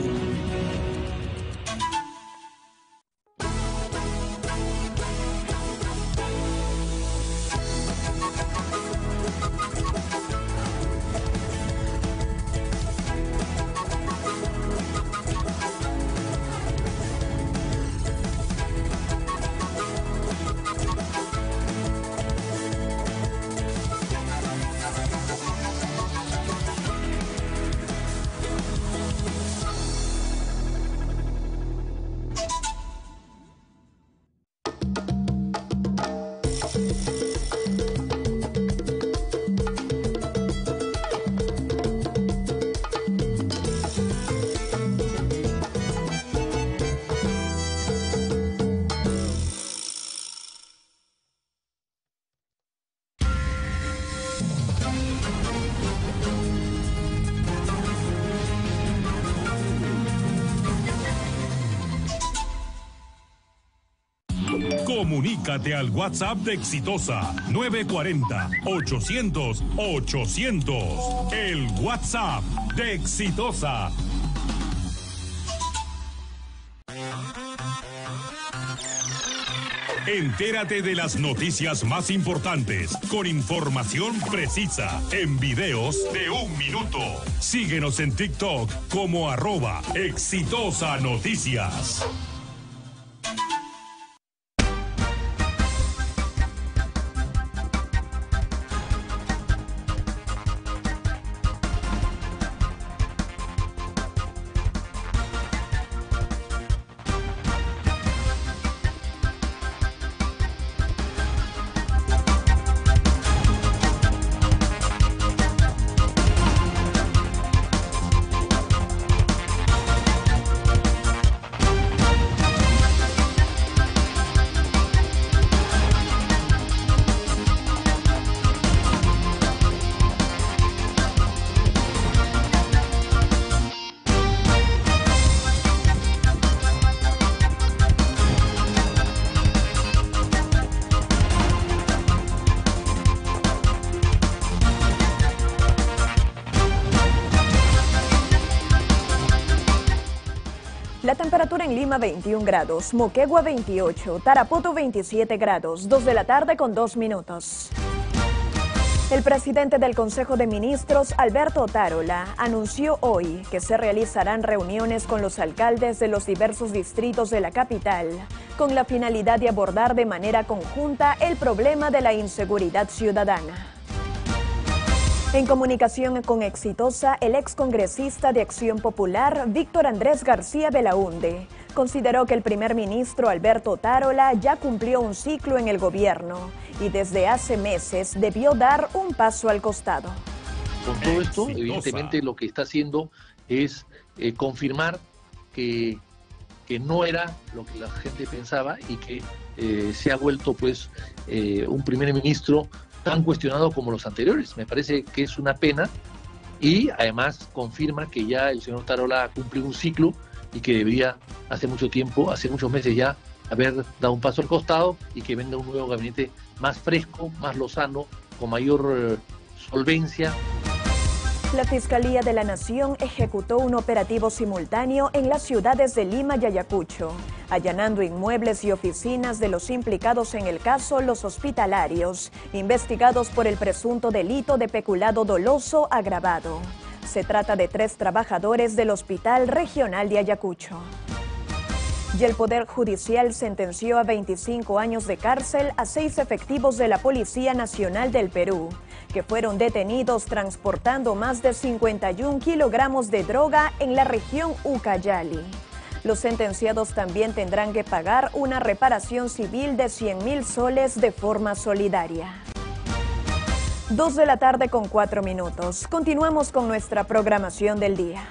Comunícate al WhatsApp de Exitosa 940-800-800. El WhatsApp de Exitosa. Entérate de las noticias más importantes con información precisa en videos de 1 minuto. Síguenos en TikTok como @ExitosaNoticias. En Lima 21 grados, Moquegua 28, Tarapoto 27 grados, 2 de la tarde con 2 minutos. El presidente del Consejo de Ministros, Alberto Otárola, anunció hoy que se realizarán reuniones con los alcaldes de los diversos distritos de la capital, con la finalidad de abordar de manera conjunta el problema de la inseguridad ciudadana. En comunicación con Exitosa, el excongresista de Acción Popular, Víctor Andrés García Belaúnde, consideró que el primer ministro Alberto Otárola ya cumplió un ciclo en el gobierno y desde hace meses debió dar un paso al costado. Con todo esto, evidentemente lo que está haciendo es confirmar que no era lo que la gente pensaba y que se ha vuelto pues un primer ministro tan cuestionado como los anteriores. Me parece que es una pena y además confirma que ya el señor Otárola ha cumplido un ciclo y que debería hace mucho tiempo, hace muchos meses ya, haber dado un paso al costado y que venga un nuevo gabinete más fresco, más lozano, con mayor solvencia. La Fiscalía de la Nación ejecutó un operativo simultáneo en las ciudades de Lima y Ayacucho, allanando inmuebles y oficinas de los implicados en el caso Los Hospitalarios, investigados por el presunto delito de peculado doloso agravado. Se trata de 3 trabajadores del Hospital Regional de Ayacucho. Y el Poder Judicial sentenció a 25 años de cárcel a 6 efectivos de la Policía Nacional del Perú, que fueron detenidos transportando más de 51 kilogramos de droga en la región Ucayali. Los sentenciados también tendrán que pagar una reparación civil de 100.000 soles de forma solidaria. 2 de la tarde con 4 minutos. Continuamos con nuestra programación del día.